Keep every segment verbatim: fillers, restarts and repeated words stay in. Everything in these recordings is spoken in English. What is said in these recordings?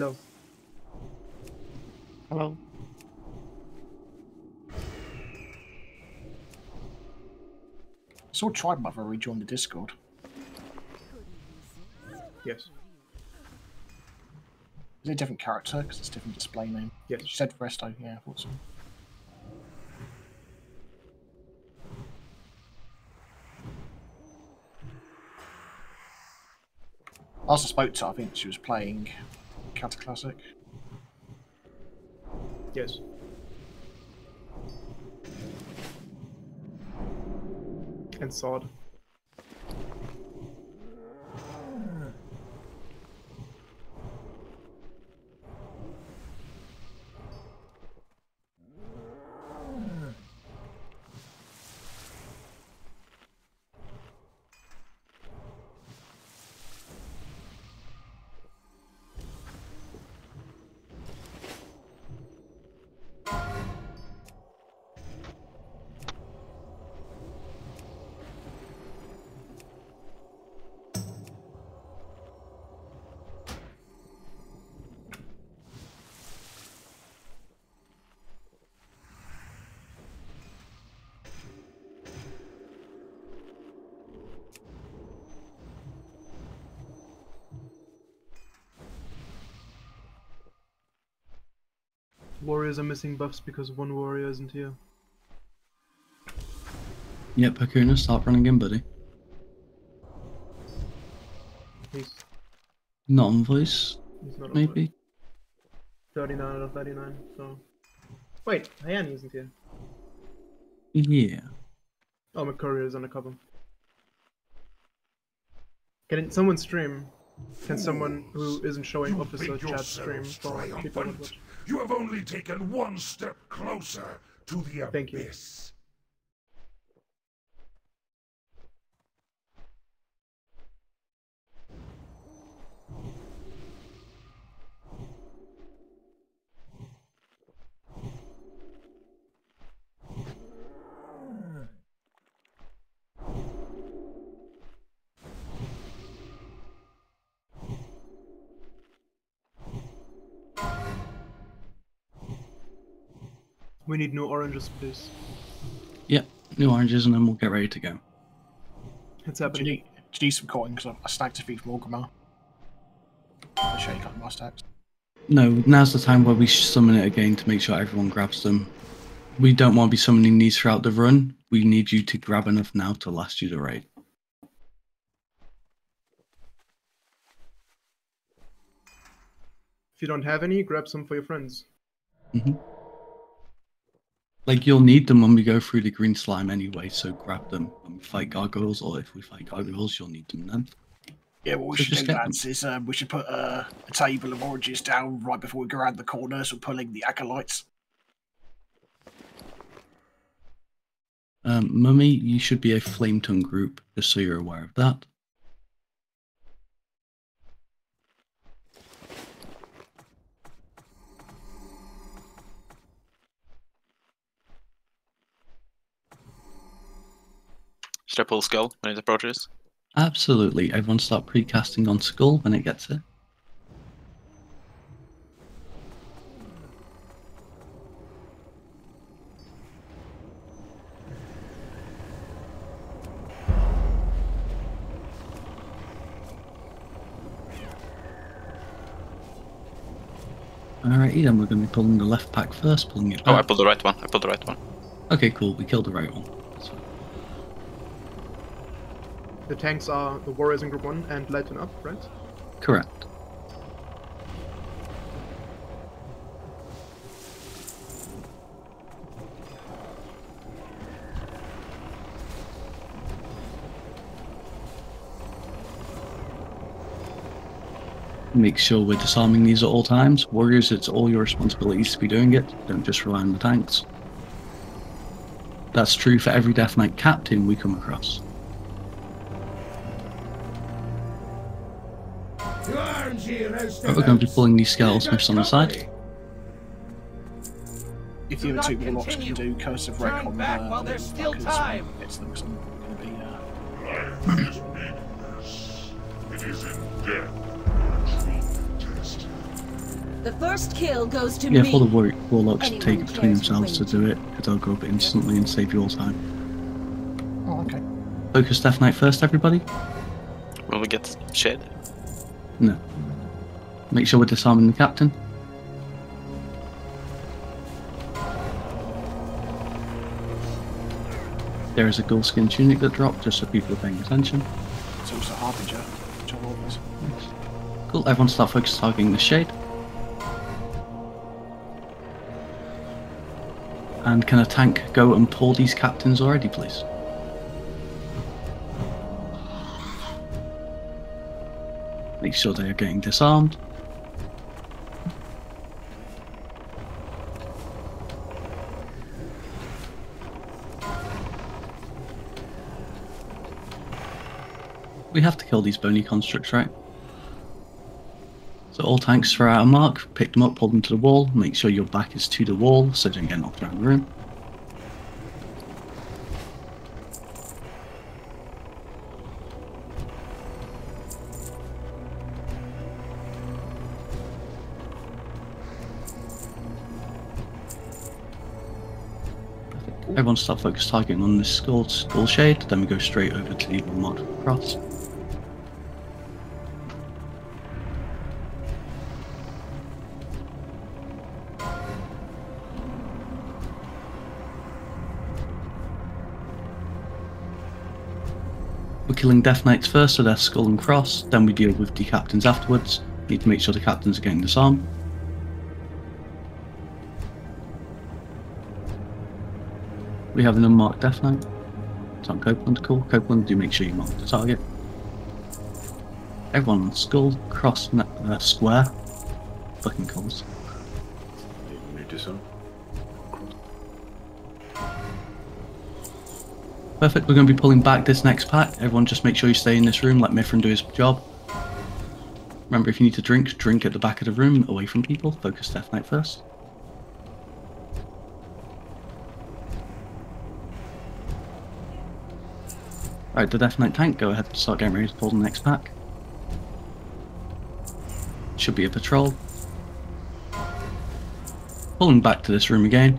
Hello. Hello. I saw Tribemother rejoin the Discord. Yes. Is it a different character? Because it's a different display name. Yes. She said Resto. Yeah, I thought so. I also spoke to her, I think she was playing Cataclassic. Yes. And Sod. Warriors are missing buffs because one warrior isn't here. Yep, Hakuna, start running in, buddy. He's... Not on voice, He's not maybe? On voice. thirty-nine out of thirty-nine, so... Wait, Hayani isn't here. Yeah. Oh, my courier is undercover. Can someone stream? Can someone who isn't showing you Officer Chat stream for people on Twitch? You have only taken one step closer to the Thank abyss. We need new oranges, please. Yeah, new oranges, and then we'll get ready to go. It's happening. Do you need, do you need some cotton? Because I stacked a few from Orgrimmar. I'll show you a couple more stacks. No, now's the time where we summon it again to make sure everyone grabs them. We don't want to be summoning these throughout the run. We need you to grab enough now to last you the raid. If you don't have any, grab some for your friends. Mm-hmm. Like, you'll need them when we go through the green slime anyway, so grab them when we fight gargoyles, or if we fight gargoyles, you'll need them then. Yeah, what we so should do, lads, is um, we should put uh, a table of oranges down right before we go around the corner, so pulling the acolytes. Um, Mummy, you should be a flame tongue group, just so you're aware of that. Should I pull Skull when it approaches? Absolutely. Everyone start pre-casting on Skull when it gets here. Alrighty then, we're going to be pulling the left pack first, pulling it back. Oh, I pulled the right one. I pulled the right one. Okay, cool. We killed the right one. The tanks are the warriors in group one and Lightning Up, right? Correct. Make sure we're disarming these at all times. Warriors, it's all your responsibilities to be doing it. Don't just rely on the tanks. That's true for every Death Knight captain we come across. But we're going to be pulling these skeletons on the side. If the other two blocks can do Curse of Wreck on back while there's still time. It's them because I'm going to be. Life is meaningless. It is in death. True test. The first kill goes to yeah, me. Yeah, for the war warlocks to take between themselves to do it, because they'll go up instantly and save you all time. Oh, okay. Focus staff night first, everybody. Will we get shed? No. Make sure we're disarming the captain. There is a gold skin tunic that dropped, just so people are paying attention. It's also a harbinger, which I love this. Nice. Cool, everyone start focus targeting the shade. And can a tank go and pull these captains already, please? Make sure they are getting disarmed. We have to kill these bony constructs, right? So all tanks for out of mark, pick them up, pull them to the wall, make sure your back is to the wall so don't get knocked around the room. Everyone start focus targeting on this skull, skull shade, then we go straight over to the marked cross. We're killing Death Knights first, so they're skull and cross, then we deal with the captains afterwards. Need to make sure the captains are getting disarmed. We have an unmarked Death Knight. It's on Copeland, cool. Copeland, do make sure you mark the target. Everyone on skull, cross, uh, square. Fucking calls. Perfect, we're going to be pulling back this next pack. Everyone just make sure you stay in this room, let Mithrin do his job. Remember, if you need to drink, drink at the back of the room, away from people. Focus Death Knight first. Right, the Death Knight tank, go ahead and start getting ready to pull the next pack. Should be a patrol. Pulling back to this room again.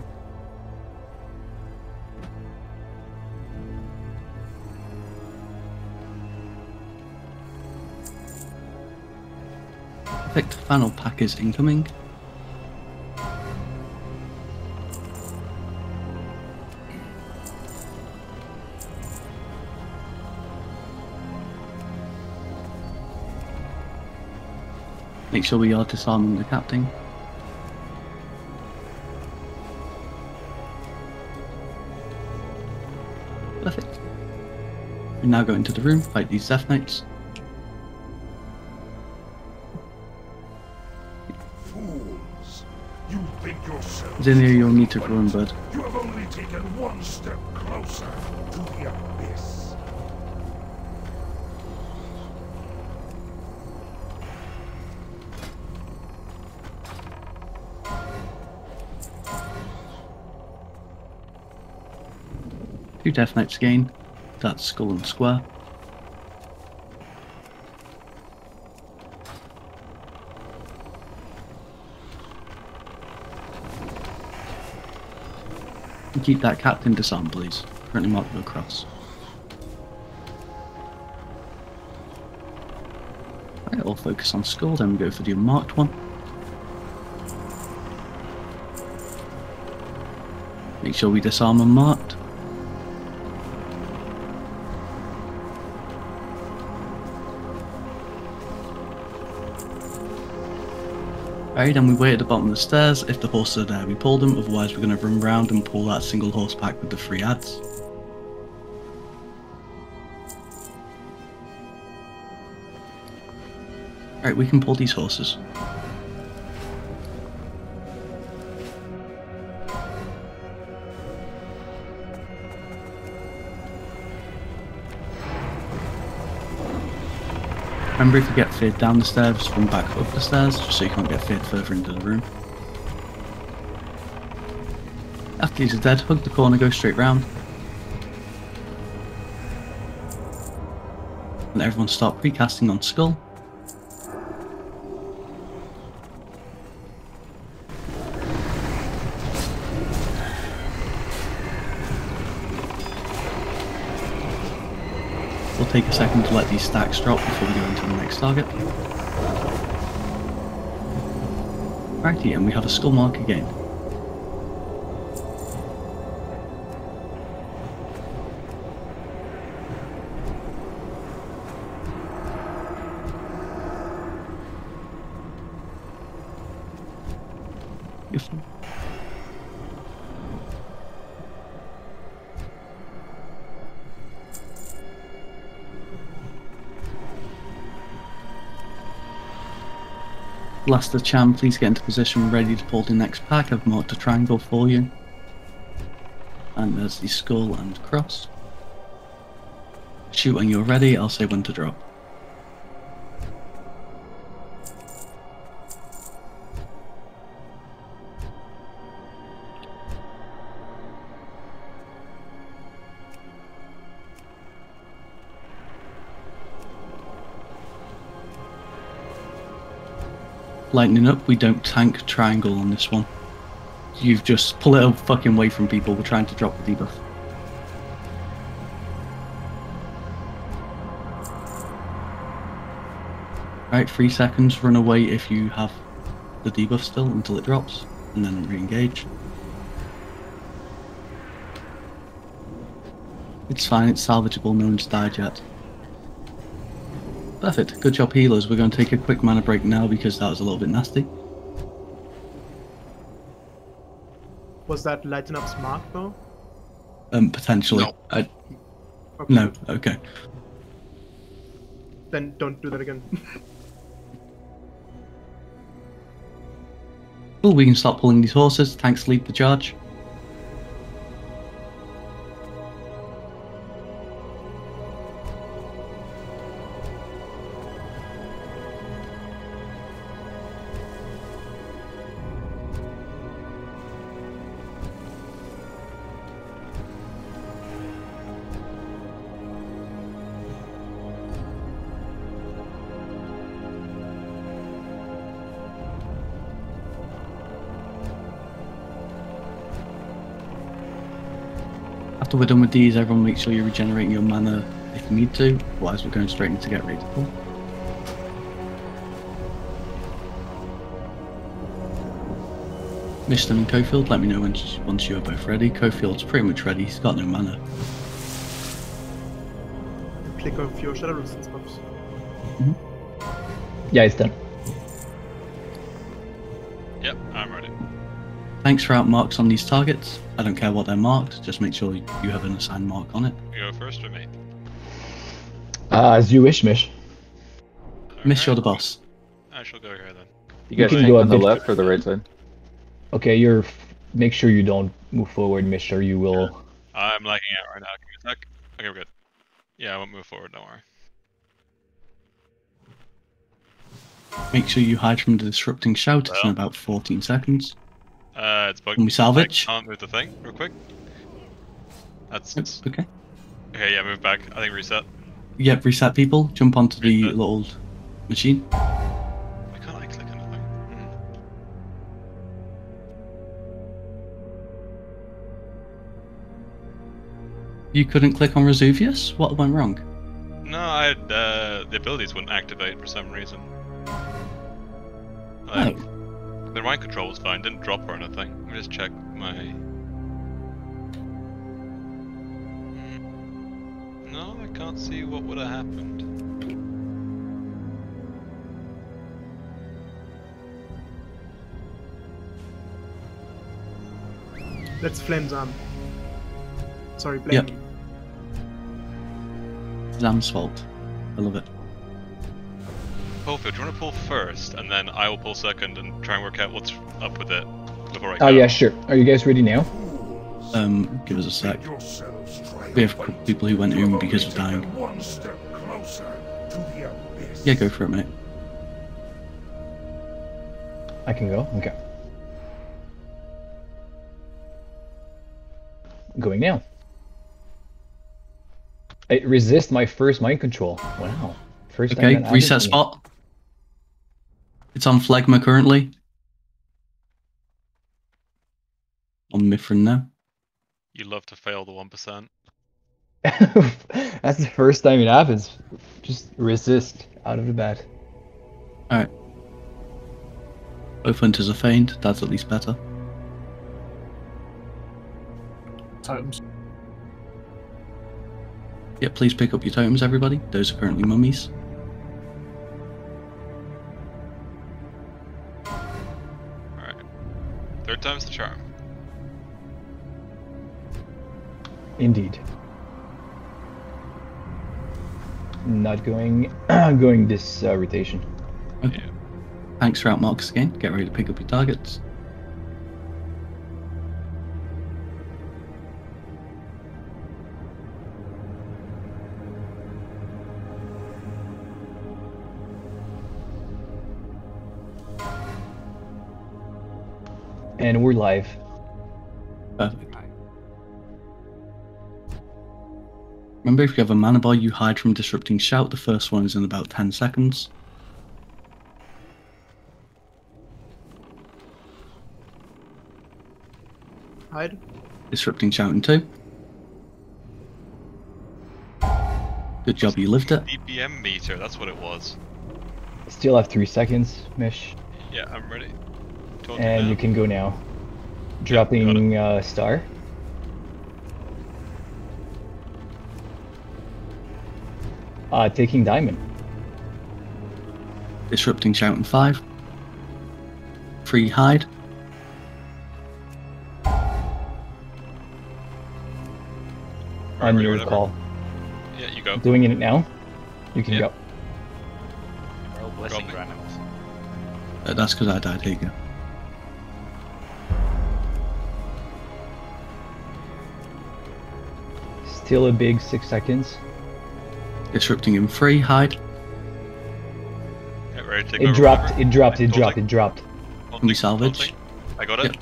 Perfect, final pack is incoming. Make sure we are disarming the captain. Perfect. We now go into the room, fight these Death Knights. Fools! You think yourself. Zinio, you'll need to run, bud. You have only taken one step closer to the abyss. Two Death Knights again, that's skull and square. And keep that captain disarmed, please. Currently marked with a cross. Right, I'll focus on skull, then we go for the unmarked one. Make sure we disarm unmarked. And we wait at the bottom of the stairs. If the horses are there, we pull them, otherwise we're going to run round and pull that single horse pack with the free ads. Alright, we can pull these horses. Remember, if you get feared down the stairs, run back up the stairs, just so you can't get feared further into the room. After these are dead, hug the corner, go straight round. And everyone start pre-casting on skull. We'll take a second to let these stacks drop before we go into the next target. Righty, and we have a skull mark again. Blastercham, please get into position ready to pull the next pack. I've marked a triangle for you. And there's the skull and cross. Shoot when you're ready, I'll say when to drop. Lightning up, we don't tank triangle on this one. You've just pull it a fucking way from people. We're trying to drop the debuff. Right, three seconds, run away if you have the debuff still until it drops, and then re-engage. It's fine, it's salvageable, no one's died yet. Perfect, good job healers. We're going to take a quick mana break now because that was a little bit nasty. Was that Lighten Up's mark though? Um, potentially. No. I... Okay. No, okay. Then don't do that again. Well, we can start pulling these horses. Tanks lead the charge. After we're done with these, everyone make sure you're regenerating your mana if you need to, otherwise we're going straight into get ready to pull. Mishton and Cofield, let me know when, once you are both ready. Cofield's pretty much ready, he's got no mana. Click off your shadow resistance buffs. Mm-hmm. Yeah, he's done. Yep, I'm ready. Thanks for out marks on these targets. I don't care what they're marked, just make sure you have an assigned mark on it. You go first or me? Uh, as you wish, Mish. All Mish, right. You're the boss. I shall go here then. You, you guys can go on the left or the right side? Okay, you're... make sure you don't move forward, Mish, or you will... Sure. I'm lagging out right now, give me a sec. Okay, we're good. Yeah, I won't move forward, don't worry. Make sure you hide from the disrupting shout, well. It's in about fourteen seconds. Uh, it's bugged. Can we salvage? I can't move the thing real quick. That's it's... okay. Okay, yeah, move back. I think reset. Yeah, reset people. Jump onto reset. The little machine. Why can't I click anything? Mm. You couldn't click on Resuvius? What went wrong? No, I uh, the abilities wouldn't activate for some reason. Like, oh. The mind control was fine, didn't drop or anything. Let me just check my... No, I can't see what would have happened. That's Flame's arm. Sorry, Flame. Yep. Zam's fault. I love it. Cofield, do you want to pull first, and then I will pull second and try and work out what's up with it before I go? Oh yeah, sure. Are you guys ready now? Um, give us a sec. We have people who went in because of dying. Yeah, go for it, mate. I can go? Okay. I'm going now. I resist my first mind control. Wow. First okay, reset spot. It's on Phlegma currently. On Mithrin now. You love to fail the one percent. That's the first time it happens. Just resist out of the bat. Alright. Both hunters are feigned. That's at least better. Totems. Yeah, please pick up your totems, everybody. Those are currently mummies. Alright. Third time's the charm. Indeed. Not going going this uh, rotation. Okay. Yeah. Thanks, route marks again. Get ready to pick up your targets. And we're live. Perfect. Remember, if you have a mana bar, you hide from disrupting shout. The first one is in about ten seconds. Hide. Disrupting shout in two. Good job, you lived it. B P M meter, that's what it was. Still have three seconds, Mish. Yeah, I'm ready. Totally and down. You can go now. Dropping yeah, uh, star. Uh, taking diamond. Disrupting shout in five. Free hide. I'm your call. Yeah, you go. Doing it now. You can yep. go. Roll blessing for animals. Uh, that's because I died. Here you go. Still a big six seconds. Disrupting him free, hide. Get ready to take it, dropped, it dropped, it dropped, it dropped, it dropped. Can we salvage? I got it.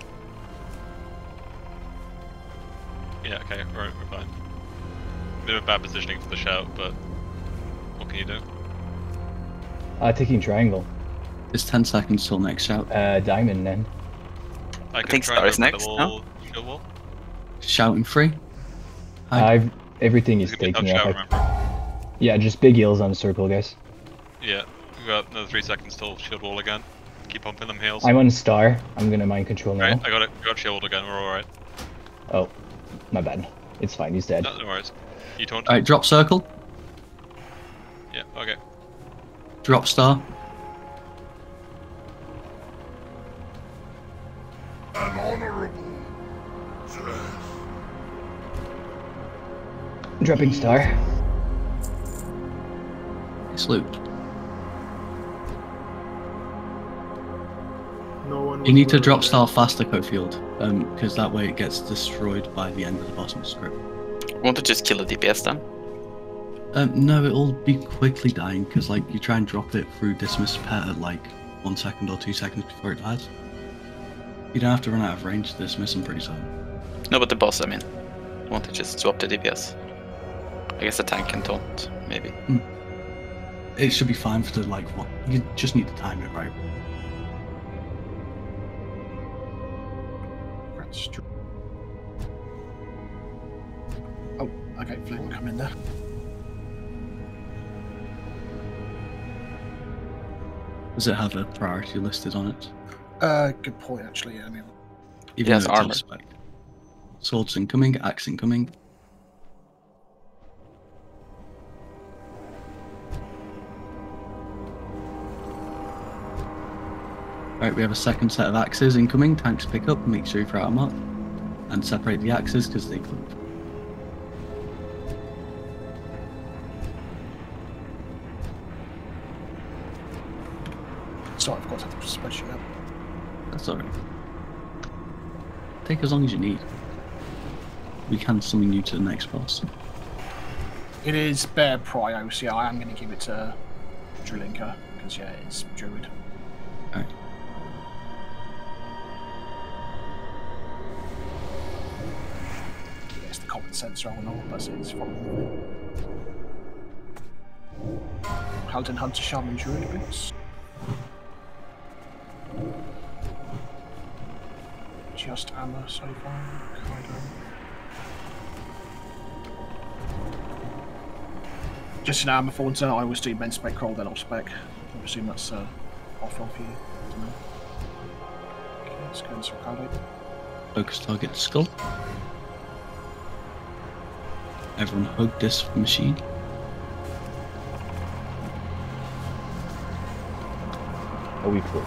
Yeah, yeah okay, we're, we're fine. Bit of bad positioning for the shout, but what can you do? Uh, taking triangle. It's ten seconds till next shout. Uh, diamond then. I, I think star is next. No? Shouting free. I've, everything is taking up. Yeah, just big heals on the circle, guys. Yeah, we got another three seconds till shield wall again. Keep pumping them heals. I'm on star. I'm gonna mind control now. Right, I got it. We got shield again. We're all right. Oh, my bad. It's fine. He's dead. No, no worries. You taunt. All right, drop circle. Yeah. Okay. Drop star. An honorable death. Dropping star. Loot. No you need to drop star faster, Cofield, um, because that way it gets destroyed by the end of the bottom script. Want to just kill a D P S then? Um, no, it'll be quickly dying because like you try and drop it through dismiss pet at like one second or two seconds before it dies. You don't have to run out of range to dismiss them pretty soon. No, but the boss, I mean, want to just swap the D P S? I guess the tank can taunt, maybe. Mm. It should be fine for the like what you just need to time it right. That's true. Oh, okay, Phlegma come in there. Does it have a priority listed on it? Uh good point actually, yeah, I mean even yes, armor. Spec. Swords incoming, axe incoming. Alright, we have a second set of axes incoming. Tanks pick up, make sure you throw them up, and separate the axes because they clump. Sorry, I've got to switch it up. That's alright. Take as long as you need. We can summon you to the next boss. It is bare prio, so yeah, I am going to give it to Drulinka, because yeah, it's Druid. Alright. Sensor on all buses from Halden Hunter Shaman Druid boots. Just ammo so far. Just an armor faunter, I always do men spec roll, then I'll spec. I assume that's uh, off off you. I don't know. Okay, let's go into Rikado. Focus target skull. Everyone hug this machine. Are we pulled?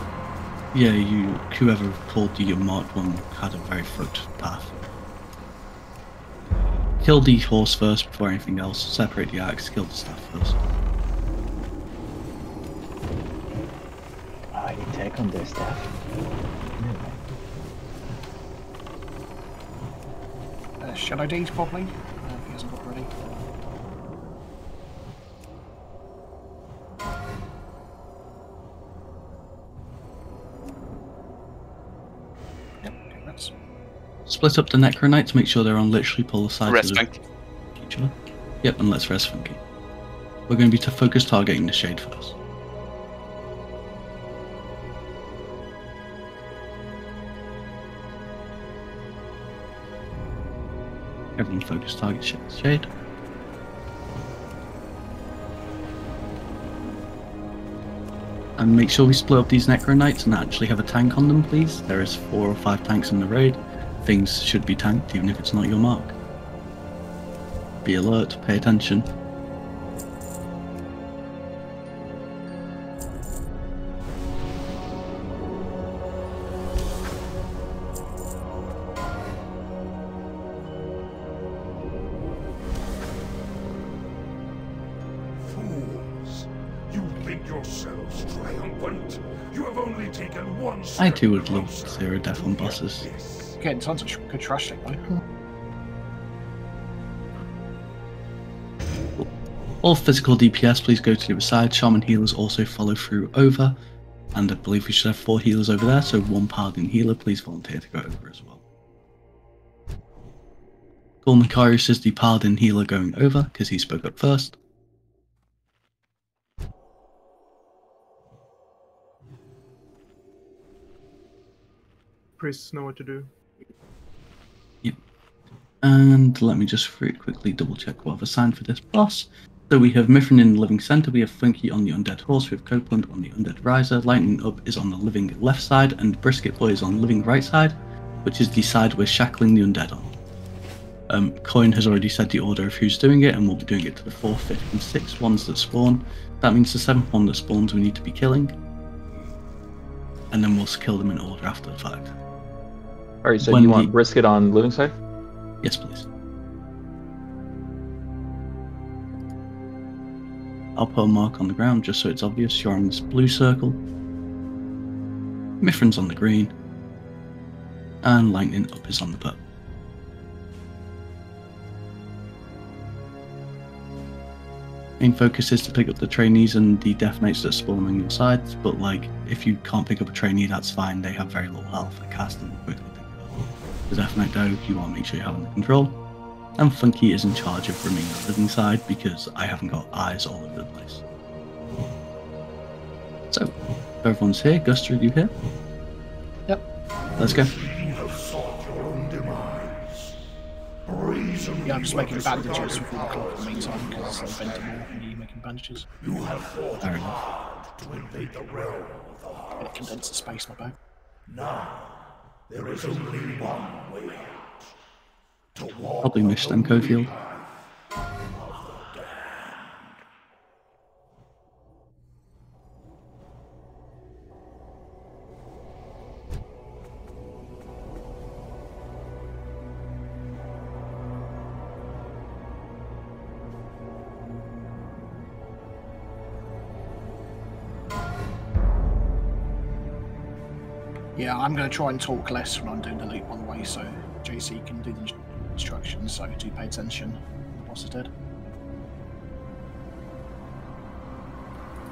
Yeah, you. Whoever pulled the marked one had a very fucked path. Kill the horse first before anything else. Separate the axe. Kill the staff first. I need to take on their staff. Yeah. Uh, Shadow Deed, probably. Uh, if he hasn't got ready. Split up the Necronites to make sure they're on literally polar sides rest of the, each other. Yep, and let's rest Funky. We're going to be to focus targeting the Shade first. Everyone focus target Shade. And make sure we split up these Necronites and actually have a tank on them, please. There is four or five tanks in the raid. Things should be tanked, even if it's not your mark. Be alert, pay attention. Fools! You think yourselves triumphant! You have only taken one step. I too would love zero death on bosses. Getting tons of good trash thing, though. All physical D P S, please go to the other side. Shaman healers also follow through over, and I believe we should have four healers over there, so one paladin healer, please volunteer to go over as well. Call Macarius is the paladin healer going over, because he spoke up first. Priests know what to do. Yep. And let me just quickly double check what I've assigned for this boss. So we have Mithrin in the Living Center, we have Funky on the Undead Horse, we have Copeland on the Undead Riser, Lightning Up is on the Living left side, and Brisket Boy is on the Living right side, which is the side we're shackling the Undead on. Um, Coin has already said the order of who's doing it, and we'll be doing it to the fourth, fifth, and sixth ones that spawn. That means the seventh one that spawns we need to be killing, and then we'll kill them in order after the fact. Alright, so when you want he... brisket on living side? Yes, please. I'll put a mark on the ground just so it's obvious. You're on this blue circle. Mithrin's on the green. And Lightning Up is on the purple. Main focus is to pick up the trainees and the Death Knights that are spawning on your sides, but like, if you can't pick up a trainee, that's fine. They have very little health. I cast them quickly. The Death Knight though, you want to make sure you have under control. And Funky is in charge of remaining on the living side because I haven't got eyes all over the place. So, if everyone's here, Gusta, are you here? Yep. Let's go. Yeah, I'm just making bandages before the clock in the meantime because I'm bending more and you're making bandages. You have fought hard to invade the realm of the heart. It condenses space, my bad. Now. There is only one way out. To walk probably missed them, Cofield. Yeah, I'm going to try and talk less when I'm doing the loop, by the way, so J C can do the instructions, so do pay attention. The boss is dead.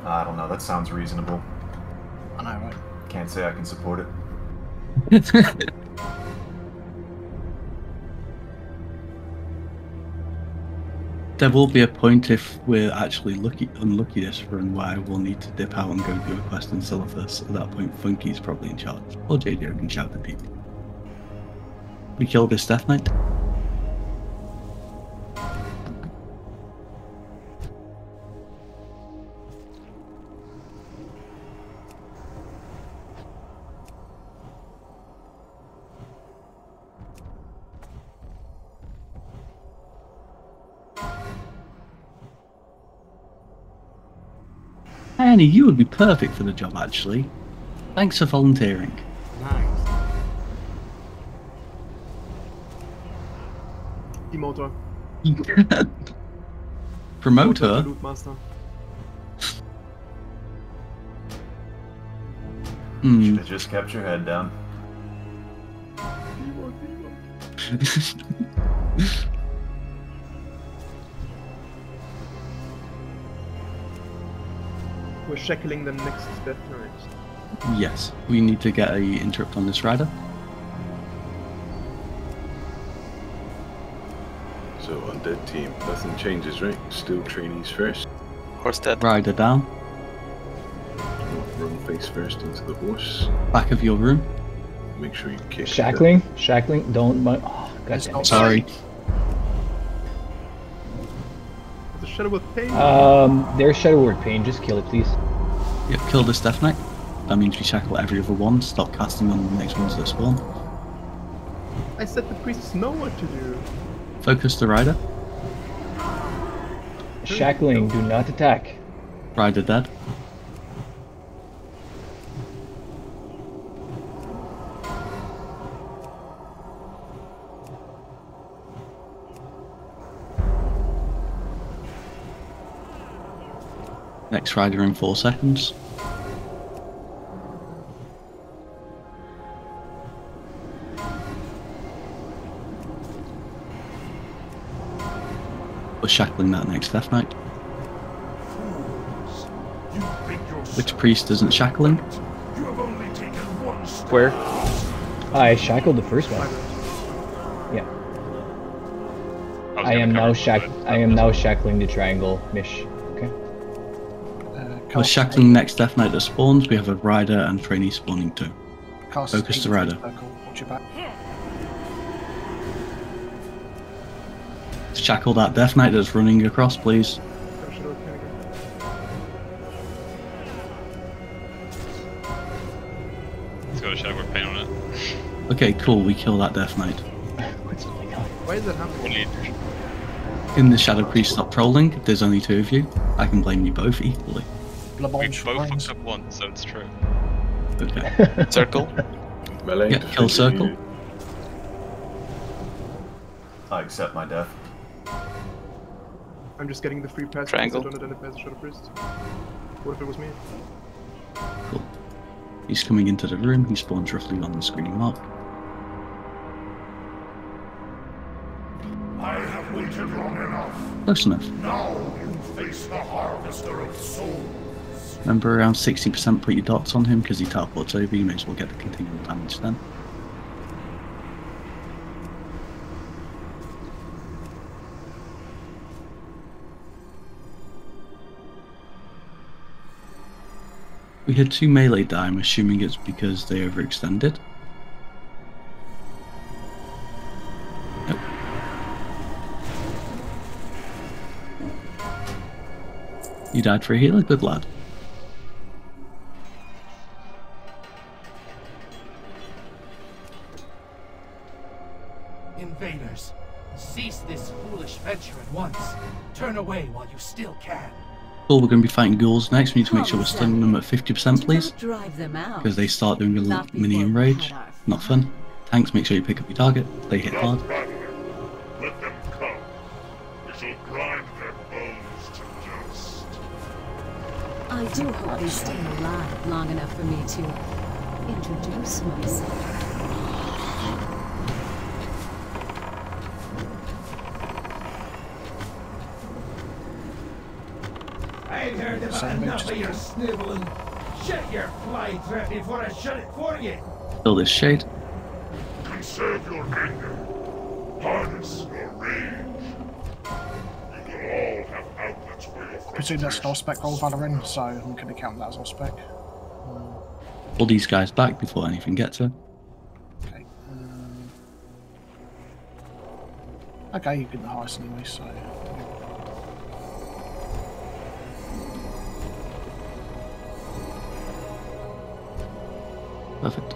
I don't know, that sounds reasonable. I know, right? Can't say I can support it. There will be a point if we're actually lucky, unlucky this run where I will need to dip out and go do a quest in Silithus. At that point, Funky's probably in charge. Or J D O can shout to people. We kill this Death Knight. Annie, you would be perfect for the job, actually. Thanks for volunteering. Nice. Promoter. Promoter? Promoter. Mm. Should have just kept your head down. We're shackling them next to that turret. Yes, we need to get a interrupt on this rider. So on that team, nothing changes, right? Still trainees first. Horse dead. Rider down. Run face first into the horse. Back of your room. Make sure you kick. Shackling? Them. Shackling? Don't. Oh, goddamn. Sorry. The Shadow with Pain? Um, there's Shadow with Pain. Just kill it, please. Yep, kill this Death Knight. That means we shackle every other one. Stop casting on the next ones that spawn. I said the priests know what to do. Focus the rider. Shackling, do not attack. Rider dead. Next rider in four seconds. We're shackling that next Death Knight. Which priest isn't shackling? Where? I shackled the first one. Yeah. I, I am now shack. I am now shackling the triangle, Mish. We're shackling next Death Knight that spawns. We have a rider and trainee spawning too. Cast Focus the rider. Shackle that Death Knight that's running across, please. It's got a Shadow Pain on it. Okay, cool. We kill that Death Knight. What's going on? Why is that happening? In the Shadow Priest, stop trolling. There's only two of you. I can blame you both equally. We both fucked up once, so it's true. Okay. Circle. Melee. Yeah, kill circle. I accept my death. I'm just getting the free pass. Triangle. I don't identify as a Shadow Priest. What if it was me? Cool. He's coming into the room. He spawns roughly on the screening mark. I have waited long enough. Close enough. Now you face the harvester of souls. Remember, around sixty percent put your dots on him because he teleports over. You may as well get the continual damage then. We had two melee die. I'm assuming it's because they overextended. You died for a healer, good lad. Invaders, cease this foolish venture at once. Turn away while you still can. Cool, we're going to be fighting ghouls next. We need to make sure we're stunning them at fifty percent, please. Because they start doing a little mini enrage. Not fun. Tanks, make sure you pick up your target. They hit hard. I do hope they stay alive long enough for me to introduce myself. I've heard about enough of your sniveling. Shut your flight threat before I shut it for you. Kill this shade. Conserve your anger. Harness your rage. You can all have outlets for your friends. Presume that's an off-spec roll, Valorin, so I'm going to count that as off-spec. Pull these guys back before anything gets her. Okay. Um, okay, you get the highest anyway, so... Perfect.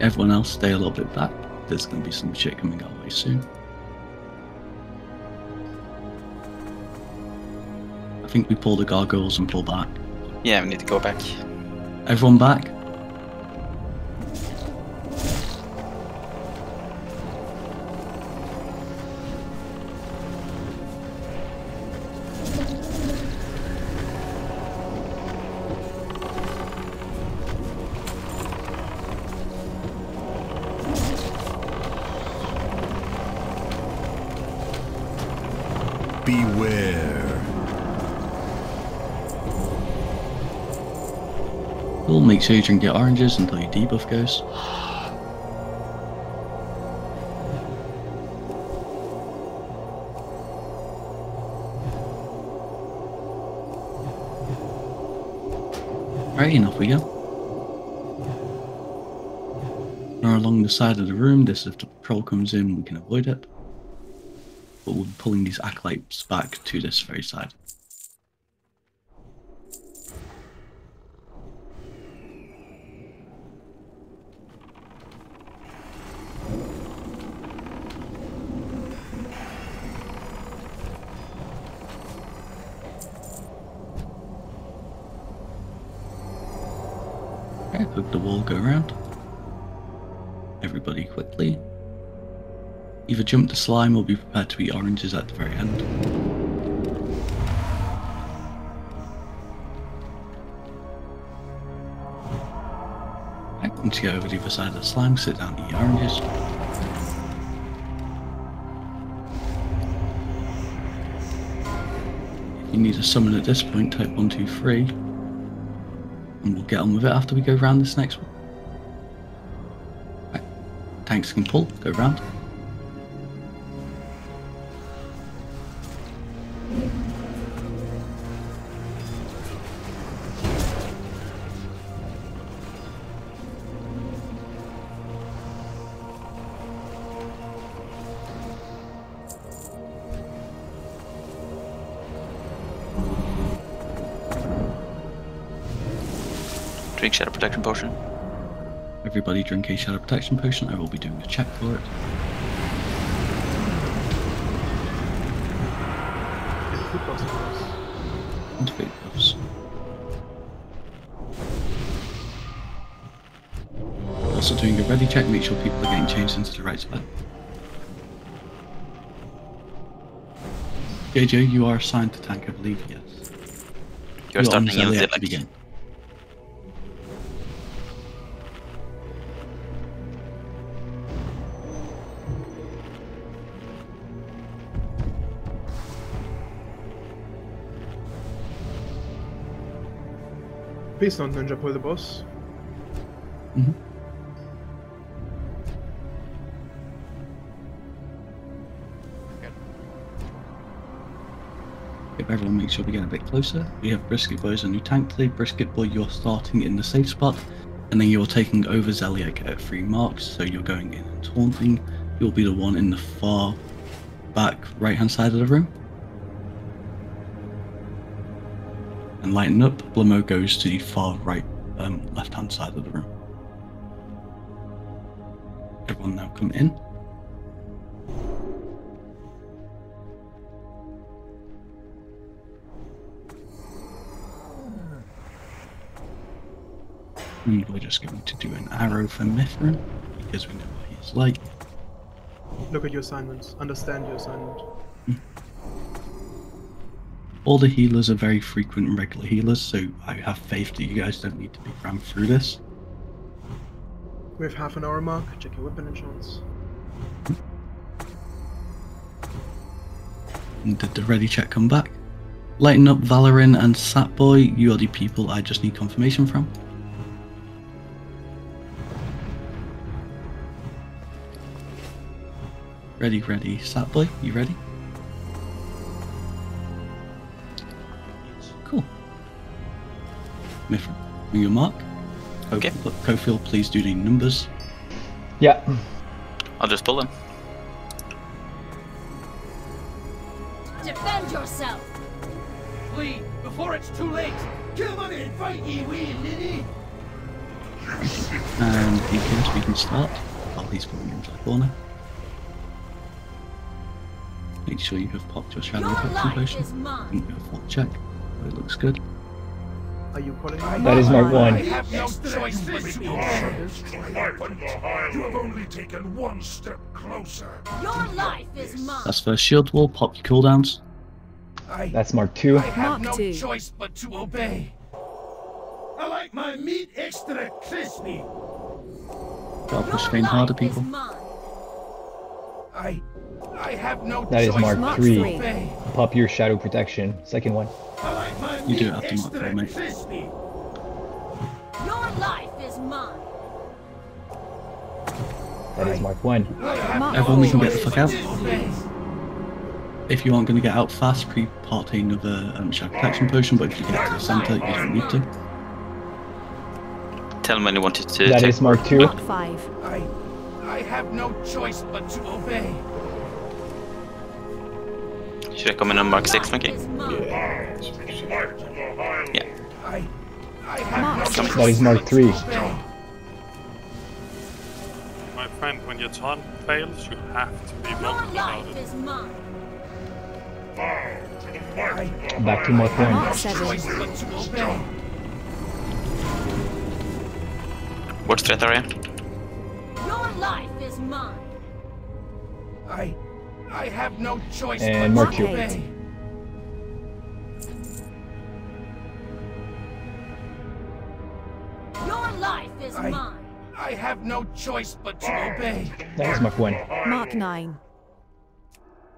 Everyone else, stay a little bit back. There's going to be some shit coming our way soon. think we pull the gargoyles and pull back. Yeah, we need to go back. Everyone back? Make sure you drink your oranges until your debuff goes. Right, enough we go. Now along the side of the room, this if the patrol comes in we can avoid it. But we're pulling these acolytes back to this very side. The wall go around. Everybody quickly. Either jump the slime or be prepared to eat oranges at the very end. Right, once you get over the other side of the slime, sit down and eat oranges. If you need a summon at this point, type one two three. And we'll get on with it after we go round this next one. Right. Tanks can pull, go round. Drink Shadow Protection Potion. Everybody drink a Shadow Protection Potion. I will be doing a check for it. And fake buffs. Also doing a ready check, make sure people are getting changed into the right spot. J J, you are assigned to tank, I believe, yes. You're, You're starting on the to begin. Please don't ninja pull the boss. Mm-hmm. Okay. If everyone makes sure we get a bit closer, we have Brisket Boy as a new tank today. Brisket Boy, you're starting in the safe spot, and then you're taking over Zeliak at three marks, so you're going in and taunting. You'll be the one in the far back right hand side of the room. And lighten up, Phlegma goes to the far right, um, left hand side of the room. Everyone now come in. And we're just going to do an arrow for Mithrin, because we know what he's like. Look at your assignments, understand your assignment. Mm. All the healers are very frequent and regular healers, so I have faith that you guys don't need to be rammed through this. We have half an hour mark, check your weapon insurance. And did the ready check come back? Lighten up, Valorin and Satboy, you are the people I just need confirmation from. Ready, ready, Satboy, you ready? Mithrin, on your mark. Okay. Cofield, please do the numbers. Yeah. I'll just pull them. Defend yourself! Flee, before it's too late! Come on in, fight ye wee ninny! And Deacons, we can start while he's pulling into the corner. Make sure you have popped your Shadow Protection Potion. And do a full check. It looks good. Are you calling me? That is not one. I have no choice. You have only taken one step closer. Your life is mine. That's for shield wall. Pop your cooldowns. That's mark two. I have no choice but to obey. I like my meat extra crispy. Gotta push pain harder, people. I, I have no that is mark, mark three. three. Pop your shadow protection. Second one. Like you do have to mark three, mate. Your life is mine. That is mark one. Everyone, we can get the fuck out. If you aren't going to get out fast, pre-part another um, shadow protection potion. But if you get to the center, you don't need to. Tell him when he wanted to. That take is mark two. Mark five. I, I have no choice but to obey. Should I come in on mark six, Funky? Yeah. Yeah. I, I have no that is mark three. My friend, when your taunt fails, you have to be blocked about it. Back to mark one. Mark seven. What's that area? Your life is mine. I, I have no choice. And mark you. Your life is I, mine. I have no choice but to obey. That was mark one. Mark nine.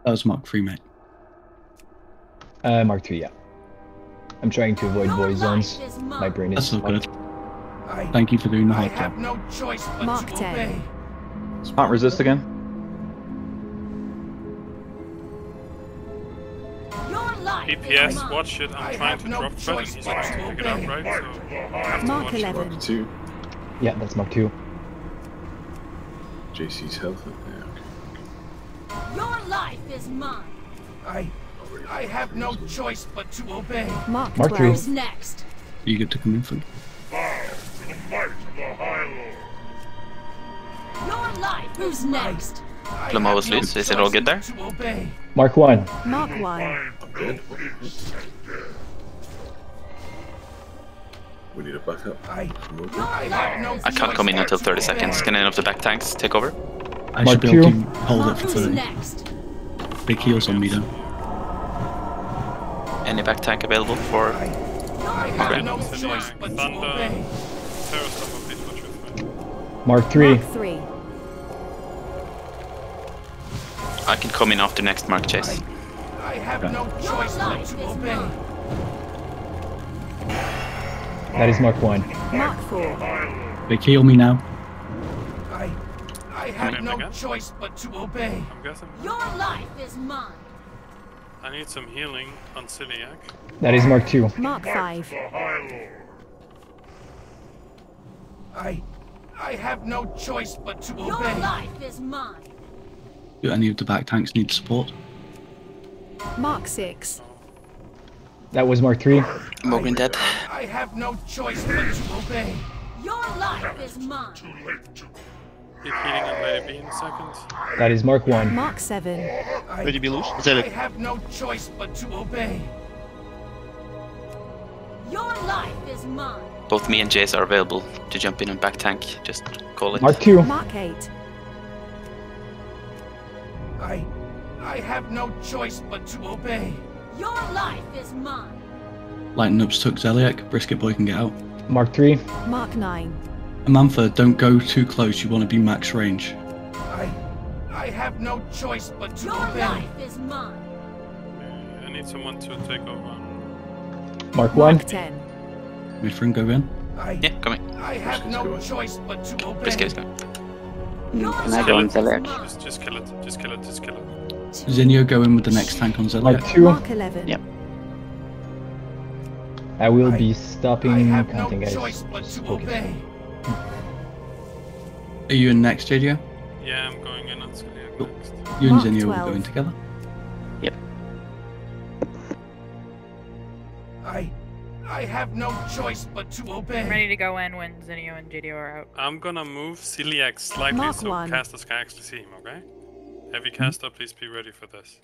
That was mark three, mate. Uh, mark three, yeah. I'm trying to avoid void zones. My brain is. That's not good. Thank you for doing the hard job. No choice but mark to ten. Obey. Spot resist again. D P S, watch it. I'm I trying to no drop Fred. He's trying to pick it up, right? So mark eleven. Mark two. Yeah, that's mark two. J C's health up there. Okay. Your life is mine. I, I have no choice but to obey. Mark, mark three. Next. You get to come in for. Your life. Who's next? Phlegma was loose. Is it all good there? Mark one. Mark one. Good. We need a backup. I, I can't come in until thirty seconds. Can any of the back tanks take over? I mark should be two. Able to hold it for thirty. Big heals on me though. Any back tank available for? I have no choice but to obey. Mark three. Mark three. I can come in after next mark chase. I, I have okay. no choice but to obey. That is mark one. Mark four. They kill me now. I, I have no again? choice but to obey. Your life is mine. I need some healing on Celiac. That is mark two. Mark five. I, I have no choice but to obey. Your life is mine. Do any of the back tanks need support? Mark six. That was mark three. Morgan dead. I have no choice but to obey. Your life is mine. Too late to. Keep healing and let it be in a second. That is mark one. Mark seven. I, Ready to be loose? I have no choice but to obey. Your life is mine. Both me and Jace are available to jump in and back tank. Just call it. Mark two. Mark eight. I, I have no choice but to obey. Your life is mine. Lightning Up's took Zeliak. Brisket Boy can get out. Mark three. Mark nine. Amantha, don't go too close. You want to be max range. I, I have no choice but to Your obey. Your life is mine. I need someone to take over. Mark one. Mark ten. Mithrin, go in. I, yeah, come in. I have no going. choice but to obey. Brisket, go. Can I go on Zeliak? Just, just kill it, just kill it, just kill it. Zinio, go in with the next tank on Zeliak. Mark two. Mark eleven. Yep. I will I, be stopping I have counting, no guys. Choice but to obey. Are you in next, J D O? Yeah, I'm going in on Zeliak cool. next. You and Zinio are going together? Yep. I... I have no choice but to obey. I'm ready to go in when Zinio and J D O are out. I'm gonna move Zeliak slightly Mark so one. Casters can actually see him, okay? Heavy caster, please be ready for this.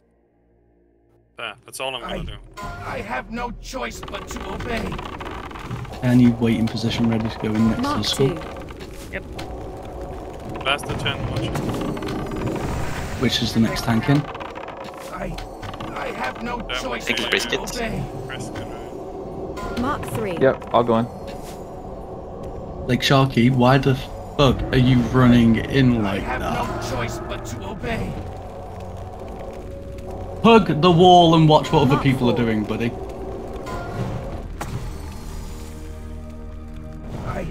There, that's all I'm I, gonna do. I have no choice but to obey. Can you wait in position ready to go in next Mark to the school? Two. Yep. Blastercham, watch. Which is the next tank in? I I have no yeah, choice but to brisket. obey. Brisket, right? Mark three. Yep, I'll go in. Lake Sharky, why the fuck are you running in like that? I have that? no choice but to obey. Hug the wall and watch what other people are doing, buddy. I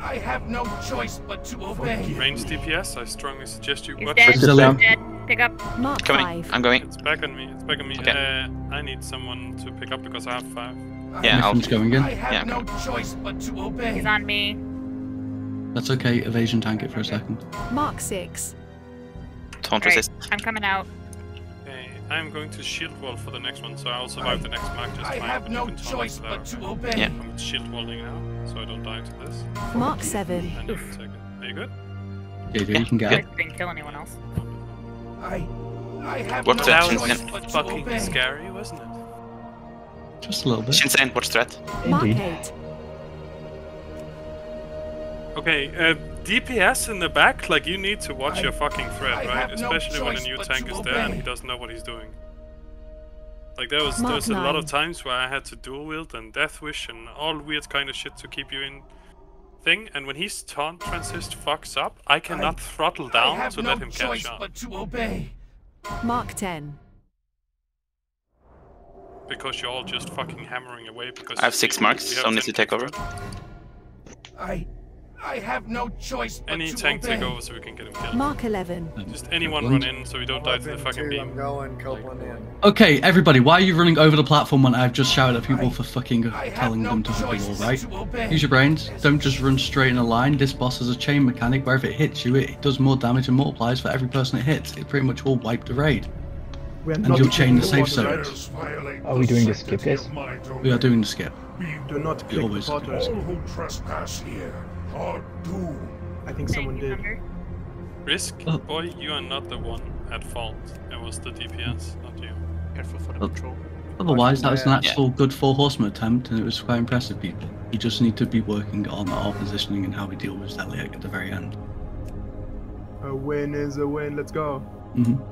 I have no choice but to obey. Range D P S, I strongly suggest you watch it. Pick up Mark five. I'm going. It's back on me. It's back on me. Okay. Uh, I need someone to pick up because I have five. Yeah, I'll just go again. I have yeah, no going. choice but to obey. He's on me. That's okay. Evasion tank it for a second. Mark six. Taunt resist. I'm coming out. I'm going to shield wall for the next one, so I'll survive I, the next mark just fine. I have no choice but right. to obey. Yeah. I'm shield walling now, so I don't die to this. Mark seven. And Oof. Are you good? Yeah, you can get it. I didn't kill anyone else. I, I have no choice but to fucking obey. Scary, wasn't it? Just a little bit. Shinsei, watch threat. Indeed. Mark eight. Okay, uh, D P S in the back, like you need to watch I, your fucking threat, right? Especially no when a new tank is there and he doesn't know what he's doing. Like there was, there was a lot of times where I had to dual wield and death wish and all weird kind of shit to keep you in thing. And when his taunt transist fucks up, I cannot I, throttle down to no let him catch up. But to obey. Mark ten. Because you're all just fucking hammering away because- I have six marks, so I need to take over. I... I have no choice but Any to tank obey. take over so we can get him killed. Mark eleven. Just anyone Copeland. run in so we don't die to the fucking beam. I'm going, Copeland in. Okay, everybody, why are you running over the platform when I've just shouted at people I, for fucking telling no them to hug the wall, right? Use your brains. Don't just run straight in a line. This boss has a chain mechanic where if it hits you, it does more damage and multiplies for every person it hits. It pretty much will wipe the raid. And you'll chain the safe zones. Are we doing the skip, guys? We are doing the skip. We do not kill all who trespass here. Or do. I think someone did. Brisket oh. Boy, you are not the one at fault. It was the D P S, not you. Careful for the patrol. Otherwise, that was an actual yeah. good four horseman attempt, and it was quite impressive, people. You just need to be working on our positioning and how we deal with that at the very end. A win is a win, let's go. Mm-hmm.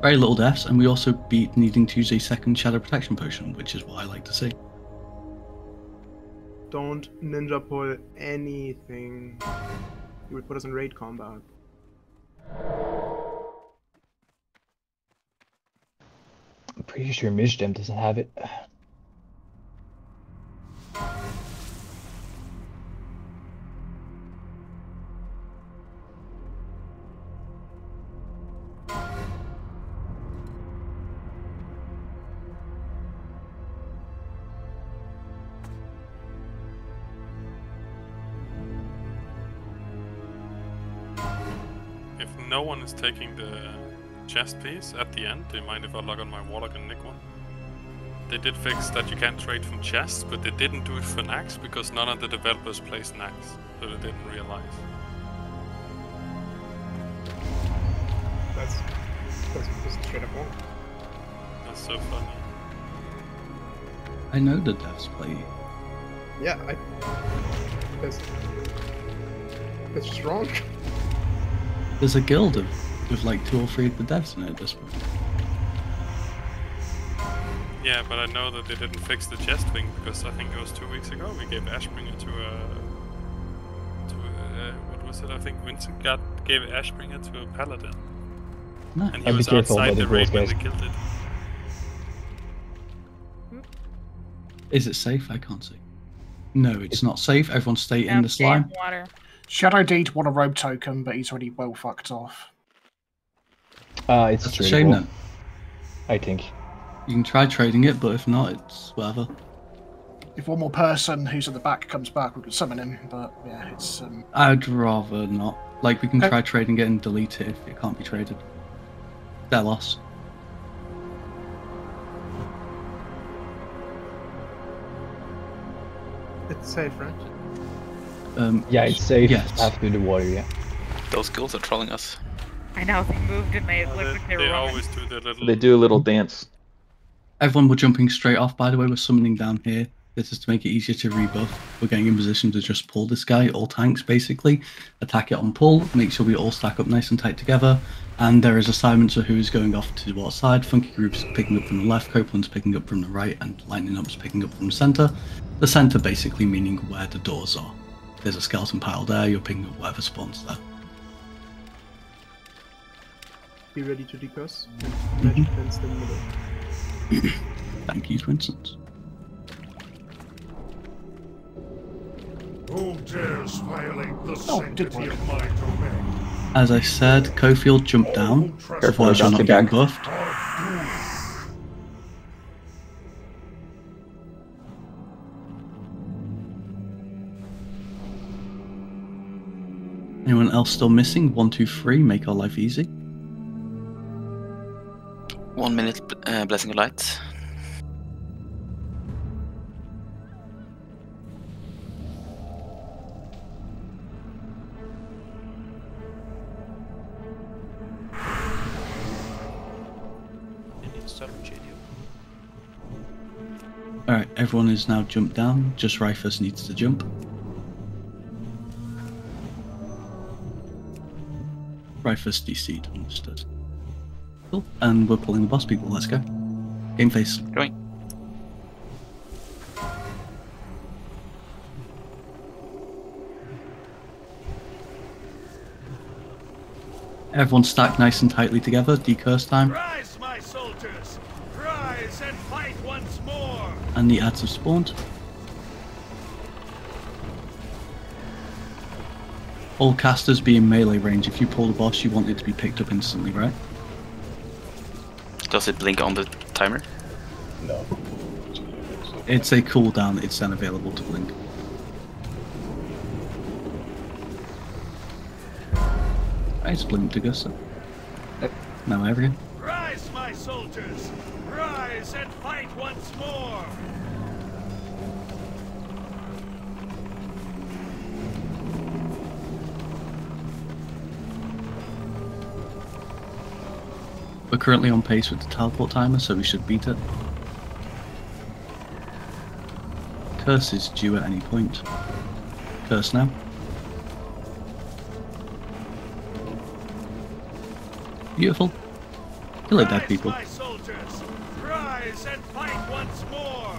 Very little deaths, and we also beat needing to use a second shadow protection potion, which is what I like to see. Don't ninja pull anything. You would put us in raid combat. I'm pretty sure Mijdem doesn't have it. No one is taking the chest piece at the end. Do you mind if I log on my warlock and nick one? They did fix that you can't trade from chests, but they didn't do it for Naxx because none of the developers plays Naxx, so they didn't realize. That's that's, that's incredible. That's so funny. I know the devs play. Yeah, I. That's that's just wrong. There's a guild of, with like two or three of the devs in it at this point. Yeah, but I know that they didn't fix the chest wing because I think it was two weeks ago we gave Ashbringer to a... to a... Uh, what was it? I think Vincent got, gave Ashbringer to a paladin. No. And he was outside the raid when they killed it. Is it safe? I can't see. No, it's not safe. Everyone stay in the slime. Water. Shadow Deed won a robe token, but he's already well fucked off. Uh, it's That's a shame then. I think. You can try trading it, but if not, it's whatever. If one more person who's at the back comes back, we can summon him, but yeah, it's... Um... I'd rather not. Like, we can okay. try trading it and delete it if it can't be traded. Their loss. It's safe, right? Um, yeah, it's safe yes. after the water, yeah. Those ghouls are trolling us. I know, they moved and they looked like they were They always do their little... They do a little dance. Everyone, we're jumping straight off, by the way. We're summoning down here. This is to make it easier to rebuff. We're getting in position to just pull this guy, all tanks basically. Attack it on pull, make sure we all stack up nice and tight together. And there is assignments of who is going off to what side. Funky Group's picking up from the left, Copeland's picking up from the right, and Lightning Up's picking up from the centre. The centre basically meaning where the doors are. There's a skeleton pile there, you're picking up whatever spawns there. Be ready to decross. Magic fence in the middle. Thank you, Winston's. Who dares violate the oh, sanctity of my domain? As I said, Cofield jumped down. Careful, I shall not get buffed. Anyone else still missing? One, two, three. Make our life easy. One minute, uh, blessing of light. Alright, everyone is now jumped down, just Rifus needs to jump. Rifus D C'd, understood. Cool, and we're pulling the boss people, let's go. Game face. Going. Everyone stacked nice and tightly together, decurse time. Rise, my soldiers! Rise and fight once more! And the ads have spawned. All casters be in melee range. If you pull the boss, you want it to be picked up instantly, right? Does it blink on the timer? No. It's a cooldown, it's then available to blink. Right, it's blinked to Gusta. Yep. Now everyone. Rise, my soldiers! Rise and fight once more! We're currently on pace with the teleport timer, so we should beat it. Curse is due at any point. Curse now. Beautiful. Kill it, dead people. Rise, my soldiers. Rise and fight once more.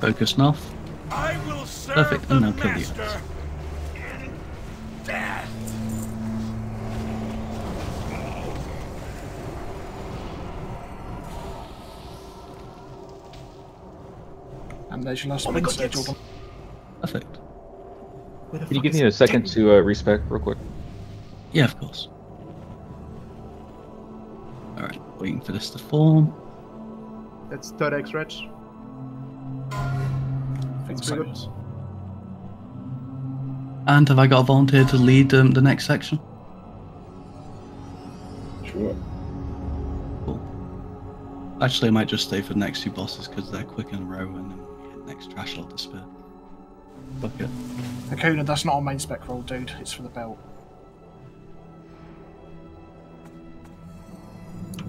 Focus north. I will serve. Perfect, and now kill you. Last oh God, yes. Perfect. Can you give me a second to uh, respec real quick? Yeah, of course. Alright, waiting for this to form. That's third X Reg. Thanks for good. And have I got a volunteer to lead um, the next section? Sure. Cool. Actually, I might just stay for the next two bosses because they're quick in a row and then next trash lot to spare. Fuck it. Hakuna, that's not a main spec roll, dude. It's for the belt.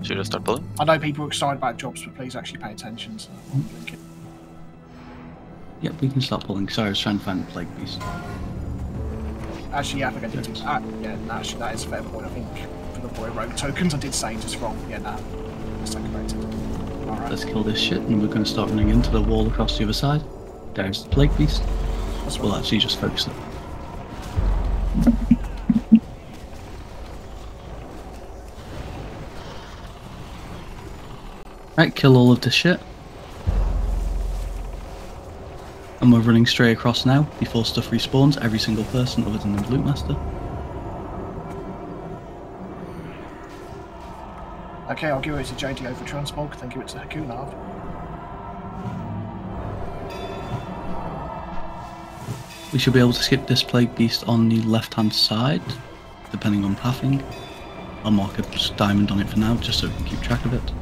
Should I start pulling? I know people are excited about jobs, but please actually pay attention. So mm. Yep, we can start pulling. Sorry, I was trying to find the plague beast. Actually, yeah, I think I did. Yes. Uh, yeah, no, actually, that is a fair point. I think for the boy rogue tokens, I did say just wrong. Yeah, no. Let's take it. Right. Let's kill this shit, and we're going to start running into the wall across the other side. There's the plague beast. So we'll actually just focus it. Right, kill all of this shit. And we're running straight across now, before stuff respawns, every single person other than the loot master. Okay, I'll give it to J D O for transmog, then give it to Hakuna. We should be able to skip this plague beast on the left hand side, depending on pathing. I'll mark a diamond on it for now, just so we can keep track of it.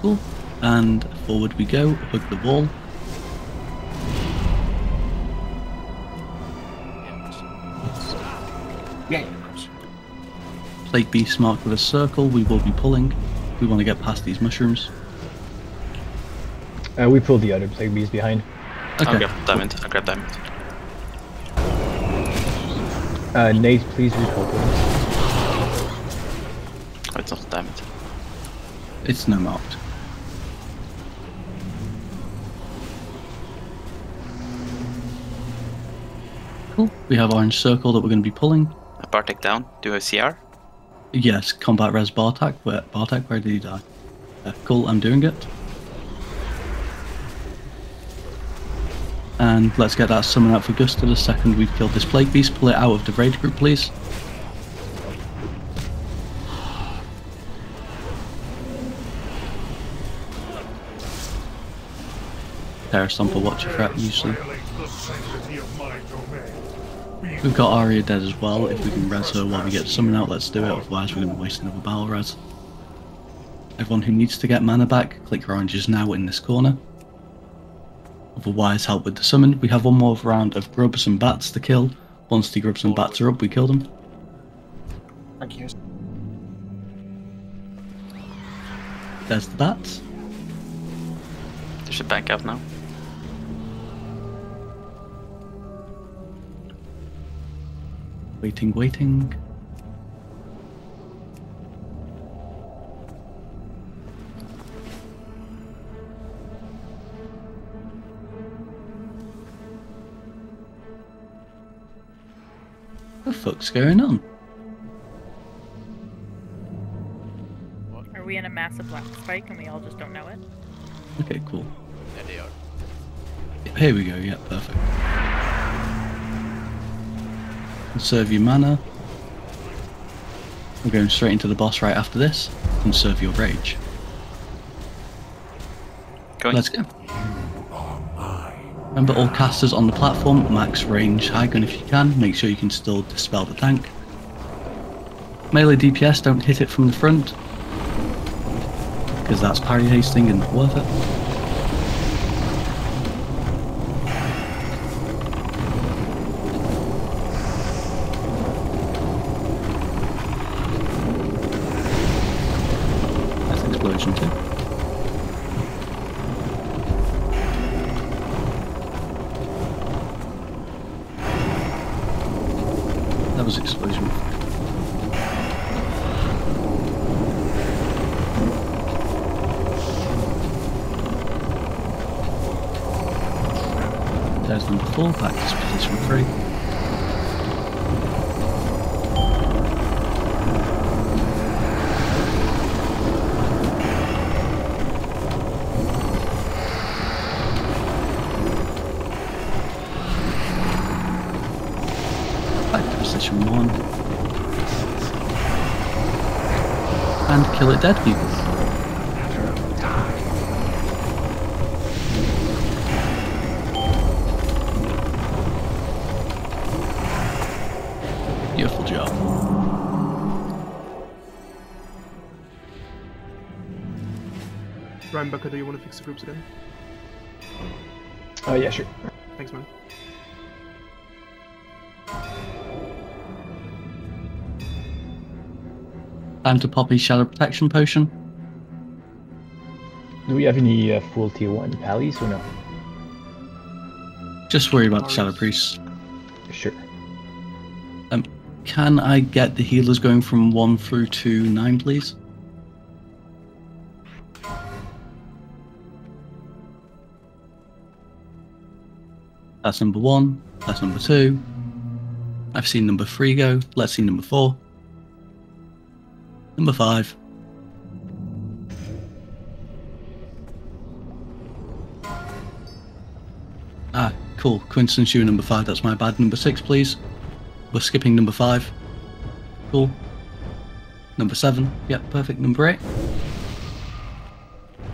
Cool. And forward we go, hug the wall. Yeah. Plate beast marked with a circle. We will be pulling. We want to get past these mushrooms. Uh, we pulled the other plague beast behind. Okay. I'll grab diamond. I'll grab diamond. Uh, Nate, please repull. Oh, it's not diamond. It's no marked. Cool. We have orange circle that we're going to be pulling. Bartek down. Do I C R? Yes. Combat res Bartek. Where Bartek? Where did he die? Uh, cool. I'm doing it. And let's get that summon out for Gusta the second we've killed this plague beast. Pull it out of the raid group, please. Terra Stomper, watch a threat, usually. We've got Aria dead as well. If we can res her while we get summon out, let's do it. Otherwise, we're going to waste another battle res. Everyone who needs to get mana back, click your oranges now in this corner. Otherwise, help with the summon. We have one more round of grubs and bats to kill. Once the grubs and bats are up, we kill them. Thank you. There's the bats. They should back up now. Waiting, waiting. What the fuck's going on? Are we in a massive black spike and we all just don't know it? Okay, cool. There they are. Here we go, yeah, perfect. Conserve your mana. We're going straight into the boss right after this. Conserve your rage. Going. Let's go. Remember, all casters on the platform, max range high gun if you can. Make sure you can still dispel the tank. Melee D P S, don't hit it from the front, because that's parry hasting and not worth it. That's explosion too. Was explosion. There's number four, back to position three. One and kill it dead, people. Beautiful job. Rhinebacker, do you want to fix the groups again? Oh, uh, yeah, sure. Thanks, man. Time to pop his Shadow Protection Potion. Do we have any uh, full tier one pallies or no? Just worry about the Shadow Priests. Sure. Um, can I get the healers going from one through to nine, please? That's number one. That's number two. I've seen number three go. Let's see number four. Number five. Ah, cool. Coincidence, you were number five. That's my bad. Number six, please. We're skipping number five. Cool. Number seven. Yep, perfect. Number eight.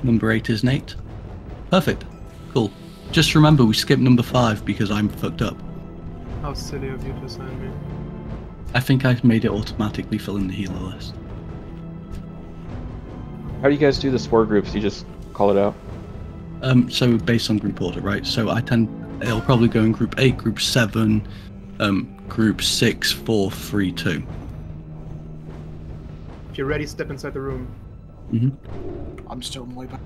Number eight is Nate. Perfect. Cool. Just remember, we skipped number five because I'm fucked up. How silly of you to assign me. I think I've made it automatically fill in the healer list. How do you guys do the spore groups? You just call it out? Um, so based on group order, right? So I tend, it'll probably go in group eight, group seven, um, group six, four, three, two. If you're ready, step inside the room. Mm-hmm. I'm still on my back.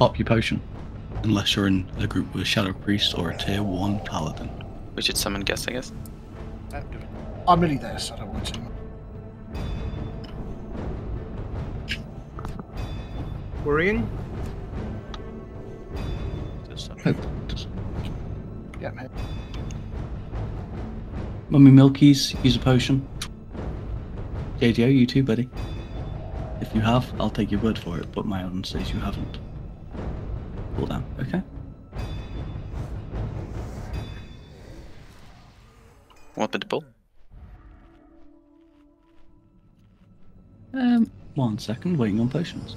Pop your potion. Unless you're in a group with a Shadow Priest or a Tier one Paladin. We should summon guests, I guess. I'm really there, so I don't want to. Worrying? Yeah, man. Mummy Milkies, use a potion. J D O, you too, buddy. If you have, I'll take your word for it, but my own says you haven't. Cool down, okay. What did you pull? Um, one second, waiting on potions.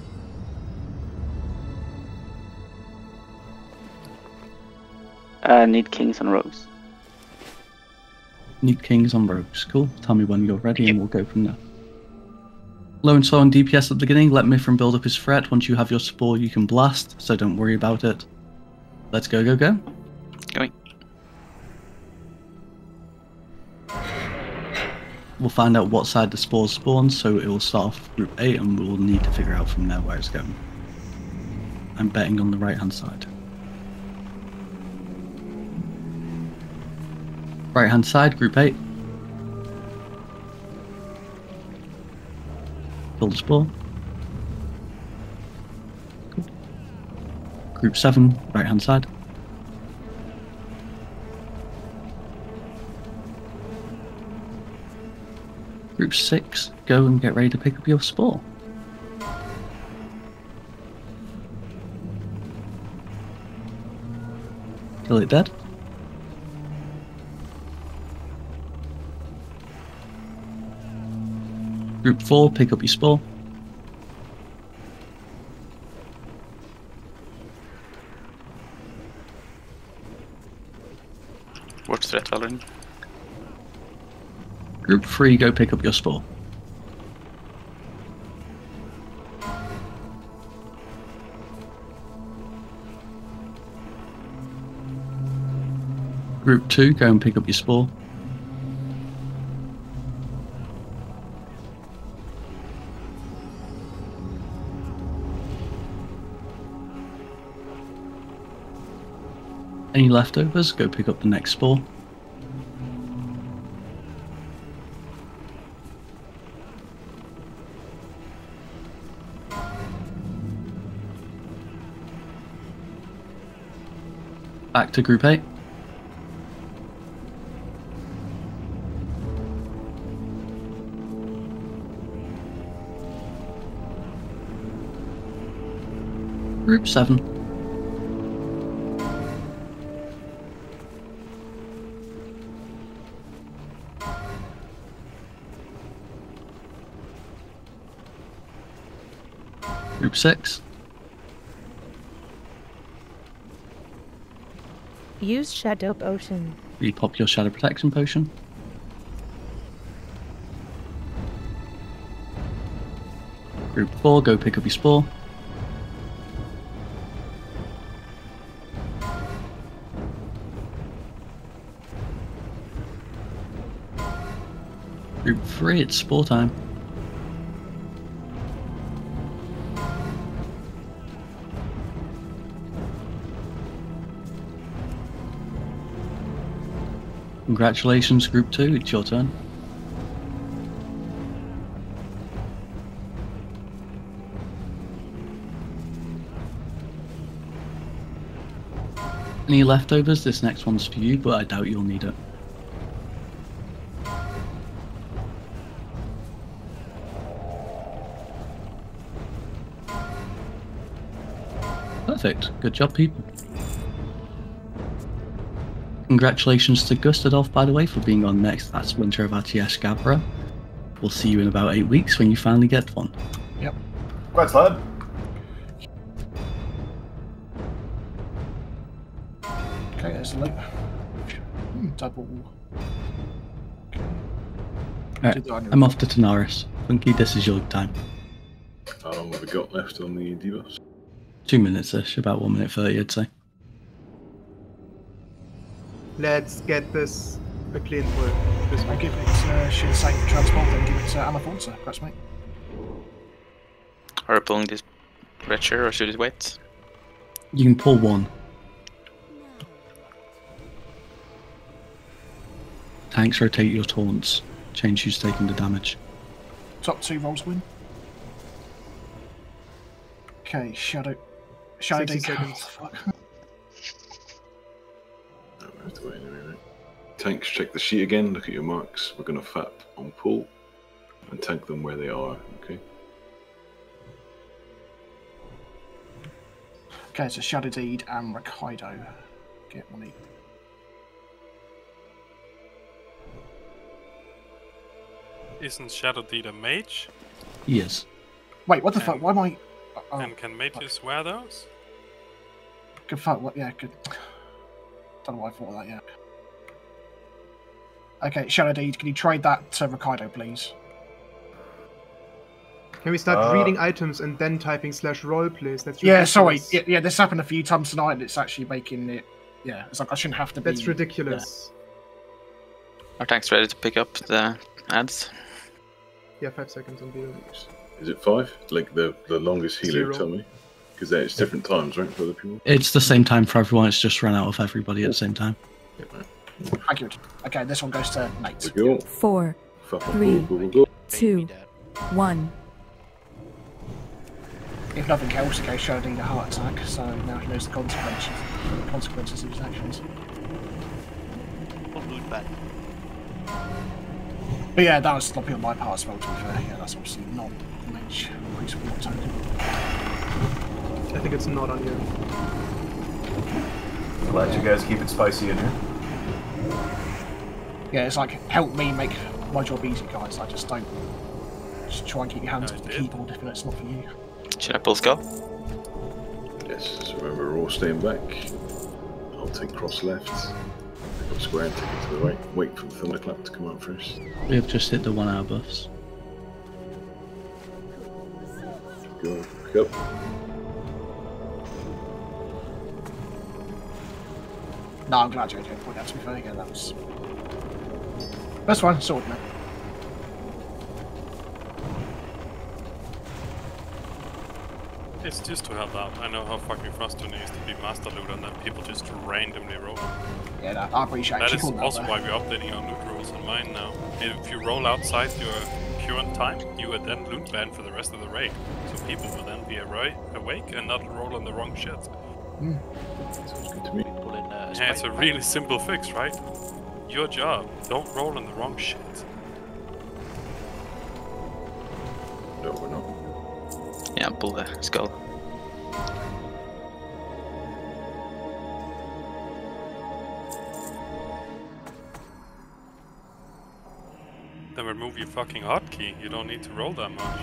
Uh, need kings and rogues. Need kings and rogues, cool. Tell me when you're ready and we'll go from there. Low and slow on D P S at the beginning, let Mithrin build up his threat. Once you have your spore, you can blast, so don't worry about it. Let's go, go, go. Going. We'll find out what side the spores spawn, so it will start off with group eight, and we'll need to figure out from there where it's going. I'm betting on the right-hand side. Right-hand side, group eight. Kill the spore. Cool. Group seven, right-hand side. Group six, go and get ready to pick up your spore. Kill it dead. Group four, pick up your spore. Watch that, Valorin. Group three, go pick up your spore. Group two, go and pick up your spore. Any leftovers, go pick up the next spore. Back to group eight. Group seven. Group six. Use Shadow Potion. Repop your Shadow Protection Potion. Group four, go pick up your Spore. Group three, it's Spore time. Congratulations, Group two, it's your turn. Any leftovers? This next one's for you, but I doubt you'll need it. Perfect. Good job, people. Congratulations to Gustav, by the way, for being on next. That's Winter of R T S Gabra. We'll see you in about eight weeks when you finally get one. Yep. Quite lad. Okay, that's late. Double. Right, I'm off to Tanaris. Funky, this is your time. How long have we got left on the debuffs? Two minutes-ish, about one minute thirty, I'd say. Let's get this. quickly into work. This I give it uh, Shinsei for transport, then give it to uh, Amantha, perhaps, mate. Are we pulling this pressure or should it wait? You can pull one. Tanks rotate your taunts. Change who's taking the damage. Top two rolls win. Okay, Shadow. Shadow Deed. Oh, fuck. No, we have to wait anyway, right? Tanks, check the sheet again. Look at your marks. We're going to fap on pull and tank them where they are, okay? Okay, so Shadow Deed and Rakkaido get one each. Isn't Shadow Deed a mage? Yes. Wait, what the and, fuck? Why am I? Oh, and can mages fuck. wear those? Good fuck. What? Yeah. Good. Don't know why I thought of that. Yeah. Okay, Shadow Deed. Can you trade that to Rikado, please? Can we start uh, reading items and then typing slash roll, please? That's ridiculous. Yeah. Sorry. Yeah, yeah. This happened a few times tonight, and it's actually making it. Yeah. It's like I shouldn't have to. That's be... That's ridiculous. Yeah. Our tank's ready to pick up the ads. Yeah, five seconds on B O. Is it five? Like the, the longest healer, tell me. Because it's different times, right, for other people? It's the same time for everyone, it's just run out of everybody at the same time. Yeah, right. Thank you. Okay, this one goes to Nate. Go. Four, three, go, go, go. two, one. If nothing else, okay, Shadow Deed a heart attack, so now he knows the consequences, the consequences of his actions. What good bad. But yeah, that was sloppy on my part as well, to be fair. Yeah, that's obviously not mage. I think it's not on you. Glad you guys keep it spicy in here. Yeah, it's like, help me make my job easy, guys. I just don't... Just try and keep your hands no, off the keyboard if it's not for you. Should I pull skull? Yes, just remember we're all staying back. I'll take cross left. Square and take it to the right. Wait for the thunderclap to come out first. We have just hit the one hour buffs. Go, go. No, I'm glad J J pointed out to me. Again, that was best one. Sword man. It's just to help out. I know how fucking frustrating it is to be master loot and then people just randomly roll. Yeah, no, I appreciate that. Is also why we're updating our loot rules on mine now. If you roll outside your current time, you are then loot banned for the rest of the raid. So people will then be awake and not roll on the wrong shit. Mm. Sounds good to me. Yeah, it's a really simple fix, right? Your job, don't roll on the wrong shit. No, we're not. Yeah, pull the skull. Then remove your fucking hotkey. You don't need to roll that much.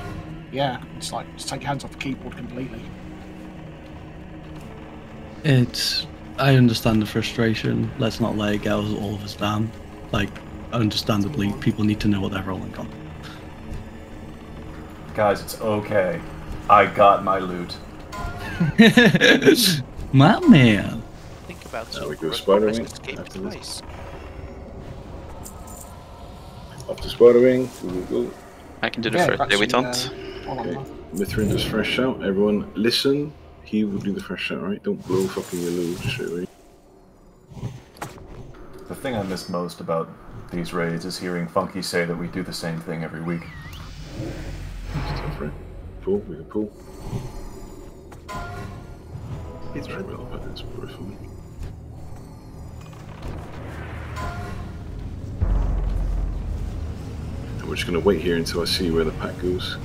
Yeah, it's like just take your hands off the keyboard completely. It's. I understand the frustration. Let's not let it get all of us down. Like, understandably, people need to know what they're rolling on. Guys, it's okay. I got my loot. My man. Think about that. There we go, Spider-Wing. Off the Spider-Wing. I can do the yeah, first debutant. Uh, okay. Mithrin does fresh shout. Everyone listen. He will do the fresh shout, right? Don't blow fucking your loot straight away. The thing I miss most about these raids is hearing Funky say that we do the same thing every week. It's tough, right? Pull, we can pull. It's right. Well, but it's beautiful. And we're just gonna wait here until I see where the pack goes.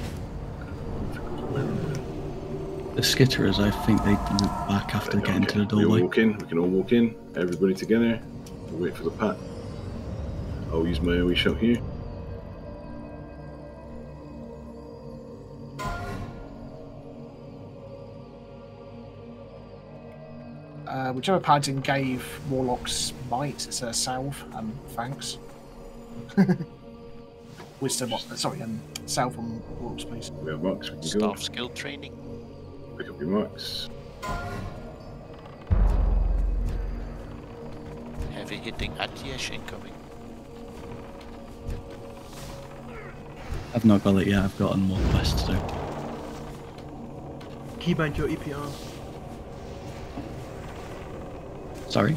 The skitterers, I think they look back after yeah, getting okay. to the doorway. We all walk in. We can all walk in. Everybody together. We'll wait for the pack. I'll use my O E shot here. Uh, whichever Paddington gave Warlock's might, it's a salve, um, thanks. Wisdom, uh, sorry, um, salve on Warlocks, please. We have marks, we can Staff go. Staff skill training. Pick up your marks. Heavy hitting at Yesh incoming. I've not got it yet, I've got more quests to do. Keybind your E P R. Sorry?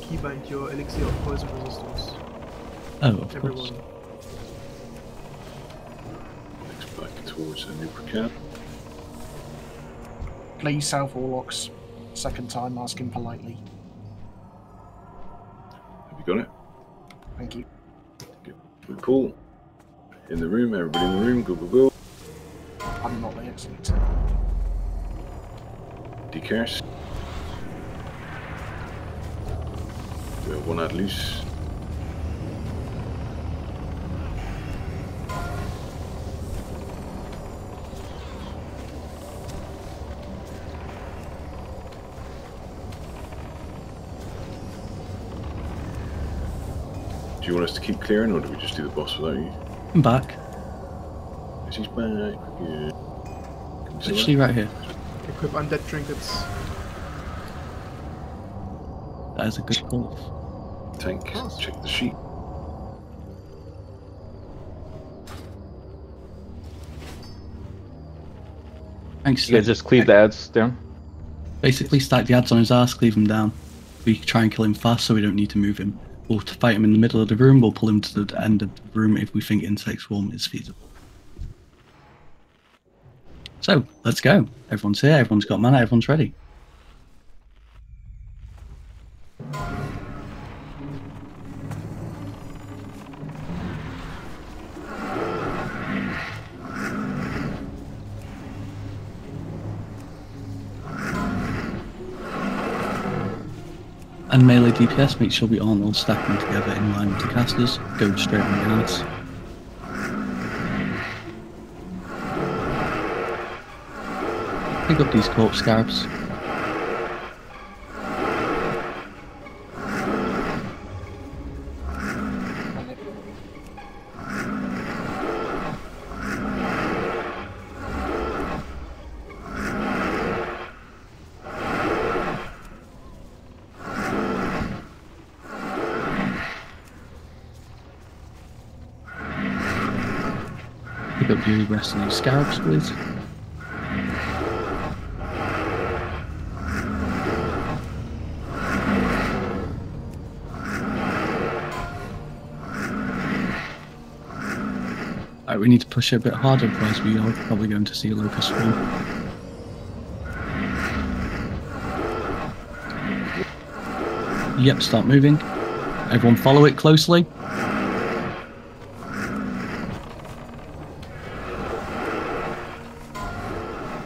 Keybind your elixir of poison resistance. Oh, of Everyone. course. Next back towards a new precap. Please, South Warlocks. Second time asking politely. Have you got it? Thank you. Good, good call. In the room, everybody in the room, go go go. I'm not there, so it's... Decurse. We have one out loose. Do you want us to keep clearing, or do we just do the boss without you? I'm back. Is he back? Yeah. Literally right here. Equip undead trinkets. That is a good call. Tank, oh. Check the sheet. Thanks. You guys just cleave the ads down? Basically stack the ads on his ass, cleave him down. We try and kill him fast so we don't need to move him. We'll fight him in the middle of the room, we'll pull him to the end of the room if we think insect swarm is feasible. So, let's go. Everyone's here, everyone's got mana, everyone's ready. And melee D P S, make sure we aren't all stacking together in line with the casters. Go straight on the guards. Pick up these corpse scarabs. The rest of these scarabs, please. Alright, we need to push it a bit harder, otherwise we are probably going to see a locust swarm. Yep, start moving. Everyone follow it closely.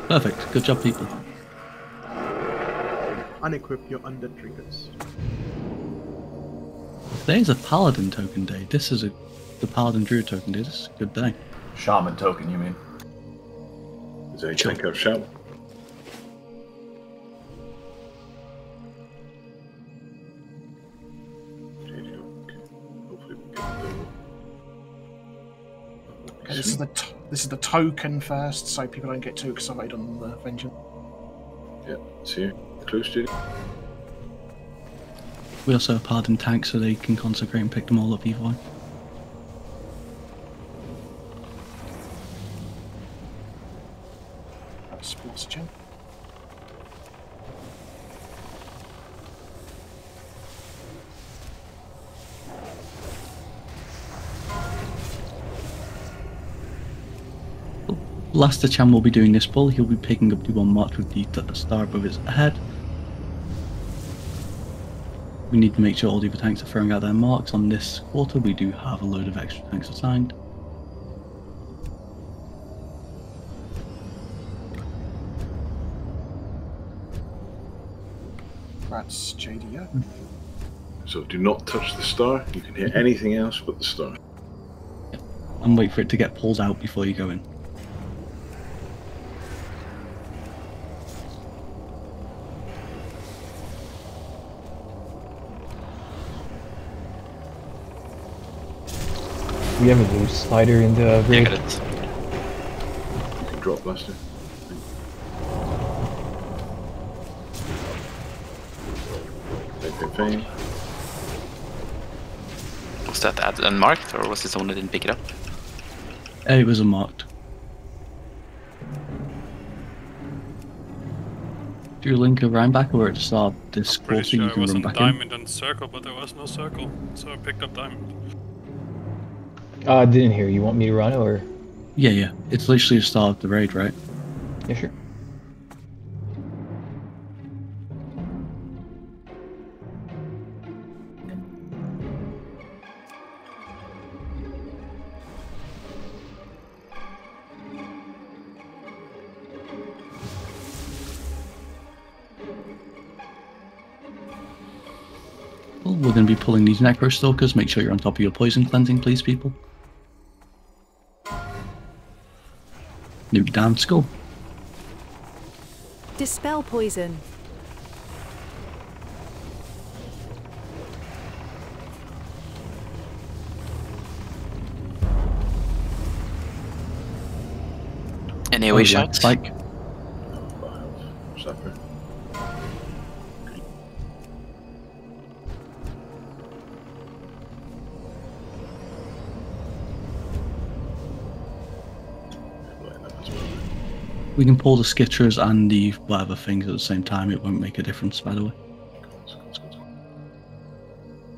Perfect. Good job, people. Unequip your undead trinkets. Today's a Paladin token day. This is a the Paladin Druid token day. This is a good day. Shaman token, you mean? Is there any tank out shaman? This is the t this is the token first, so people don't get too excited on the vengeance. Yeah, see you. Close to it. We also have Pardon tanks, so they can consecrate and pick them all up either way. That's sports gem. Blastercham will be doing this pull. He'll be picking up the one marked with the star above his head. We need to make sure all the other tanks are throwing out their marks. On this quarter, we do have a load of extra tanks assigned. That's J D O. Mm. So do not touch the star. You can hit anything else but the star. Yep. And wait for it to get pulled out before you go in. We have a loose slider in the rig. Yeah, you can drop blaster. Take the pain. Was that add unmarked, or was it someone that didn't pick it up? It was unmarked. Drew Linker, Rhinebacker, where it started this whole thing you can run back in. I was on diamond and circle, but there was no circle, so I picked up diamond. Uh, I didn't hear. You want me to run or? Yeah, yeah. It's literally the start of the raid, right? Yeah, sure. We're going to be pulling these necro stalkers. Make sure you're on top of your poison cleansing, please, people. Nuke down skull. Dispel poison. Any away shots? Like. We can pull the skitters and the whatever things at the same time. It won't make a difference, by the way.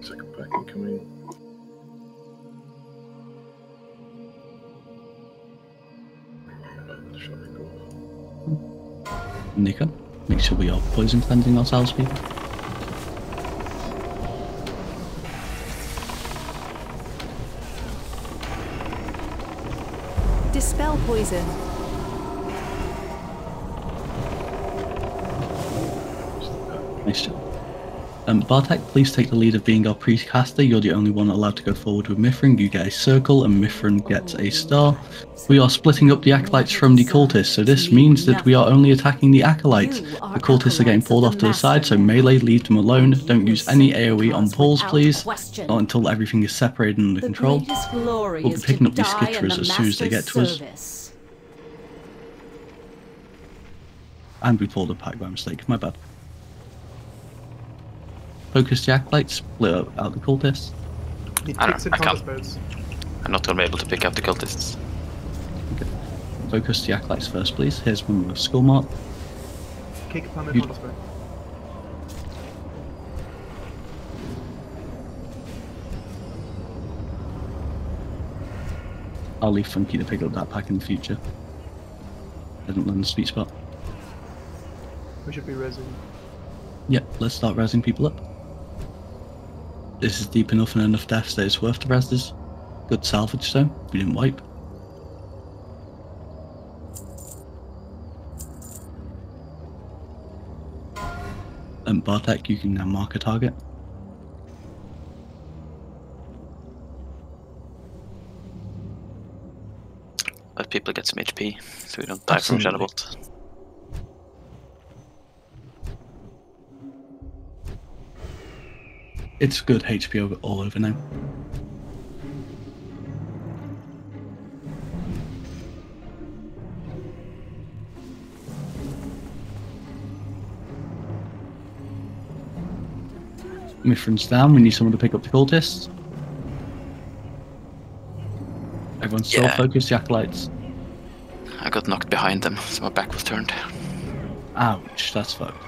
Second pack can come in. Nika, make sure we are poison cleansing ourselves, people. Dispel poison. Nice job. Um, Bartek, please take the lead of being our pre-caster. You're the only one allowed to go forward with Mithrin. You get a circle and Mithrin gets a star. We are splitting up the acolytes from the cultists, so this means that we are only attacking the acolytes. The cultists are getting pulled off to the side, so melee, leave them alone. Don't use any A O E on pulls, please. Not until everything is separated and under control. We'll be picking up the skitterers as soon as they get to us. And we pulled a pack by mistake, my bad. Focus the acolytes, split up out the cultists. I don't, I can't. I'm not gonna be able to pick up the cultists. Okay. Focus the acolytes first, please. Here's one with a skull mark. Kick upon the cultists. I'll leave Funky to pick up that pack in the future. I didn't learn the sweet spot. We should be resin. Yep, let's start rezzing people up. This is deep enough and enough deaths that it's worth the rezzers. Good salvage though, we didn't wipe. And Bartek, you can now mark a target. Let people get some H P so we don't die. Absolutely. From Shadowbolt. It's good H P all over now. Mithrin's down, we need someone to pick up the cultists. Everyone's still yeah. focused, the acolytes. I got knocked behind them, so my back was turned. Ouch, that's fucked.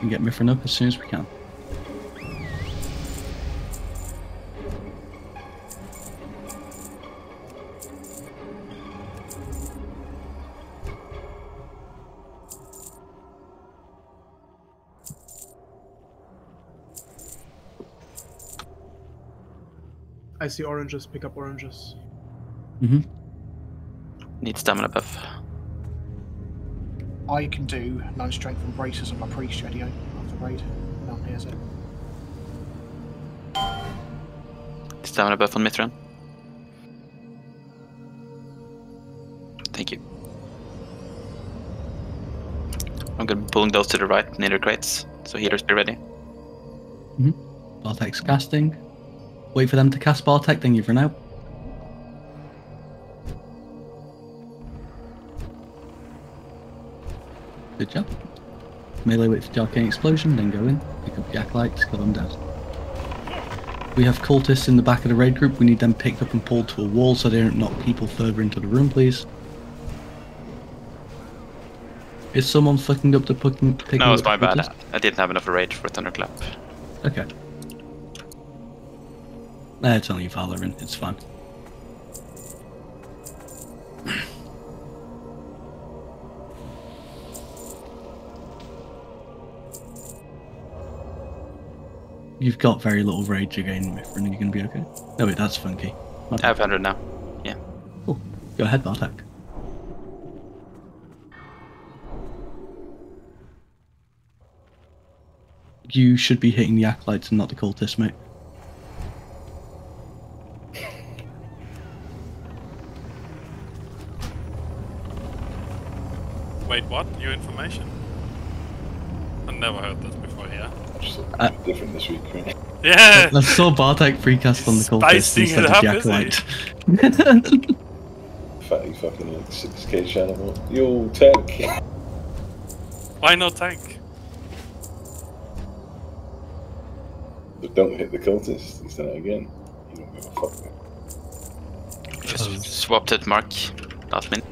And get Mithrin up as soon as we can. I see oranges, pick up oranges. Mm-hmm. Need stamina buff. I can do nine strength and braces on my priest J D O after raid. No one hears it. Stamina buff on Mithrin. Thank you. I'm gonna be pulling those to the right near the crates, so healers be ready. Mm-hmm. Bartek's casting. Wait for them to cast Bartek, then you've run out. Good job. Melee wait for the arcane explosion, then go in, pick up the acolytes, kill them dead. We have cultists in the back of the raid group. We need them picked up and pulled to a wall so they don't knock people further into the room, please. Is someone fucking up the fucking... No, it's my bad. Cultists? I didn't have enough rage for a thunderclap. Okay. Nah, it's only Valorin. It's fine. You've got very little rage again, Mithrin. Are you going to be okay? No, wait, that's Funky. I have one hundred now. Yeah. Cool. Go ahead, Bartek. You should be hitting the acolytes and not the cultists, mate. Wait, what? New information? I never heard this before, yeah? Uh, different this week, right? Yeah! I saw Bartek precast on the cultist instead of Jack White. Fatty fucking like six K animal. Yo, tank! Why not tank? But don't hit the cultist, he's done it again. You don't give a fuck. Just oh. swapped it, Mark. Last minute.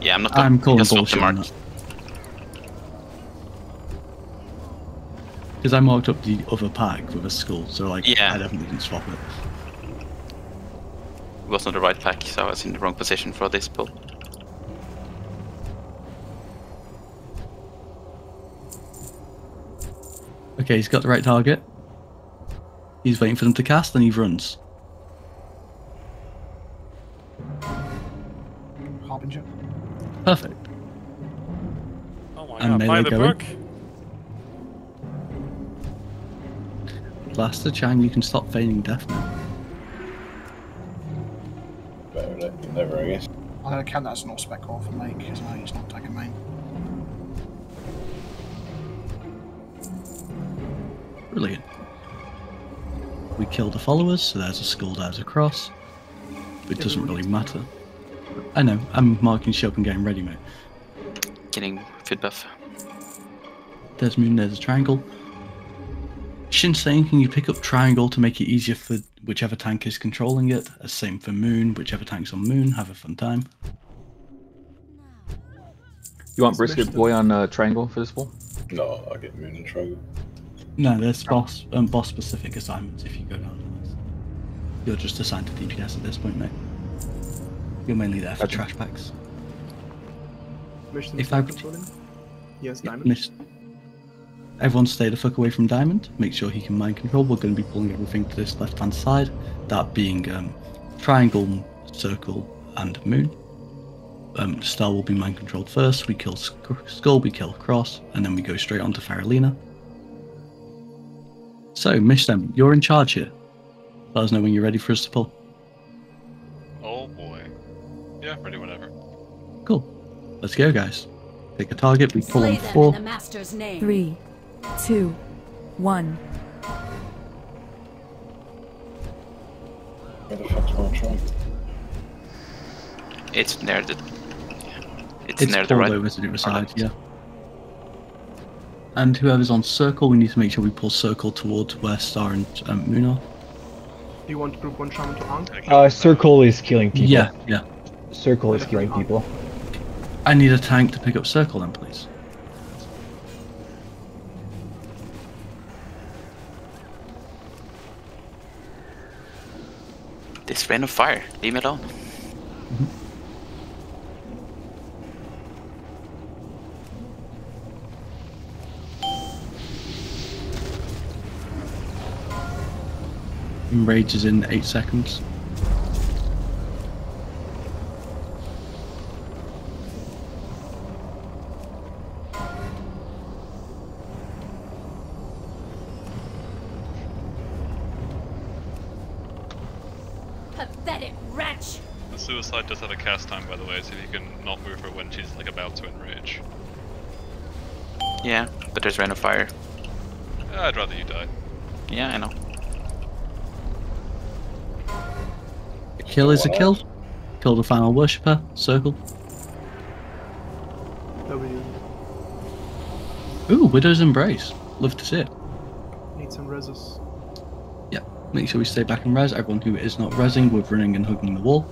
Yeah, I'm not done. I'm calling bullshit the Mark. Because I marked up the other pack with a skull, so like, yeah. I definitely didn't swap it. It wasn't the right pack, so I was in the wrong position for this pull. Okay, he's got the right target. He's waiting for them to cast, then he runs. Harbinger. Perfect. Oh my and god, by the book! Blastercham, you can stop feigning death now. Better late than never, I guess. I don't count that as an all-spec call for Lake, because now he's not taking main. Brilliant. We killed the followers, so there's a skull, there's a cross. But it doesn't really matter. I know, I'm marking shit up and getting ready, mate. Getting food buff. There's moon, there's a triangle. Shinsei, can you pick up triangle to make it easier for whichever tank is controlling it? As same for moon, whichever tank's on moon, have a fun time. You want Brisket Boy on uh, triangle for this ball? No, I'll get moon and triangle. No, there's boss um, boss specific assignments if you go down to this. You're just assigned to D P S at this point, mate. You're mainly there for gotcha. trash packs. Mission if I... controlling? Yes, diamond. Miss... Everyone stay the fuck away from Diamond, make sure he can mind control. We're going to be pulling everything to this left hand side, that being um, triangle, circle and moon. Um, Star will be mind controlled first, we kill Skull, we kill Cross, and then we go straight on to Faralina. So, Mishtem, you're in charge here. Let us know when you're ready for us to pull. Oh boy. Yeah, ready whenever. Cool. Let's go, guys. Take a target, we pull on four, three, two, one. Where the fuck's my trunk? It's near the. It's, it's near the right. It's pulled over to yeah. And whoever's on circle, we need to make sure we pull circle towards where Star and um, Moon are. Do you want group one shaman to hunt? Uh, circle is killing people. Yeah, yeah. Circle is killing people. I need a tank to pick up circle then, please. This rain of fire, leave me alone. Mm-hmm. Enrage is in eight seconds. Suicide does have a cast time, by the way, so you can not move her when she's like about to enrage. Yeah, but there's rain of fire. Uh, I'd rather you die. Yeah, I know. A kill is a kill. Kill the final worshipper. Circle. W. Ooh, Widow's Embrace. Love to see it. need some reses. Yeah, make sure we stay back and res. Everyone who is not resing, we're running and hugging the wall.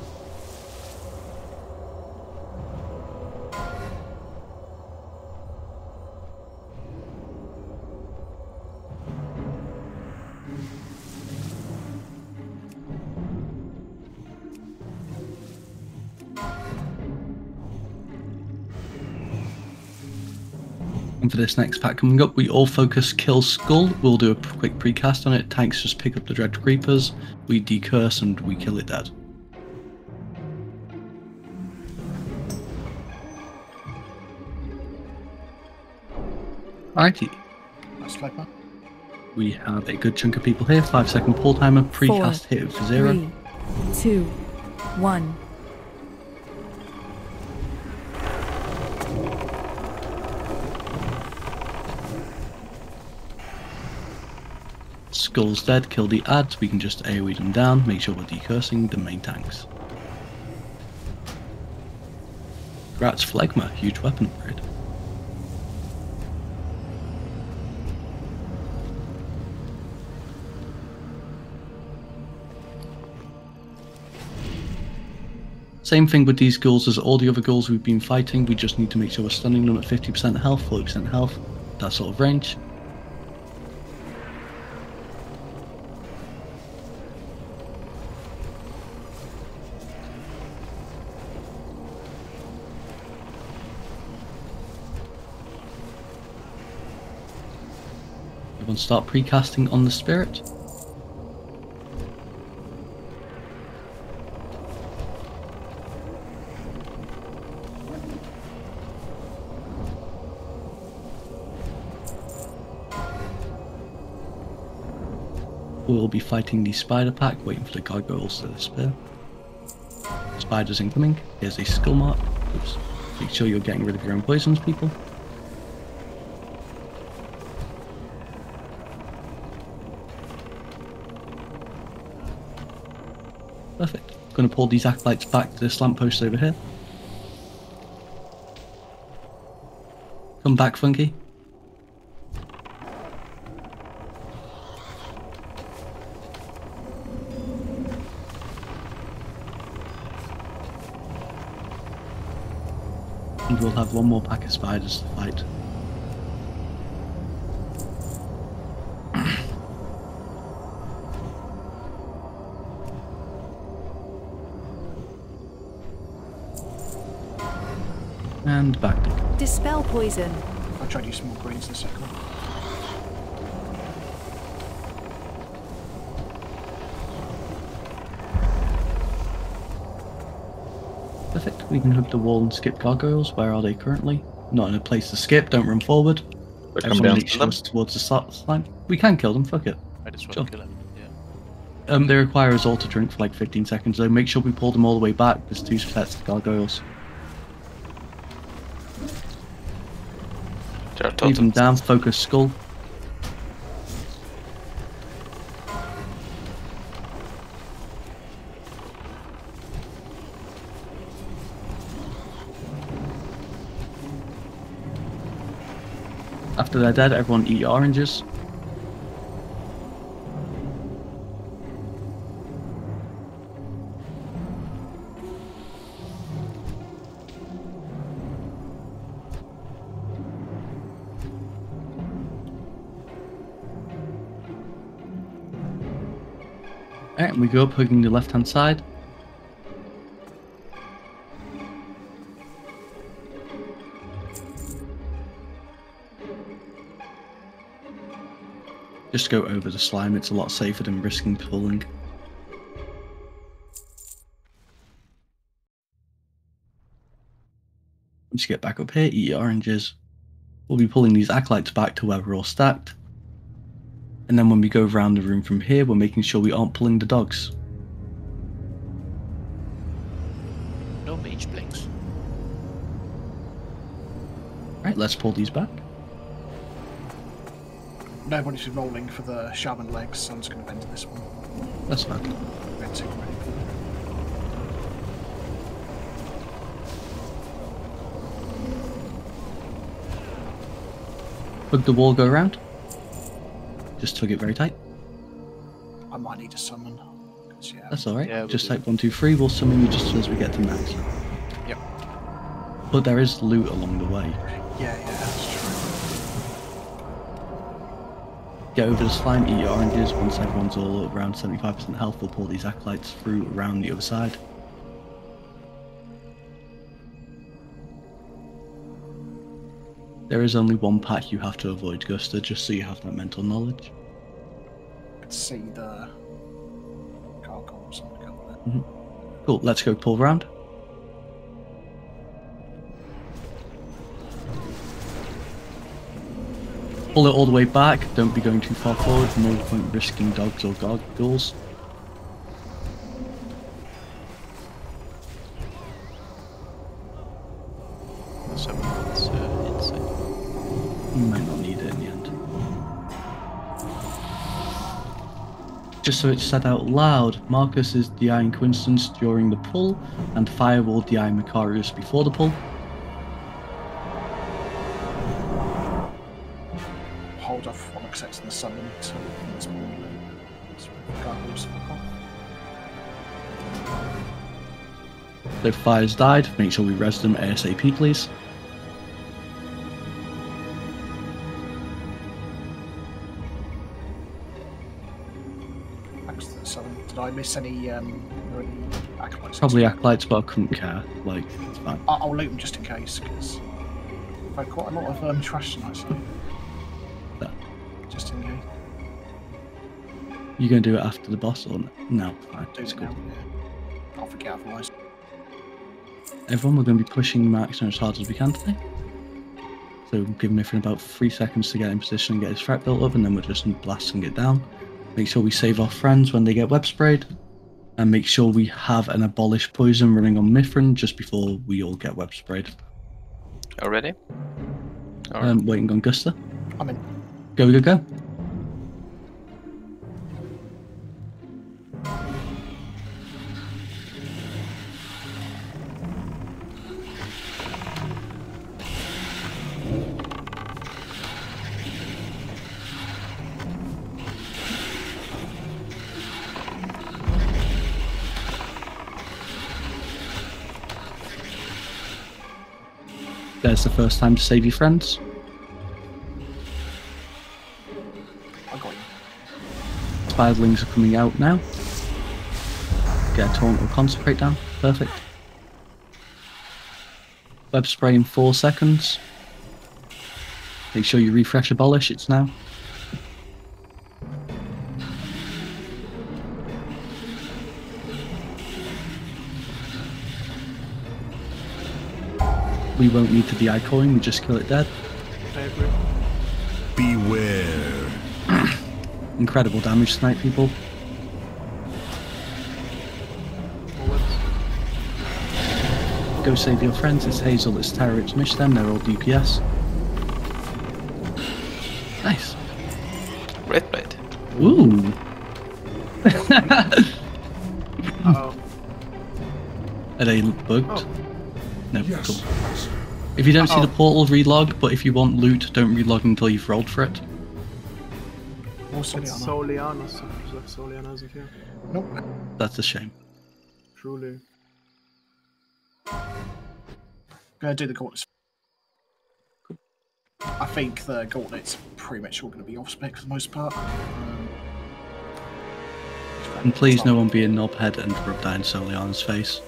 For this next pack coming up, we all focus kill skull. We'll do a quick precast on it. Tanks just pick up the dread creepers, we decurse and we kill it dead. Alrighty. That's like that. We have a good chunk of people here. Five second pull timer, precast hit for zero. Three, two, one. Skull's dead, kill the ads, we can just AoE them down, make sure we're decursing the main tanks. Congrats, Phlegma, huge weapon upgrade. Same thing with these ghouls as all the other ghouls we've been fighting, we just need to make sure we're stunning them at fifty percent health, forty percent health, that sort of range. Start precasting on the spirit. We'll be fighting the spider pack, waiting for the gargoyles to disappear. Spiders incoming. Here's a skull mark. Oops. Make sure you're getting rid of your own poisons, people. Perfect. Going to pull these acolytes back to this lamppost over here. Come back, Funky. And we'll have one more pack of spiders to fight. And back to it. Dispel poison. I'll try to use some more greens in a second. Perfect. We can hug the wall and skip gargoyles. Where are they currently? Not in a place to skip. Don't run forward. We'll come down to them. Towards the start line. We can kill them. Fuck it. I just want sure. to kill them. Yeah. Um, they require us all to drink for like fifteen seconds though. Make sure we pull them all the way back. There's two sets of gargoyles. Leave them down, focus skull. After they're dead, everyone eat oranges. Alright, and we go up, hugging the left-hand side. Just go over the slime, it's a lot safer than risking pulling. Just get back up here, eat your oranges. We'll be pulling these acolytes back to where we're all stacked. And then when we go round the room from here, we're making sure we aren't pulling the dogs. No mage blinks. Right, let's pull these back. Nobody's rolling for the shaman legs, so I'm just going to bend this one. That's fine. Hug the wall, go around. Just tug it very tight. I might need to summon. Yeah, that's alright. Yeah, just type one two three, we'll summon you just as we get to Naxx. Yep. But there is loot along the way. Yeah, yeah, that's true. Get over the slime, eat your oranges. Once everyone's all around seventy-five percent health, we'll pull these acolytes through around the other side. There is only one pack you have to avoid, Gusta, just so you have that mental knowledge. Let's see the... Mm-hmm. Cool, let's go pull round. Pull it all the way back, don't be going too far forward, no point risking dogs or gargoyles. So it's uh, insane. You might not need it in the end. Just so it's said out loud, Marcus is D I-ing Coincidence during the pull, and Fire will D I Macarius before the pull. Hold off on accepting the summon until it's pulled. So Fire's died, make sure we res them ASAP please. I miss any, um, any acolytes? Probably acolytes, but I couldn't care. Like, it's fine. I'll, I'll loot them just in case, because I've had quite a lot of um, trash tonight, so. No. Just in case. You going to do it after the boss or no? No, fine. Do it's it good. Now, yeah. I'll forget otherwise. Everyone, we're going to be pushing Naxx as hard as we can today. So, give Mithrin about three seconds to get in position and get his threat built up, and then we're just blasting it down. Make sure we save our friends when they get web sprayed, and make sure we have an abolish poison running on Mithrin just before we all get web sprayed. Already? All right. I'm waiting on Gusta. I'm in. Go, go, go. There's the first time to save your friends. I got you. Spiderlings are coming out now. Get a taunt or consecrate down. Perfect. Web spray in four seconds. Make sure you refresh abolish, it's now. We won't need to D I coin, we just kill it dead. Beware. Incredible damage tonight, people. Go save your friends, it's Hazel, it's Tara, it's Mish them, they're all D P S. Nice. Red blade. Ooh. Uh-oh. Are they bugged? Oh. No, yes. Cool. If you don't uh -oh. see the portal, relog, but if you want loot, don't relog until you've rolled for it. Or Soliana. Soliana, so like Soliana as you can. Nope. That's a shame. Truly. I'm gonna do the gauntlets. Cool. I think the gauntlets are pretty much all gonna be off spec for the most part. Um, and please, no one be a knobhead and rub down Soliana's face.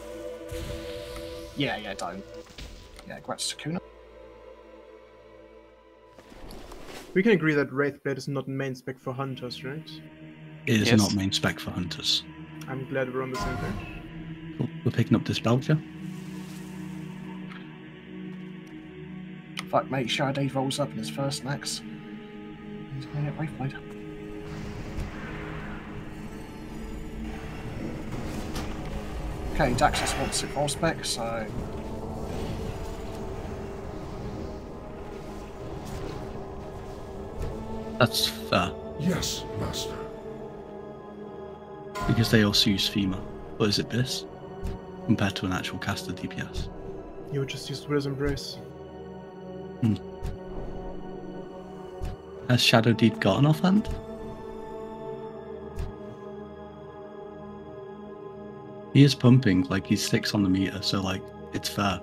Yeah, yeah, don't. Yeah, go out to Hakuna. We can agree that Wraithblade is not main spec for hunters, right? It is yes. not main spec for hunters. I'm glad we're on the same page. Cool. We're picking up this Belcher. Fuck, mate, Shadow Deed rolls up in his first Naxx. He's going to get Wraithblade. Okay, Daxus wants it for spec, so... That's fair. Yes, master. Because they also use FEMA. Or is it Biss? Compared to an actual caster D P S. You would just use Will's Embrace. Hmm. Has Shadow Deed got an offhand? He is pumping, like he's six on the meter, so like it's fair.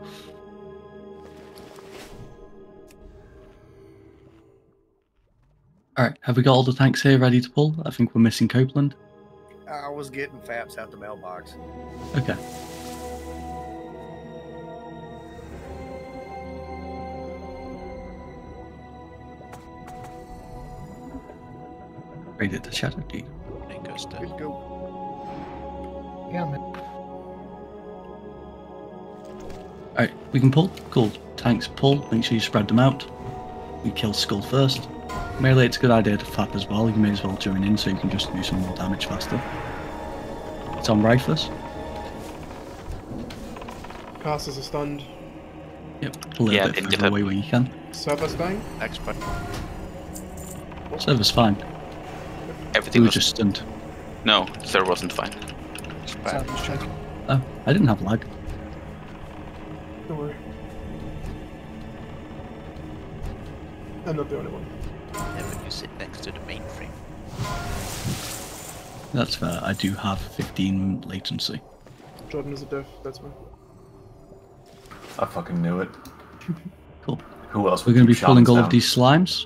Alright, have we got all the tanks here ready to pull? I think we're missing Copeland. I was getting F A Ps out the mailbox. Okay. Raided the Shadow Deed. Hey, Gusta. Let's go. Yeah, man. Alright, we can pull. Cool. Tanks pull. Make sure you spread them out. We kill Skull first. Melee, it's a good idea to F A P as well. You may as well join in so you can just do some more damage faster. It's on Rifles. Passes are stunned. Yep, a little yeah, bit further away when you can. Server's going? Expert. Server's fine. Everything was just stunned. No, server wasn't fine. Oh, I didn't have lag. Don't worry. I'm not the only one. Yeah, but you sit next to the mainframe. That's fair, I do have fifteen latency. Jordan is a dev, that's fine. I fucking knew it. Cool. Who else? We're going to be pulling all down of these slimes.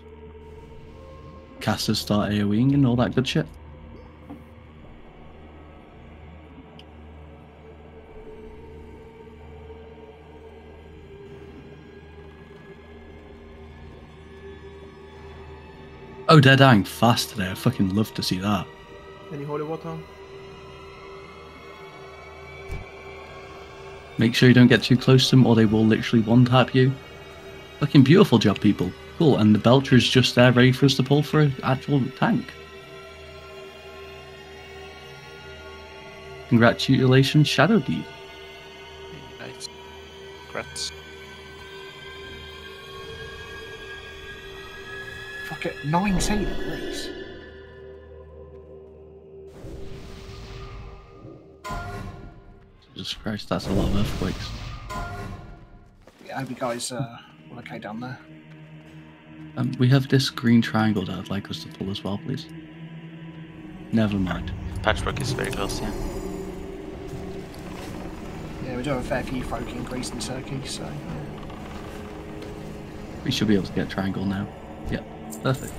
Casters start AoEing and all that good shit. Oh, they're dying fast today. I fucking love to see that. Any holy water? Make sure you don't get too close to them or they will literally one-tap you. Fucking beautiful job, people. Cool, and the Belcher is just there ready for us to pull for an actual tank. Congratulations, Shadow Deed. Nice. Congrats. Get nine saving, please. Jesus Christ, that's a lot of earthquakes. Yeah, I hope you guys uh, are okay down there. Um, we have this green triangle that I'd like us to pull as well, please. Never mind. Patchwork is very close, yeah. Yeah, we do have a fair few folk in Greece and Turkey, so... We should be able to get a triangle now. Yeah. Perfect.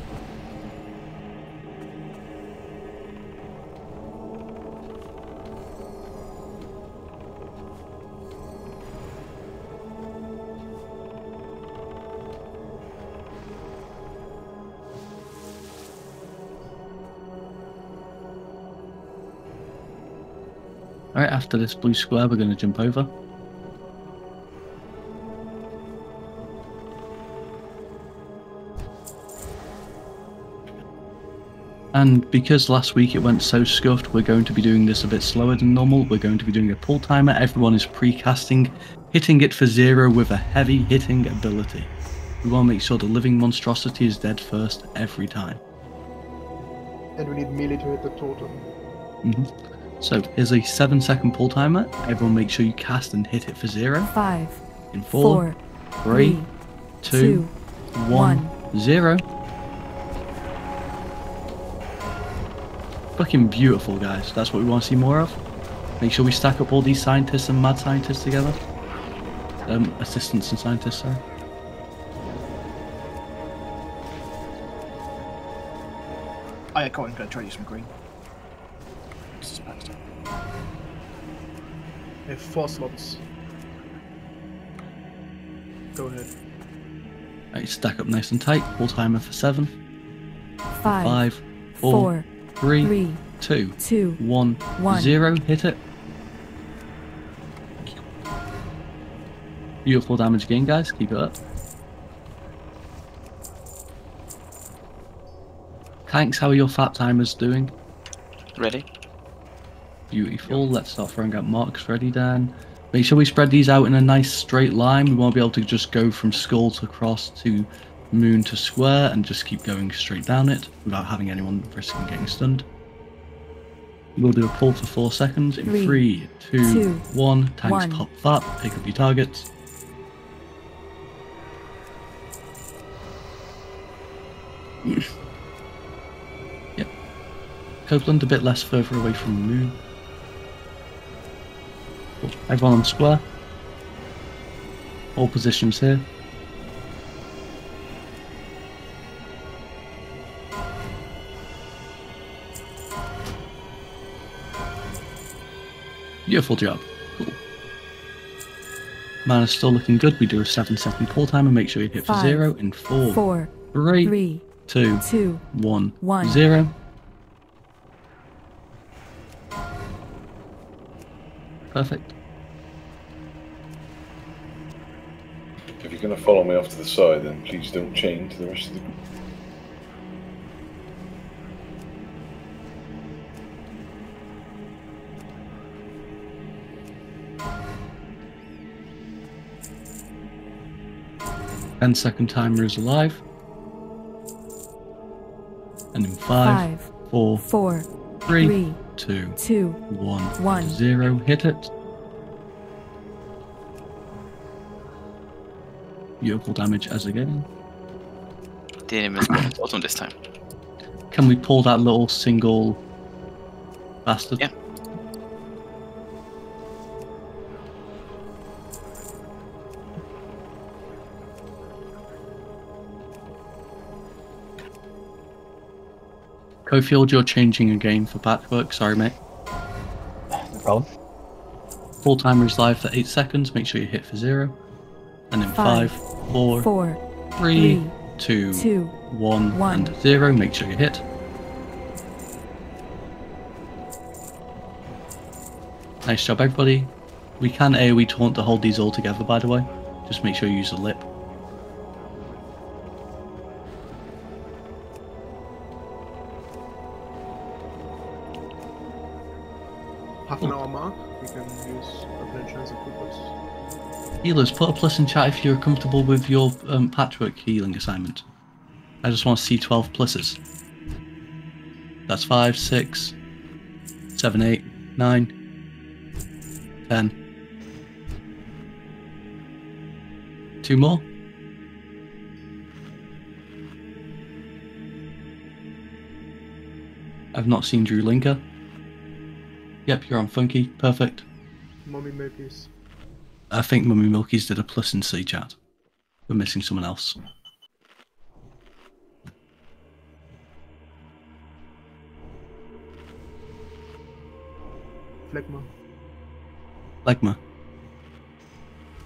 Alright, after this blue square, we're going to jump over. And because last week it went so scuffed, we're going to be doing this a bit slower than normal. We're going to be doing a pull timer. Everyone is pre-casting, hitting it for zero with a heavy hitting ability. We want to make sure the living monstrosity is dead first every time. And we need melee to hit the totem. Mm-hmm. So here's a seven second pull timer. Everyone make sure you cast and hit it for zero. Five. In four, four three, three, two, two one, one, zero. Fucking beautiful, guys. That's what we want to see more of. Make sure we stack up all these scientists and mad scientists together. Um, assistants and scientists, sorry. Oh yeah, Colin's gonna trade you some green. This is Baxter. I have four slots. Go ahead. Alright, stack up nice and tight. Pull timer for seven. Five. Five. Four. four Three, Three, two, two, one, one, zero. Hit it. Beautiful damage again, guys. Keep it up. Tanks, how are your fat timers doing? Ready. Beautiful. Yep. Let's start throwing out marks. Ready, Dan. Make sure we spread these out in a nice straight line. We want to be able to just go from skull to cross to moon to square and just keep going straight down it without having anyone risking getting stunned. We'll do a pull for four seconds in three, three two, two, one. Tanks, one. Pop that. Pick up your targets. Yep. Copeland a bit less further away from the moon. Everyone on square. All positions here. Beautiful job. Cool. Man is still looking good. We do a seven second call time and make sure you hit for Five, zero in four, four three, three, two, two, one, one, zero. Perfect. If you're going to follow me off to the side, then please don't chain to the rest of the group. Ten second timer is alive. And in five, five four, four, three, three two, two, one, one, zero, hit it. Beautiful damage as again. Didn't miss the bottom this time. Can we pull that little single bastard? Yeah. Cofield, you're changing again for patchwork. Sorry, mate. No problem. Full timer is live for eight seconds. Make sure you hit for zero. And in five, five four, four, three, three two, two, one, one, and zero. Make sure you hit. Nice job, everybody. We can AoE taunt to hold these all together, by the way. Just make sure you use the lip. Half an hour mark, we can use Appendage as a purpose. Healers, put a plus in chat if you're comfortable with your um, patchwork healing assignment. I just want to see twelve pluses. That's five, six, seven, eight, nine, ten. Two more? I've not seen Drew Linker. Yep, you're on Funky. Perfect. Mummy Milkies. I think Mummy Milkies did a plus in C chat. We're missing someone else. Phlegma. Phlegma.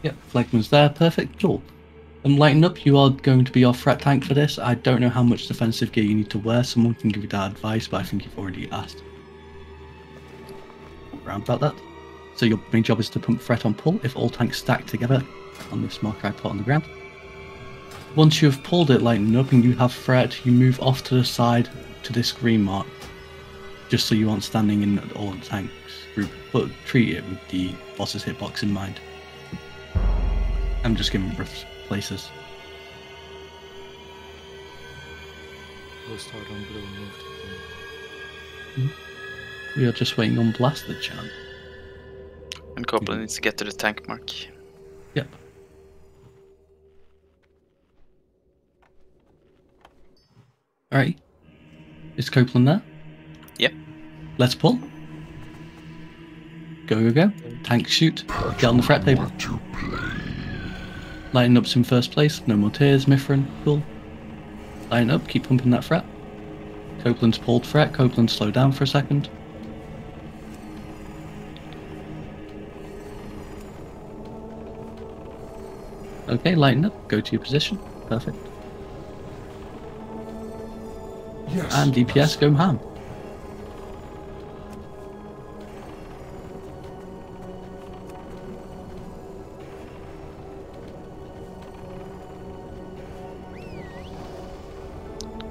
Yep, Phlegma's there. Perfect. Cool. And Lighten Up, you are going to be our threat tank for this. I don't know how much defensive gear you need to wear. Someone can give you that advice, but I think you've already asked around about that. So your main job is to pump threat on pull. If all tanks stack together on this marker I put on the ground, once you have pulled it, Lightning Up, and you have threat, you move off to the side to this green mark, just so you aren't standing in all the tanks group, but treat it with the boss's hitbox in mind. I'm just giving rough places. We'll start on blue and move to green. We are just waiting on Blastercham. And Copeland needs to get to the tank mark. Yep. Alright. Is Copeland there? Yep. Let's pull. Go, go, go. Tank shoot. Get on the fret table. Lighten Up's in first place. No more tears. Mithrin. Cool. Lighten Up. Keep pumping that fret. Copeland's pulled fret. Copeland, slow down for a second. Okay, Lighten Up, go to your position. Perfect. Yes, and D P S, yes. Go ham.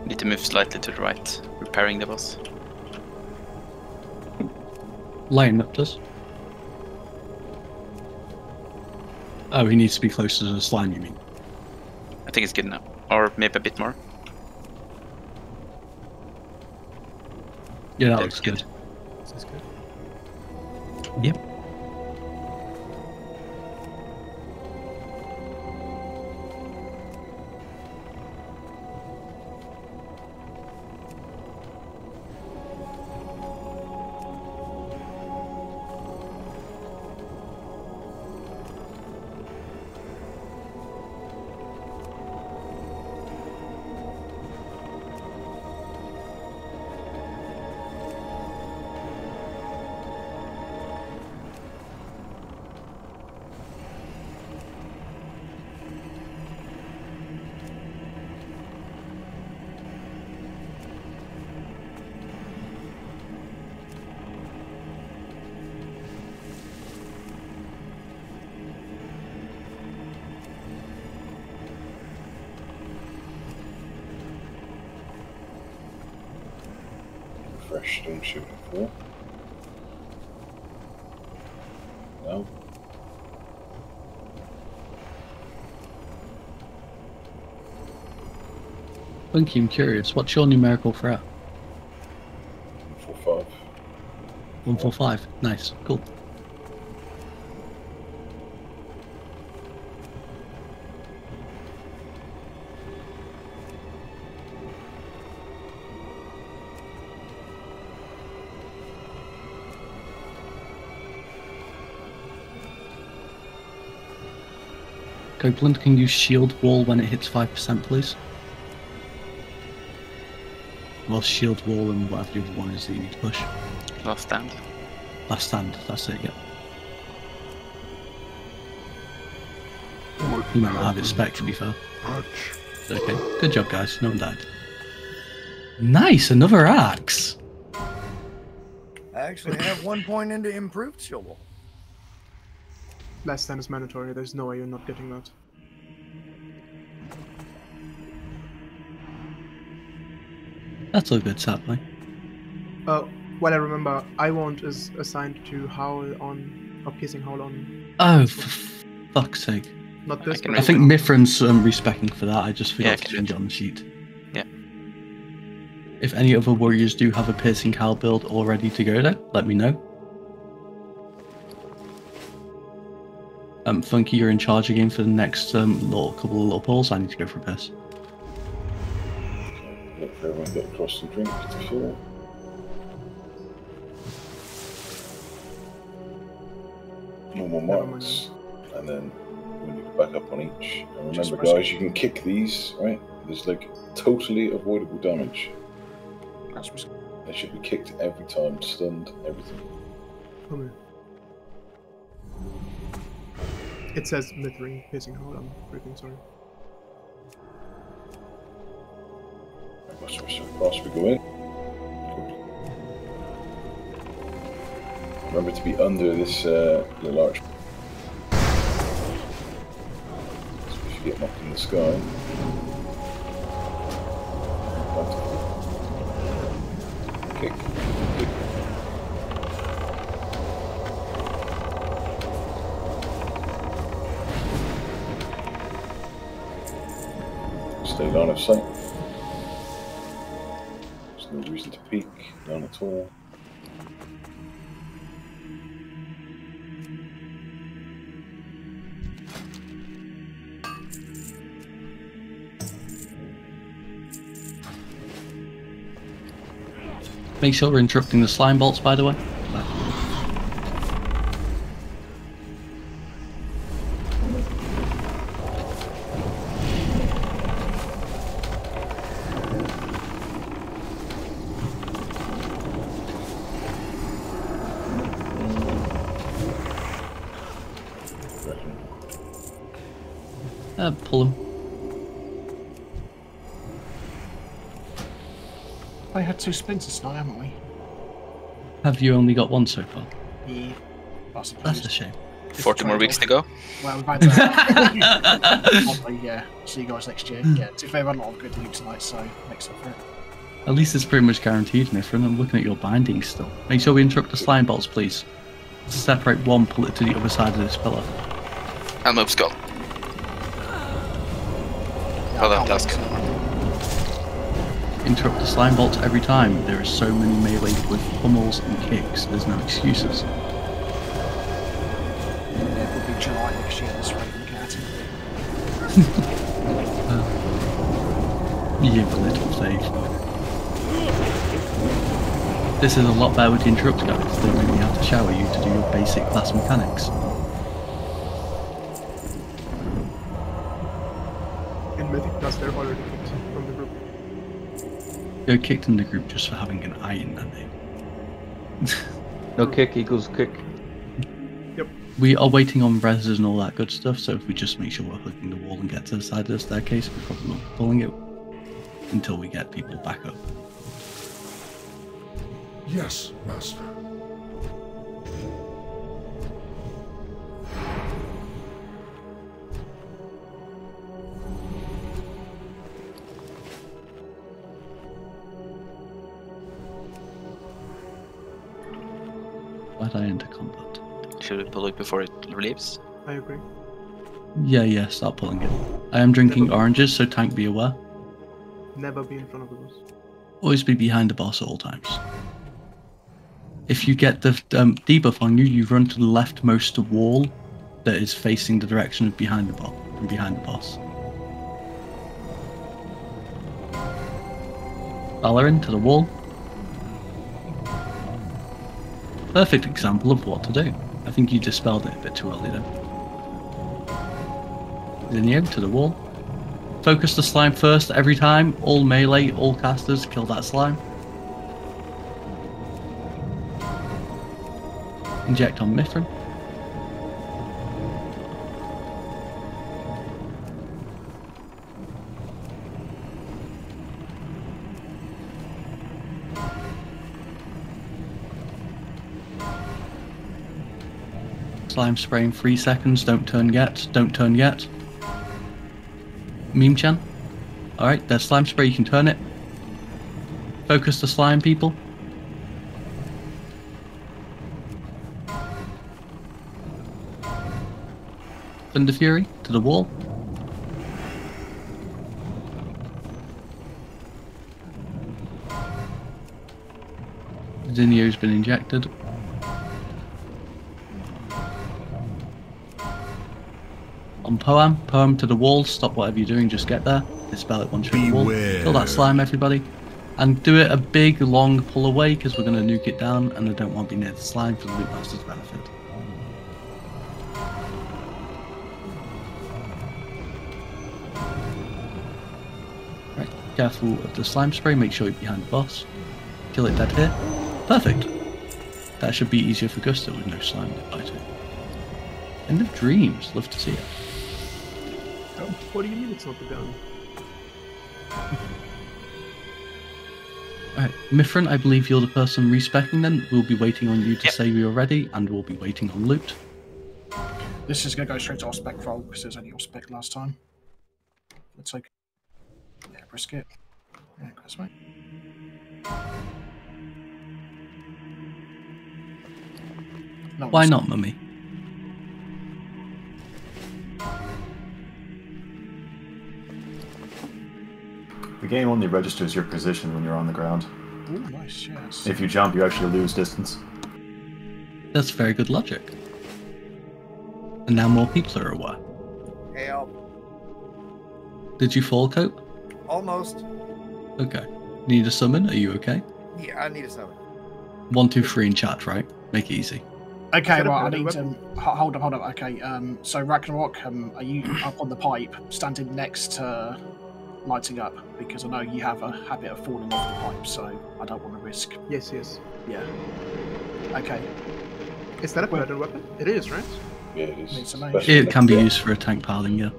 Need to move slightly to the right, repairing the boss. Lighten Up does. Oh, he needs to be closer to the slime, you mean? I think it's good enough. Or maybe a bit more. Yeah, that, that looks good. good. This is good. Yep. fresh stone shooting for? No. Funky, I'm curious, what's your numerical threat? one forty-five. one forty-five, nice, cool. Copeland, can you shield wall when it hits five percent, please? Well, shield wall and whatever the other one is that you need to push. Last stand. Last stand, that's it, yeah. You might not have it spec, to be fair. It's okay. Good job, guys. No one died. Nice, another axe! I actually have one point into improved shield wall. Last stand is mandatory, there's no way you're not getting that. That's a good stat, mate. Uh, what I remember, I won't is assigned to howl on, or piercing howl on. Oh, for fuck's sake. Not this, I, I think Mithrin's um, respecting for that, I just forgot yeah, to change it on the sheet. Yeah. If any other warriors do have a piercing howl build all ready to go there, let me know. Um, Funky, you're in charge again for the next um, little couple of little polls. I need to go for a piss. Okay, look for everyone to get across and drink to sure. Normal marks, and then when you go back up on each. And remember, guys, you can kick these, right? There's like totally avoidable damage. They should be kicked every time, stunned, everything. Okay. It says Mithrin, piercing hold on, breathing, sorry. I must wish so fast we go in. Good. Remember to be under this uh, little arch. So if you get knocked in the sky. Kick. Kick. Stay line of sight. There's no reason to peek, none at all. Make sure we're interrupting the slime bolts, by the way. Uh, pull him. They had two splints now, haven't we? Have you only got one so far? Yeah. Possibly. That's a shame. forty more weeks to go. Well, we've had probably, yeah. See you guys next year. Yeah, to be fair, we've had a lot of good loops tonight, so makes up for it. At least it's pretty much guaranteed, Mithrin. I'm looking at your bindings still. Make sure we interrupt the slime bolts, please. Separate one, pull it to the other side of this pillar. And move's gone. Oh, that task. Interrupt the slime bolts every time. There are so many melee with pummels and kicks. There's no excuses. It will be July next year. That's right. Look at it. You little thief. This is a lot better with the interrupt guys. They really have to shower you to do your basic class mechanics. They're already kicked from the group. They're kicked in the group just for having an eye in their name. No kick equals kick. Yep. We are waiting on reses and all that good stuff, so if we just make sure we're hooking the wall and get to the side of the staircase, we're probably not pulling it until we get people back up. Yes, master. But I enter combat. Should we pull it before it leaves? I agree. Yeah, yeah, start pulling it. I am drinking Never oranges, so tank be aware. Never be in front of the boss. Always be behind the boss at all times. If you get the um, debuff on you, you run to the leftmost wall that is facing the direction of behind the boss. From behind the boss. Valorin to the wall. Perfect example of what to do. I think you dispelled it a bit too early though. Zinio to the wall. Focus the slime first every time. All melee, all casters, kill that slime. Inject on Mithrin. Slime spray in three seconds, don't turn yet, don't turn yet. Memechan. Alright, there's slime spray, you can turn it. Focus the slime, people. Thunder Fury to the wall. Zinio's been injected. On Poam, Poam to the wall, stop whatever you're doing, just get there, dispel it once you're at the wall, kill that slime everybody, and do it a big long pull away because we're going to nuke it down and I don't want to be near the slime for the loot master's benefit. Right, careful of the slime spray, make sure you're behind the boss, kill it dead here, perfect. That should be easier for Gusta with no slime to bite it. End of dreams, love to see it. Oh, what do you mean it's not the gun? Alright, Mithrin, I believe you're the person respecting them. We'll be waiting on you to yep. say we are ready, and we'll be waiting on loot. This is going to go straight to our spec file, because there's only your spec last time. Let's like... Yeah, brisket. Yeah, that's right. No, why not, Mummy? The game only registers your position when you're on the ground. Ooh, nice, yes. If you jump, you actually lose distance. That's very good logic. And now more people are aware. Help. Did you fall, Cope? Almost. Okay. Need a summon? Are you okay? Yeah, I need a summon. One, two, three in chat, right? Make it easy. Okay, right, I need to... Um, hold on, hold on, okay. Um, so, Ragnarok, um, are you up on the pipe, standing next to... Lighting up, because I know you have a habit of falling off the pipe, so I don't want to risk. Yes, yes. Yeah. Okay. Is that a burden weapon? It is, right? Yeah, it is. It, it can be used for a tank piling, yeah.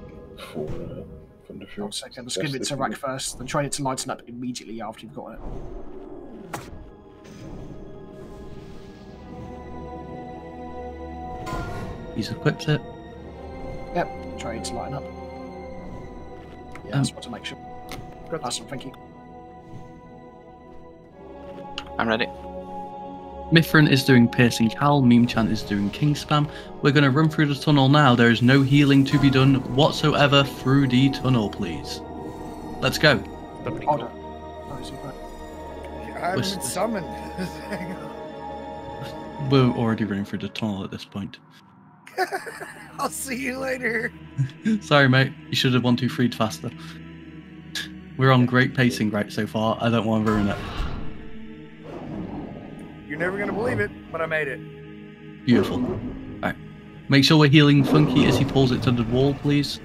For, uh, from the One second, let's give it to Rack first, then try it to lighten up immediately after you've got it. He's equipped it. Yep, try it to lighten up. Yeah, um, I just want to make sure. Awesome, thank you. I'm ready. Mithrin is doing Piercing Howl, Memechan is doing King Spam. We're going to run through the tunnel now. There is no healing to be done whatsoever through the tunnel, please. Let's go. Hold on. I'm summoned. We're already running through the tunnel at this point. I'll see you later. Sorry, mate. You should have one, two, three faster. We're on great pacing right so far. I don't want to ruin it. You're never going to believe it, but I made it. Beautiful. All right. Make sure we're healing Funky as he pulls it to the wall, please.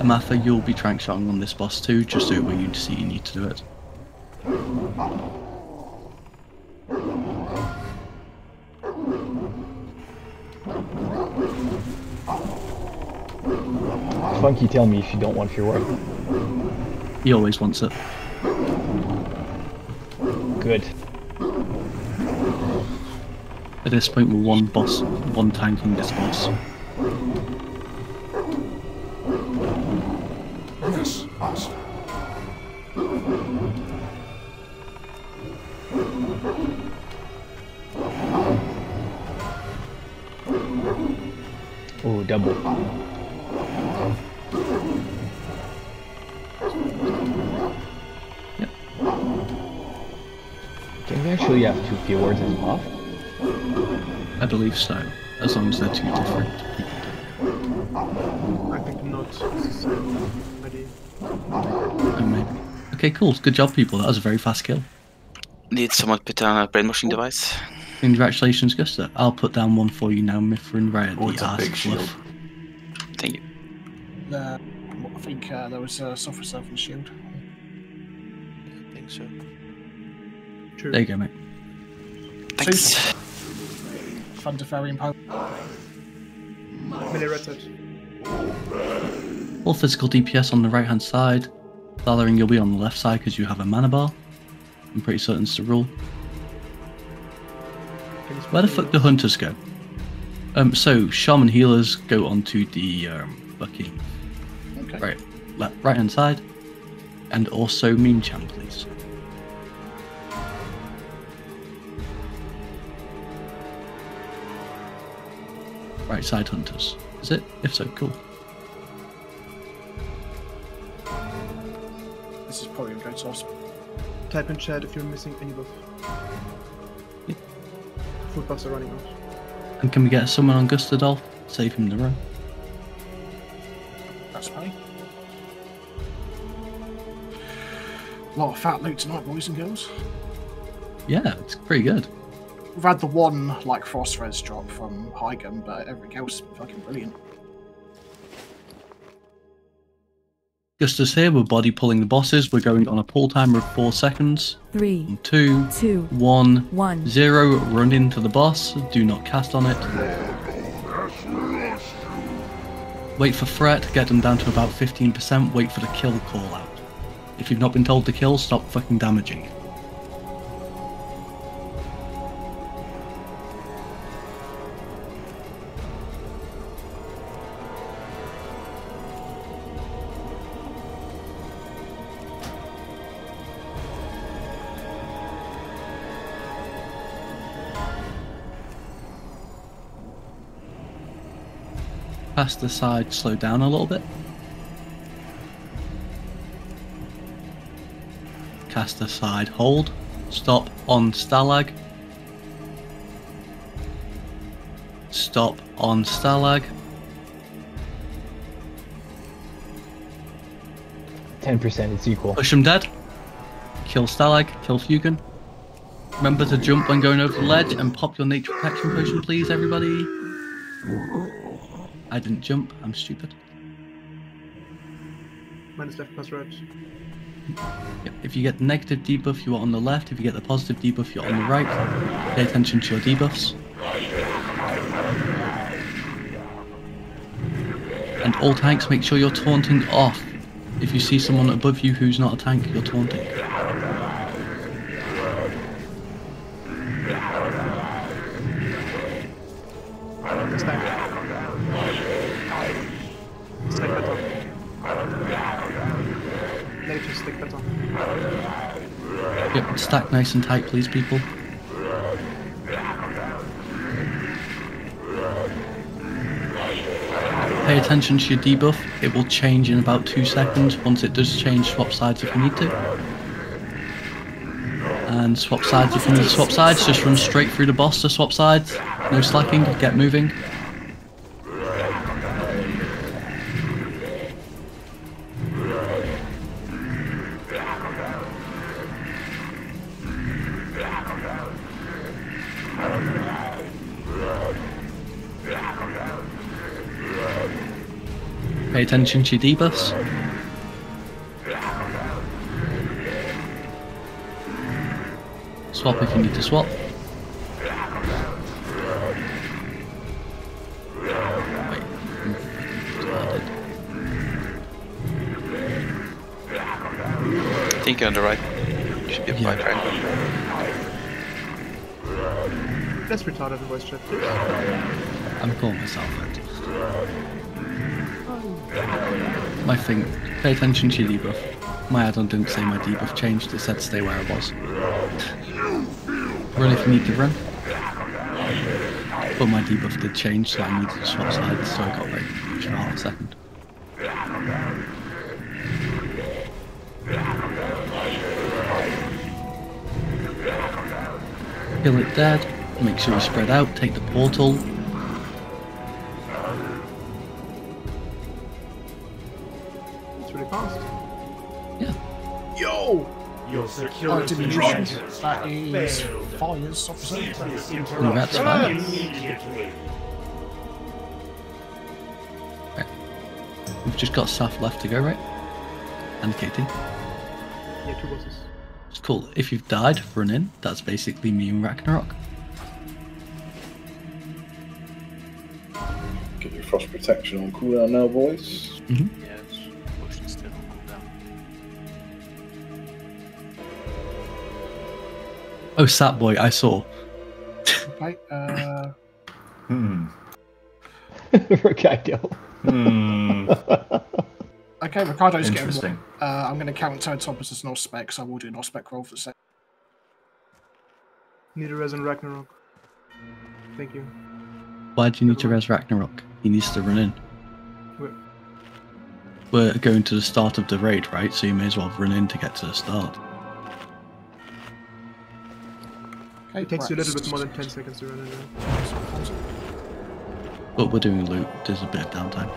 Amantha, you'll be trank shotting on this boss too. Just do it where you see you need to do it. Funky, tell me if you don't want your work. He always wants it. Good. At this point, we're one boss, one tank on this boss. Yes, master. double. Yep. Can we actually have two keywords as buff? I believe so, as long as they're two different. I think not. Oh, maybe. Okay, cool. Good job, people. That was a very fast kill. Need someone to put down a brain mushing device? Congratulations, Gusta. I'll put down one for you now, Mithrin, right at oh, the arse cliff. Thank you. Uh, well, I think uh, there was a uh, software self and shield. I think so. True. There you go, mate. Thanks. Thunder Fairy and Pope. Full physical D P S on the right hand side. Valorin, you'll be on the left side because you have a mana bar. I'm pretty certain it's the rule. Where the fuck do hunters go? Um, so shaman healers go onto the um, fucking okay. right, left, right hand side, and also Memechan, please. Right side hunters, is it? If so, cool. This is probably going to awesome. Type in chat if you're missing any buff. Yeah. Full buffs are running out. And can we get someone on Gustadolf? Save him the run. That's funny. A lot of fat loot tonight, boys and girls. Yeah, it's pretty good. We've had the one like frost res drop from Hygun, but everything else is fucking brilliant. Gusta's here, we're body pulling the bosses, we're going on a pull timer of four seconds. Three, two, two, one, one, zero. Run into the boss, do not cast on it. Wait for threat, get them down to about fifteen percent, wait for the kill call out. If you've not been told to kill, stop fucking damaging. Past the side, slow down a little bit. Cast aside, hold. Stop on Stalag. Stop on Stalag. ten percent, it's equal. Push him dead. Kill Stalag, kill Fugan. Remember to jump when going over the ledge and pop your nature protection potion, please, everybody. I didn't jump, I'm stupid. Minus left plus right. Yep. If you get the negative debuff, you are on the left. If you get the positive debuff, you're on the right. Pay attention to your debuffs. And all tanks, make sure you're taunting off. If you see someone above you who's not a tank, you're taunting. Yep, stack nice and tight, please, people. Pay attention to your debuff. It will change in about two seconds. Once it does change, swap sides if you need to. And swap sides if you need to swap sides. Just run straight through the boss to swap sides. No slacking, get moving. Pay attention to your debuffs. Swap if you need to swap. Wait, I think you're on the right. You should be on the right, right? Let's retard everyone's chat. I'm calling myself out. My thing, pay attention to your debuff. My add-on didn't say my debuff changed, it said stay where I was. Run if you need to run. But my debuff did change, so I needed to swap sides, so I got like for half a second. Kill it dead, make sure we spread out, take the portal. It's really fast. Yeah. Yo! Your security dropped! That is fires of service. No, that's fine. Immediately. Right. We've just got Saf left to go, right? And Katie. Yeah, two bosses. It's cool. If you've died, run in. That's basically me and Ragnarok. Get your frost protection on cooldown now, boys. Mm-hmm. Yeah, it's potion still on cooldown. Oh, Satboy, I saw. I, uh... hmm. Rikado. Hmm. Okay, Ricardo's getting one. Uh, I'm going to count Totopus as an off-spec, so I will do an off-spec roll for a second. Need to res and Ragnarok. Thank you. Why do you need to res Ragnarok? He needs to run in. Where? We're going to the start of the raid, right? So you may as well run in to get to the start. Okay, it takes right. you a little bit more than ten seconds to run in now. But we're doing a loop, there's a bit of downtime.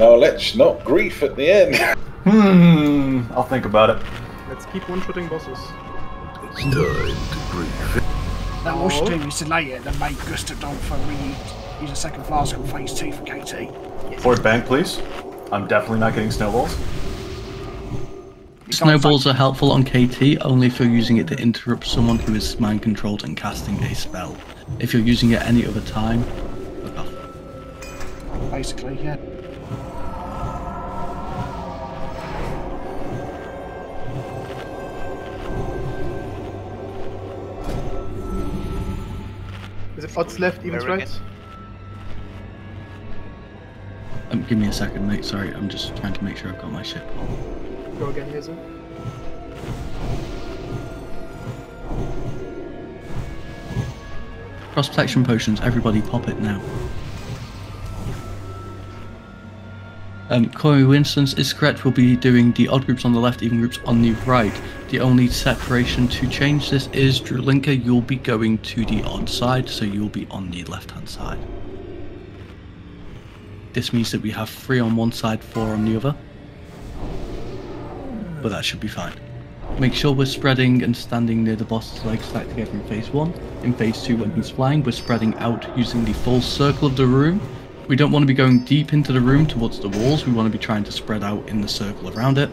Now let's not grief at the end. Hmm, I'll think about it. Let's keep one-shooting bosses. It's time to grief. That oh. Wash two is to lay it and make Gustav don't for reuse. Use a second flask on phase two for K T. Forward bank, please. I'm definitely not getting snowballs. Snowballs are helpful on K T only for using it to interrupt someone who is mind-controlled and casting a spell. If you're using it any other time, fuck off. Basically, yeah. Is it odds left, evens right? Um, give me a second, mate. Sorry, I'm just trying to make sure I've got my ship on. Go again here, sir. Cross protection potions, everybody pop it now. Um, Corey Winston's is correct, we'll be doing the odd groups on the left, even groups on the right. The only separation to change this is Drulinka, you'll be going to the odd side, so you'll be on the left hand side. This means that we have three on one side, four on the other. But that should be fine. Make sure we're spreading and standing near the boss's legs stacked together in phase one. In phase two, when he's flying, we're spreading out using the full circle of the room. We don't want to be going deep into the room towards the walls. We want to be trying to spread out in the circle around it.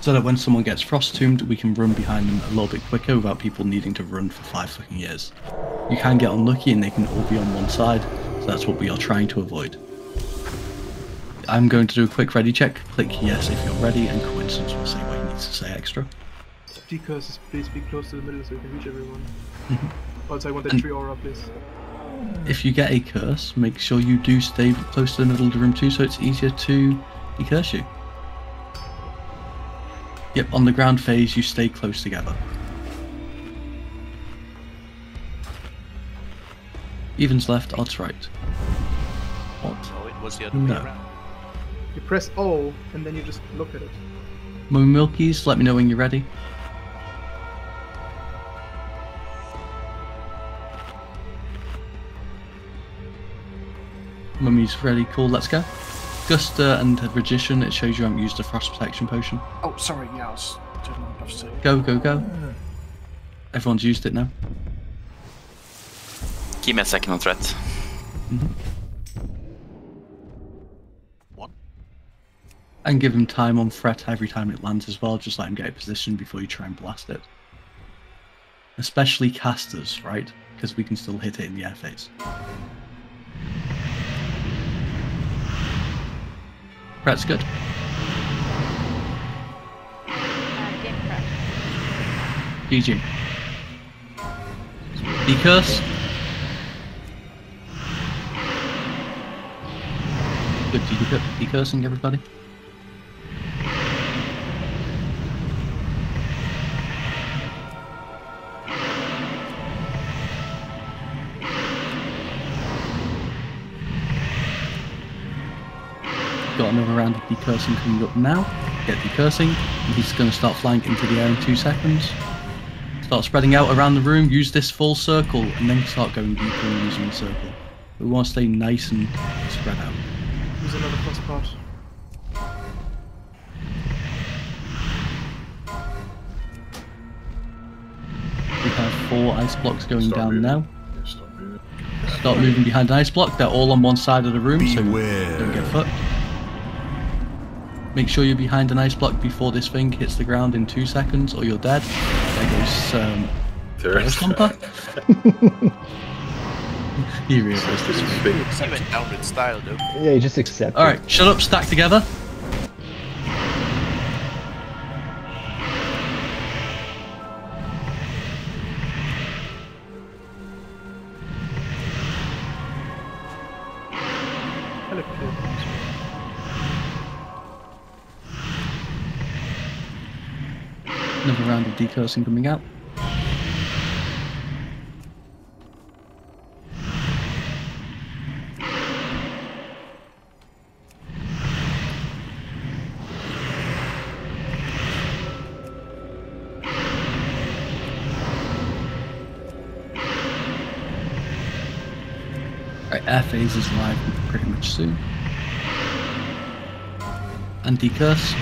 So that when someone gets frost-tombed, we can run behind them a little bit quicker without people needing to run for five fucking years. You can get unlucky and they can all be on one side. So that's what we are trying to avoid. I'm going to do a quick ready check. Click yes if you're ready, and Coincidence will say what he needs to say extra. Decursors, please be close to the middle so you can reach everyone. Also, I want that and tree aura, please. If you get a curse, make sure you do stay close to the middle of the room too, so it's easier to decurse you. Yep, on the ground phase, you stay close together. Evens left, odds right. What? Oh, it was the other way around. You press O, and then you just look at it. Mummy Milkies, let me know when you're ready. Mummy's ready, cool, let's go. Gusta and Magician, it shows you haven't used the frost protection potion. Oh, sorry, yeah, I was doing my best to... Go, go, go. Mm. Everyone's used it now. Give me a second on threat. Mm-hmm. And give him time on threat every time it lands as well, just let him get a position before you try and blast it. Especially casters, right? Because we can still hit it in the air phase. Threat's good. G G. Decurse. good to be cursing everybody. Got another round of decursing coming up now. Get decursing, and he's going to start flying into the air in two seconds. Start spreading out around the room, use this full circle, and then start going deeper and using the circle. We want to stay nice and spread out. There's another plus part. We have four ice blocks going stop down moving. now. Stop moving. Start moving behind an ice block. They're all on one side of the room, Beware. so don't get fucked. Make sure you're behind an ice block before this thing hits the ground in two seconds or you're dead. There goes um He realized this was big. He went downward style though. Yeah, you just accept Alright, it. shut up, stack together. Decursing coming out. Right, air phase is live pretty much soon. And decurse.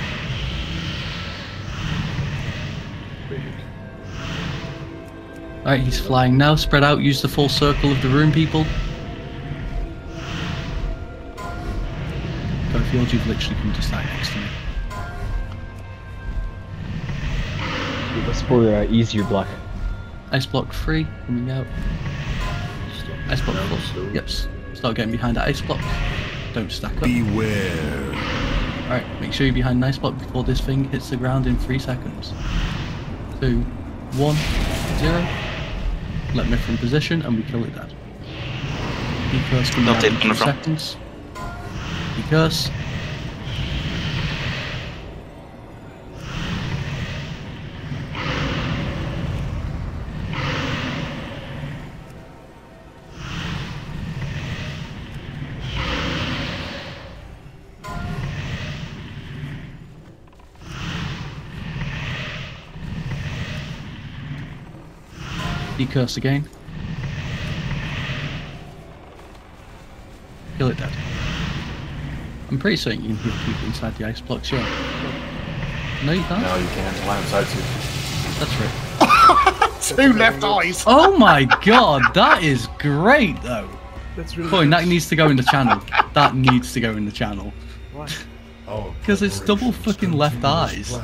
Alright, he's flying now. Spread out, use the full circle of the room, people. Cofield, you've literally come to side next to me. That's for uh, easier block. Ice block three, coming out. Ice block four. Yep, start getting behind the ice block. Don't stack up. Beware. Alright, make sure you're behind an ice block before this thing hits the ground in three seconds. Two, one, zero. Let me from position and we kill it dead. Decurse coming out in two seconds. Decurse. Decurse again. Kill it dead. I'm pretty certain you can heal people inside the ice blocks, yeah. No, you can't. No, you can't. Well, I'm sorry, too. That's right. Two left eyes! Oh my god, that is great, though. That's really Boy, nice. That needs to go in the channel. That needs to go in the channel. Why? Oh. Because it's double fucking left eyes.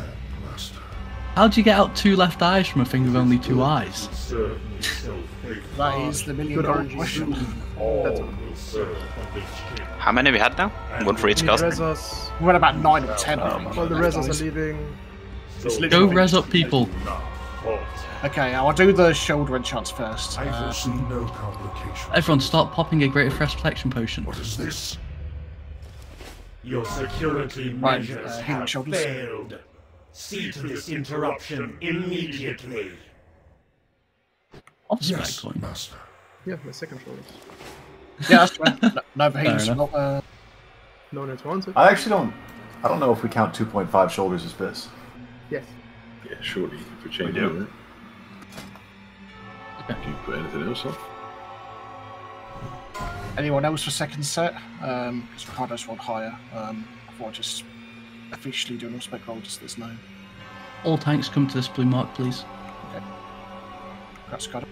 How do you get out two left eyes from a thing with only two eyes? That is the million dollar question. How many we had now? One for each cast. We had about nine or ten. Um, well, the Rezos are leaving. Go res up people. Okay, I'll do the shoulder enchants first. Uh, everyone, start popping a greater fresh protection potion. What is this? Your security measures right, uh, have failed. See to this interruption immediately. Off yes, coin. Master. Yeah, my second shoulder. Yeah, that's right. No, no overhangs, not uh, no one wanted. I actually don't. I don't know if we count two point five shoulders as this. Yes. Yeah, surely. If we change we do. it. Okay. Can you put anything else off? Anyone else for second set? Um, because Ricardo's one higher. Um, before just. Officially doing all spec roll, just there's no. All tanks come to this blue mark, please. Okay. That's got it.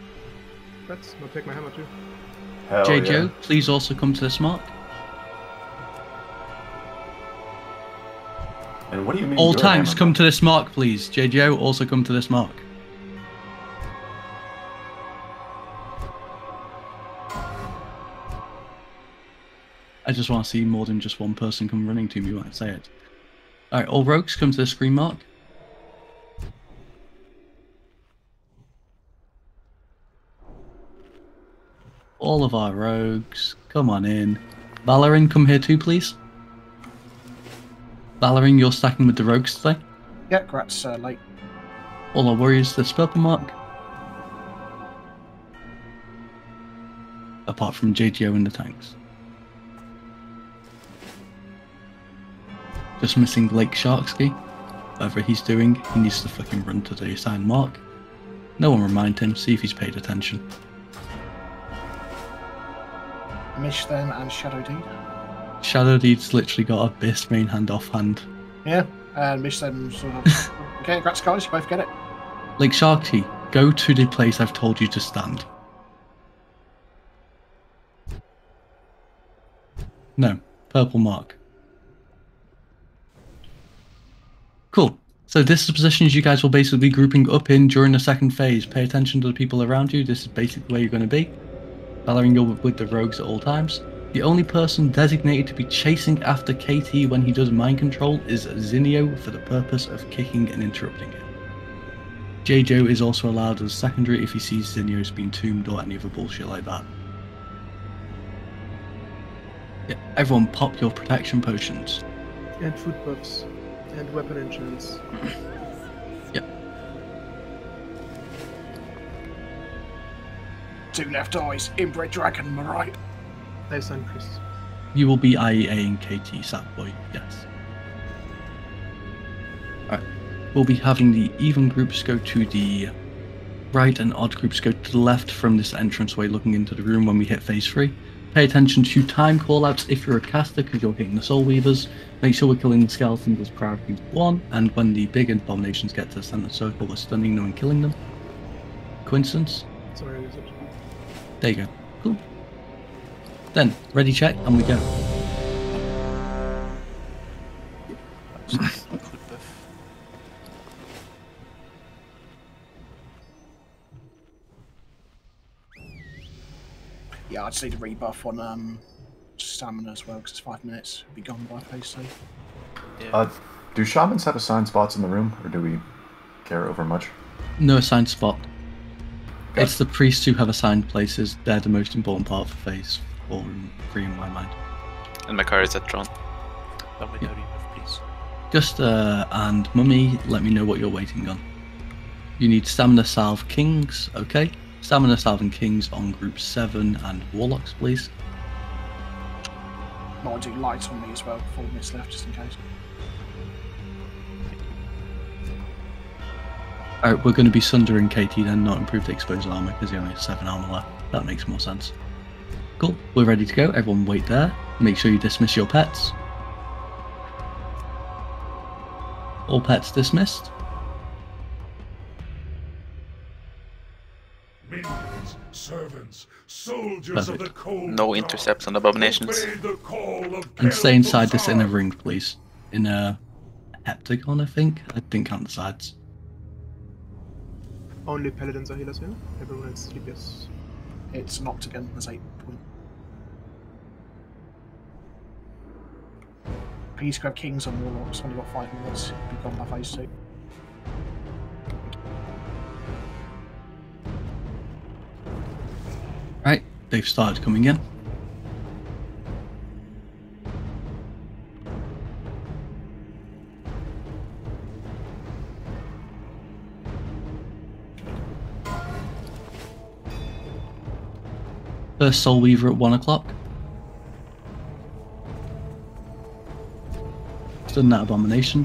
That's, I'll take my hammer too. Hell J J O, yeah. Please also come to this mark. And what do you mean? All tanks come to this mark, please. J J O, also come to this mark. I just want to see more than just one person come running to me when I say it. Alright, all rogues come to the screen mark. All of our rogues, come on in. Valorin, come here too, please. Valorin, you're stacking with the rogues today? Yeah, Grat's uh, late. All I worry is the spell mark. Apart from J D O and the tanks. Just missing Lake Sharksky. Whatever he's doing, he needs to fucking run to the assigned mark. No one remind him, see if he's paid attention. Mish then and Shadow Deed. Shadow Deed's literally got Abyss main hand off hand. Yeah, and Mish then sort of... Okay, congrats guys, you both get it. Link Sharky, go to the place I've told you to stand. No, purple mark. Cool. So this is the positions you guys will basically be grouping up in during the second phase. Pay attention to the people around you. This is basically where you're going to be. Valorin, you're with the rogues at all times. The only person designated to be chasing after K T when he does mind control is Zinio for the purpose of kicking and interrupting him. J J is also allowed as secondary if he sees Zinio's been tombed or any other bullshit like that. Yeah, everyone pop your protection potions. And food buffs. And weapon enchants. Yep. Two left eyes, inbred dragon, right. No sign, Chris. You will be I E A and K T, Satboy, yes. Alright. We'll be having the even groups go to the right and odd groups go to the left from this entranceway looking into the room when we hit phase three. Pay attention to time callouts if you're a caster because you're hitting the soul weavers. Make sure we're killing the skeletons as priority one, and when the big abominations get to the centre circle, we're stunning them and killing them. Coincidence? Sorry, it? There you go. Cool. Then, ready check, and we go. Yeah, I'd see the rebuff on um, stamina as well, because it's five minutes. It'd be gone by phase three. Yeah. Uh, do shamans have assigned spots in the room, or do we care over much? No assigned spot. Okay. It's the priests who have assigned places. They're the most important part of phase four and three in my mind. And my car is at Tron. Let me know rebuff, please. Gusta and Mummy, let me know what you're waiting on. You need stamina salve kings, okay? Stamina Salving Kings on group seven and Warlocks, please. I'll do lights on me as well, four minutes left just in case. Alright, we're going to be Sundering K T then, not Improved Exposure Armour because he only has seven armour left. That makes more sense. Cool, we're ready to go. Everyone wait there. Make sure you dismiss your pets. All pets dismissed. Minions, servants, soldiers of the cold. No intercepts on abominations. And stay inside this inner ring, please. In a heptagon, I think. I think on the sides. Only paladins are healers here. Everyone else is yes. It's an octagon. There's eight point. Please grab kings and warlocks. Only got five minutes. Be gone by phase two. Right, they've started coming in. First Soul Weaver at one o'clock. Done that abomination.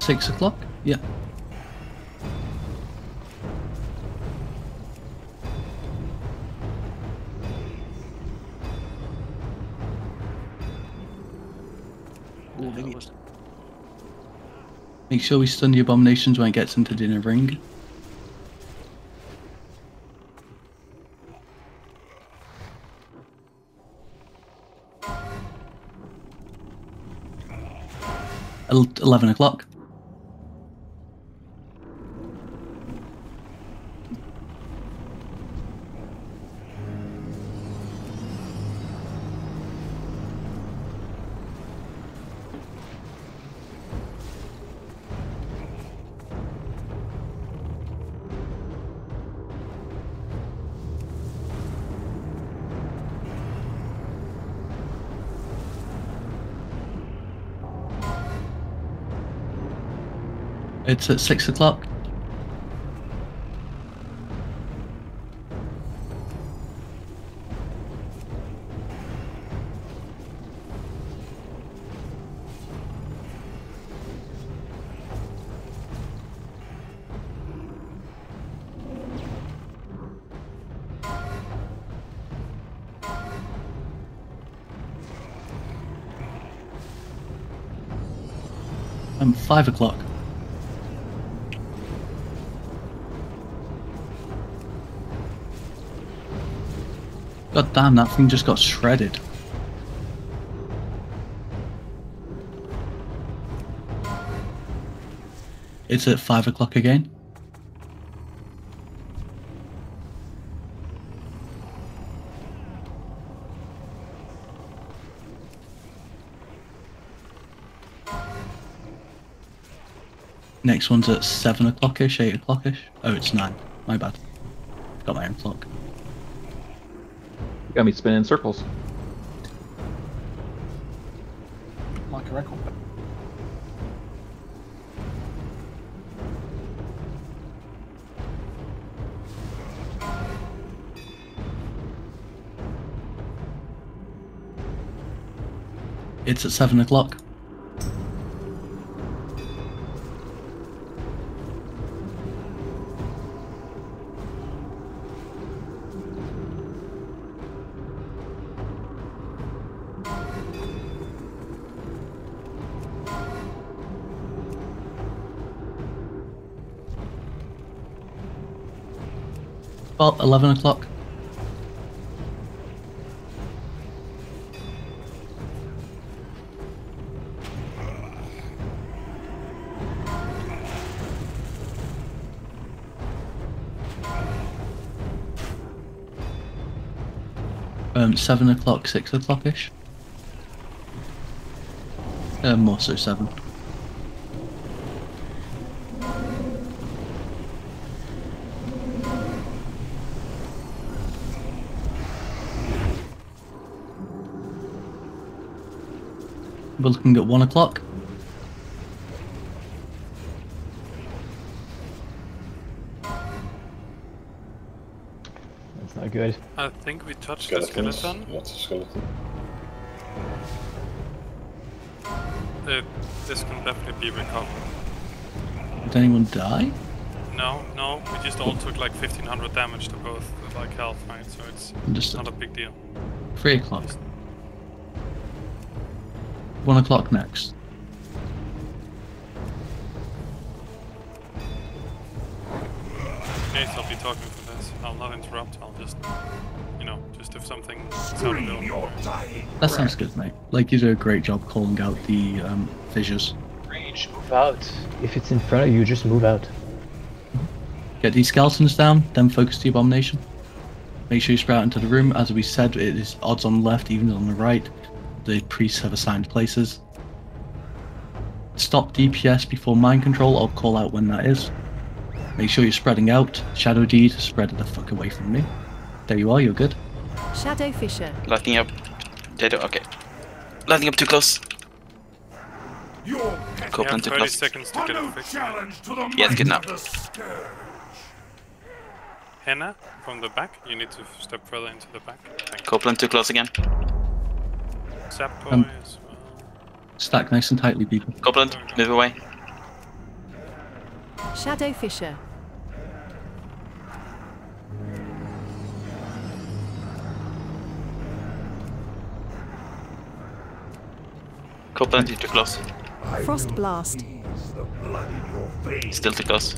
Six o'clock? Yeah. Ooh, make sure we stun the abominations when it gets into the inner ring. Eleven o'clock. It's at six o'clock. Five o'clock. God damn, that thing just got shredded. It's at five o'clock again. Next one's at seven o'clock-ish, eight o'clock-ish. Oh, it's nine. My bad. Got my own clock. You got me spinning in circles. Like a record. It's at seven o'clock. Well, eleven o'clock. Um, seven o'clock, six o'clock ish. Um, more so seven. We're looking at one o'clock. That's not good. I think we touched Skeletons. the skeleton. What's a skeleton? Uh, this can definitely be recovered. Did anyone die? No, no. We just all took like fifteen hundred damage to both, like health, right? So it's Understood. Not a big deal. Three o'clock. One o'clock next. Nate, I'll be talking for this. I'll not interrupt. I'll just, you know, just if something. That sounds good, mate. Like you do a great job calling out the um, fissures. Rage, move out. If it's in front of you, just move out. Get these skeletons down, then focus the abomination. Make sure you sprout into the room. As we said, it is odds on the left, even on the right. The priests have assigned places. Stop D P S before mind control. I'll call out when that is. Make sure you're spreading out. Shadow Deed, spread the fuck away from me. There you are, you're good. Shadow Fisher. Lightning up. J D O, okay. Lightning up too close. Copeland too close. To get up. Yeah, it's good now. Henna, from the back. You need to step further into the back. Copeland too close again. Satboy um, as well. Stack nice and tightly, people. Copeland, move away. Shadow Fisher. Copeland, you're too close. Frost Blast. Still too close.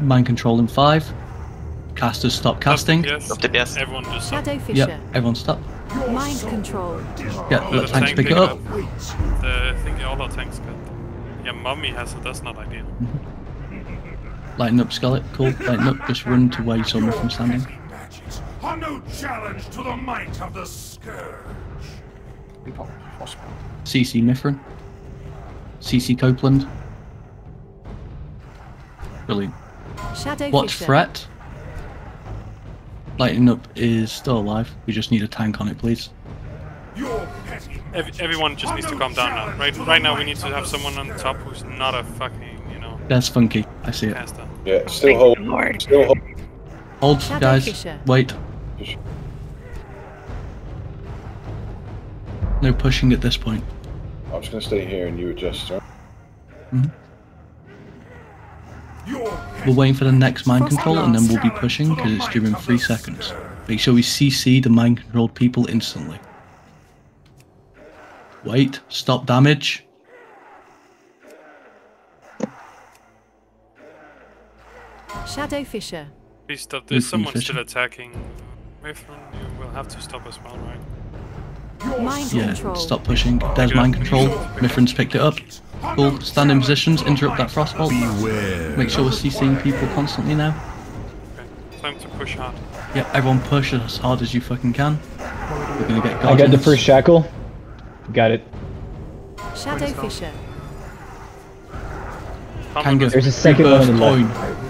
Mind control in five. Casters, stop casting. Stop D P S. Everyone just stop. Shadow Fisher. Yep, everyone stop. Mind control. Yeah, let the tanks pick it up. The thing, all our tanks got. Yeah, Mummy has it, that's not ideal. Mm-hmm. Lighten up, Skelet, cool. Lighten up, just run to where you saw me from standing. Are no challenge to the might of the Scourge. C C Mithrin. C C Copeland. Brilliant. Shadow Watch Fisher. Threat. Lightning Up is still alive. We just need a tank on it, please. Every, everyone just needs to calm down now. Right, right now we need to have someone on top who's not a fucking, you know, That's Funky. I see it. Yeah, still hold. Still hold. Hold, guys. Wait. No pushing at this point. I'm just gonna stay here and you adjust, right? Mm-hmm. We're waiting for the next mind control and then we'll be pushing because it's due in three seconds. Make sure we C C the mind controlled people instantly. Wait, stop damage. Shadow Fisher. Please stop this. Someone's still attacking. Mithrin, you will have to stop as well, right? Mind yeah, control. Stop pushing. There's mind control. Mithrin's picked it up. Cool. Stand in positions. Interrupt that frostbolt. Make sure we're CCing people constantly now. Okay. Time to push hard. Yep, everyone push as hard as you fucking can. We're gonna get guardians. I got the first shackle. Got it. Shadow Fisher. Kango. There's a second one on the left.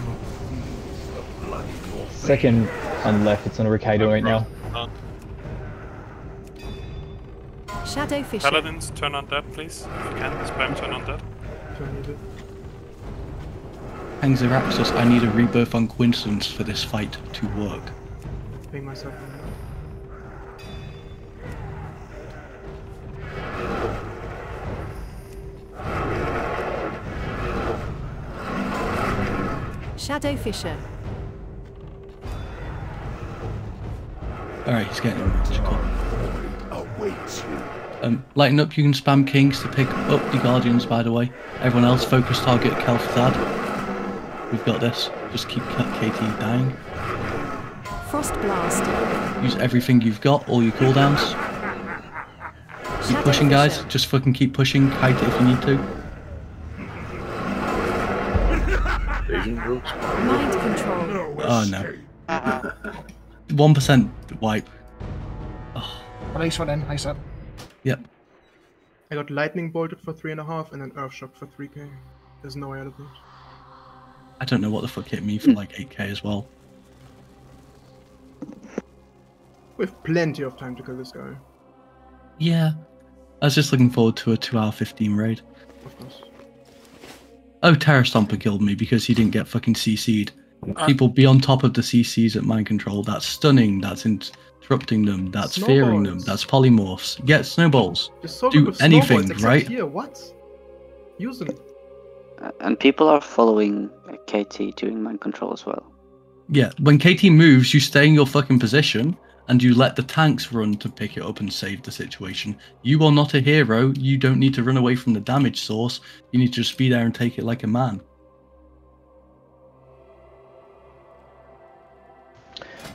Second on the left. It's on Rikado right now. Shadow Fisher. Paladins, turn on that, please. If you can, spam turn on that. Hangzerapsis, I need a rebirth on Coincidence for this fight to work. Bring myself in. Shadow Fisher. Alright, he's getting it. Um, lighten up, you can spam kings to pick up the guardians, by the way. Everyone else, focus target Kel'Thuzad. We've got this. Just keep K T dying. Frost blast. Use everything you've got, all your cooldowns. Keep pushing, guys. Just fucking keep pushing. Kite it if you need to. Mind control. Oh no. one percent wipe. Oh. Nice one, then. Nice up. Yep. I got lightning bolted for three and a half and then earth shock for three k. There's no way out of this. I don't know what the fuck hit me for like eight k as well. We've plenty of time to kill this guy. Yeah, I was just looking forward to a two hour fifteen raid. Of course. Oh, Terror Stomper killed me because he didn't get fucking C C'd. Uh, People be on top of the C Cs at mind control. That's stunning. That's in. Interrupting them, that's snowballs. Fearing them, that's polymorphs. Get snowballs. So do anything, snowballs, right? Here. What? Use them. Uh, and people are following K T doing mind control as well. Yeah, when K T moves, you stay in your fucking position and you let the tanks run to pick it up and save the situation. You are not a hero. You don't need to run away from the damage source. You need to just be there and take it like a man.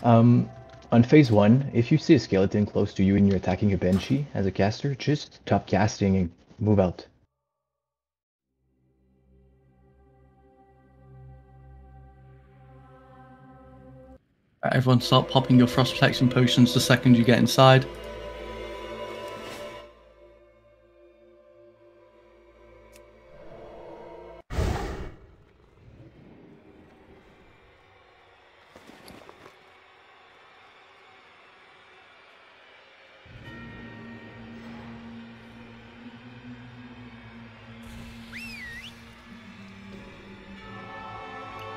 Um. On phase one, if you see a skeleton close to you and you're attacking a banshee as a caster, just stop casting and move out. Right, everyone start popping your frost protection potions the second you get inside.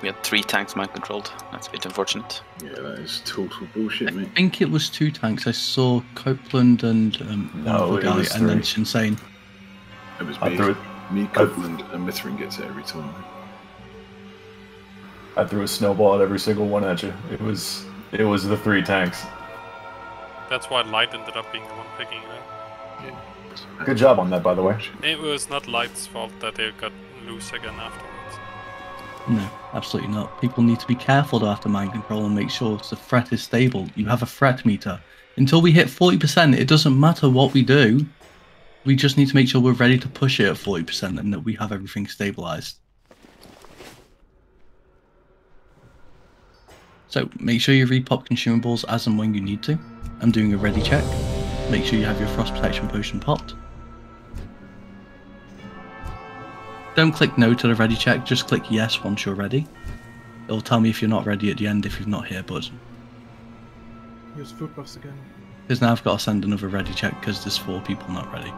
We had three tanks mind controlled. That's a bit unfortunate. Yeah, that is total bullshit, mate. I think it was two tanks. I saw Copeland and um, no, one other guy, and then Shinsei. It was me. It. Me, Copeland, I've... and Mithrin gets it every time. I threw a snowball at every single one at you. It was, it was the three tanks. That's why Light ended up being the one picking it up. Yeah. Good job on that, by the way. It was not Light's fault that they got loose again after. No, absolutely not. People need to be careful after mind control and make sure the threat is stable. You have a threat meter. Until we hit forty percent, it doesn't matter what we do. We just need to make sure we're ready to push it at forty percent and that we have everything stabilized. So make sure you repop consumables as and when you need to. I'm doing a ready check. Make sure you have your frost protection potion popped. Don't click no to the ready check, just click yes once you're ready. It'll tell me if you're not ready at the end if you've not here, but... Use food buffs again. Because now I've got to send another ready check because there's four people not ready.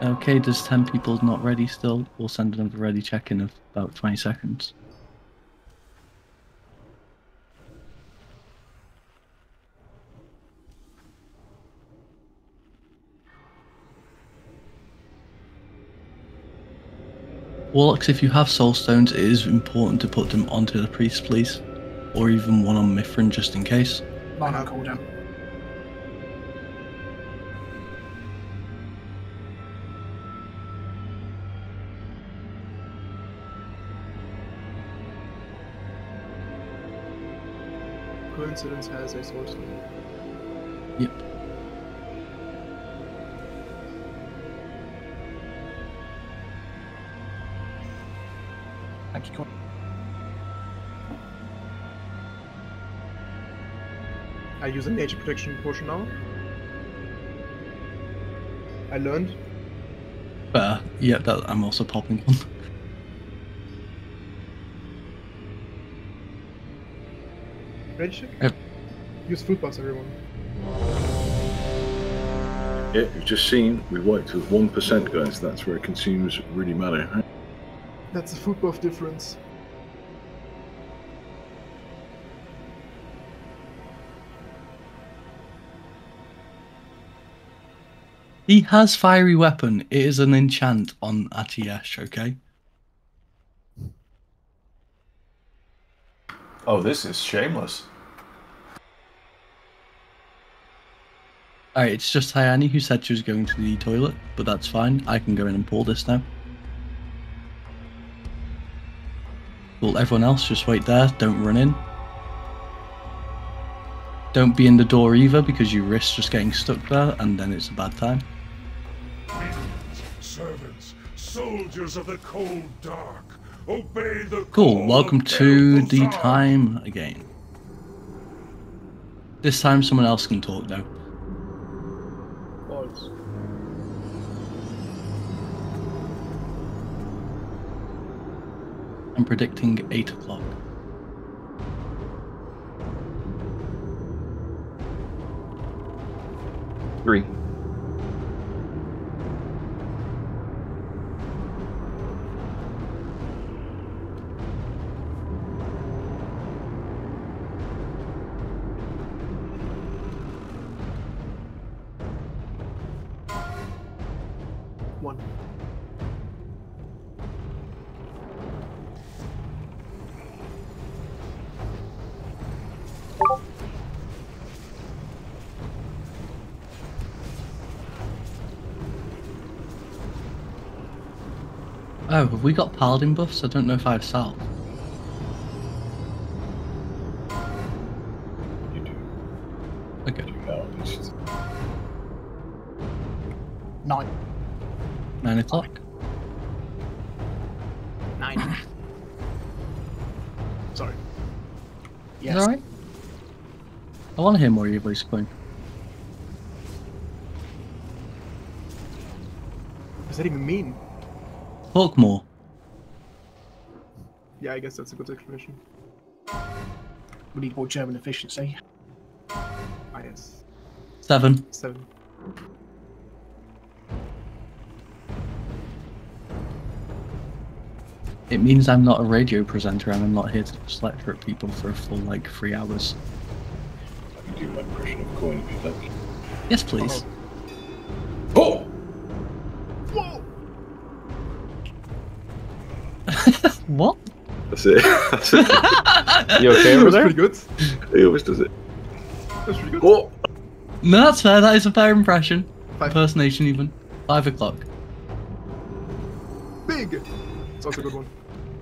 Okay, there's ten people not ready still. We'll send another ready check in of about twenty seconds. Warlocks, if you have soul stones, it is important to put them onto the priest, please. Or even one on Mithrin, just in case. Mine on cooldown. Coincidence has a soul stone. Yep. Thank you. I use an age protection portion now. I learned. Uh, yeah, that, I'm also popping one. Ready, check? Yep. Use food pass, everyone. Yeah, you've just seen we wiped with one percent, guys. That's where consumers really matter, right? That's a food buff difference. He has fiery weapon. It is an enchant on Atiesh, okay? Oh, this is shameless. Alright, it's just Hayani who said she was going to the toilet, but that's fine. I can go in and pull this now. Well, everyone else, just wait there. Don't run in. Don't be in the door either, because you risk just getting stuck there, and then it's a bad time. Servants, soldiers of the cold dark, obey the cool. Welcome to the time again. This time someone else can talk now. Balls. I'm predicting eight o'clock. Three. One. Oh, have we got paladin buffs? I don't know if I have salve. You do. Okay. Nine. Nine o'clock. Nine. Sorry. Yes. Is that alright? I want to hear more of your voice going. What does that even mean? Talk more. Yeah, I guess that's a good explanation. We need more German efficiency. Ah, yes. Seven. Seven. It means I'm not a radio presenter and I'm not here to just lecture at people for a full, like, three hours. I can do my impression of Coin if you'd like. Yes, please. Oh! Whoa! What? That's it. That's it. You okay over there? Pretty good. He always does it. That's pretty good. Oh. No, that's fair. That is a fair impression. Five. Impersonation even. Five o'clock. Big. That's a good one.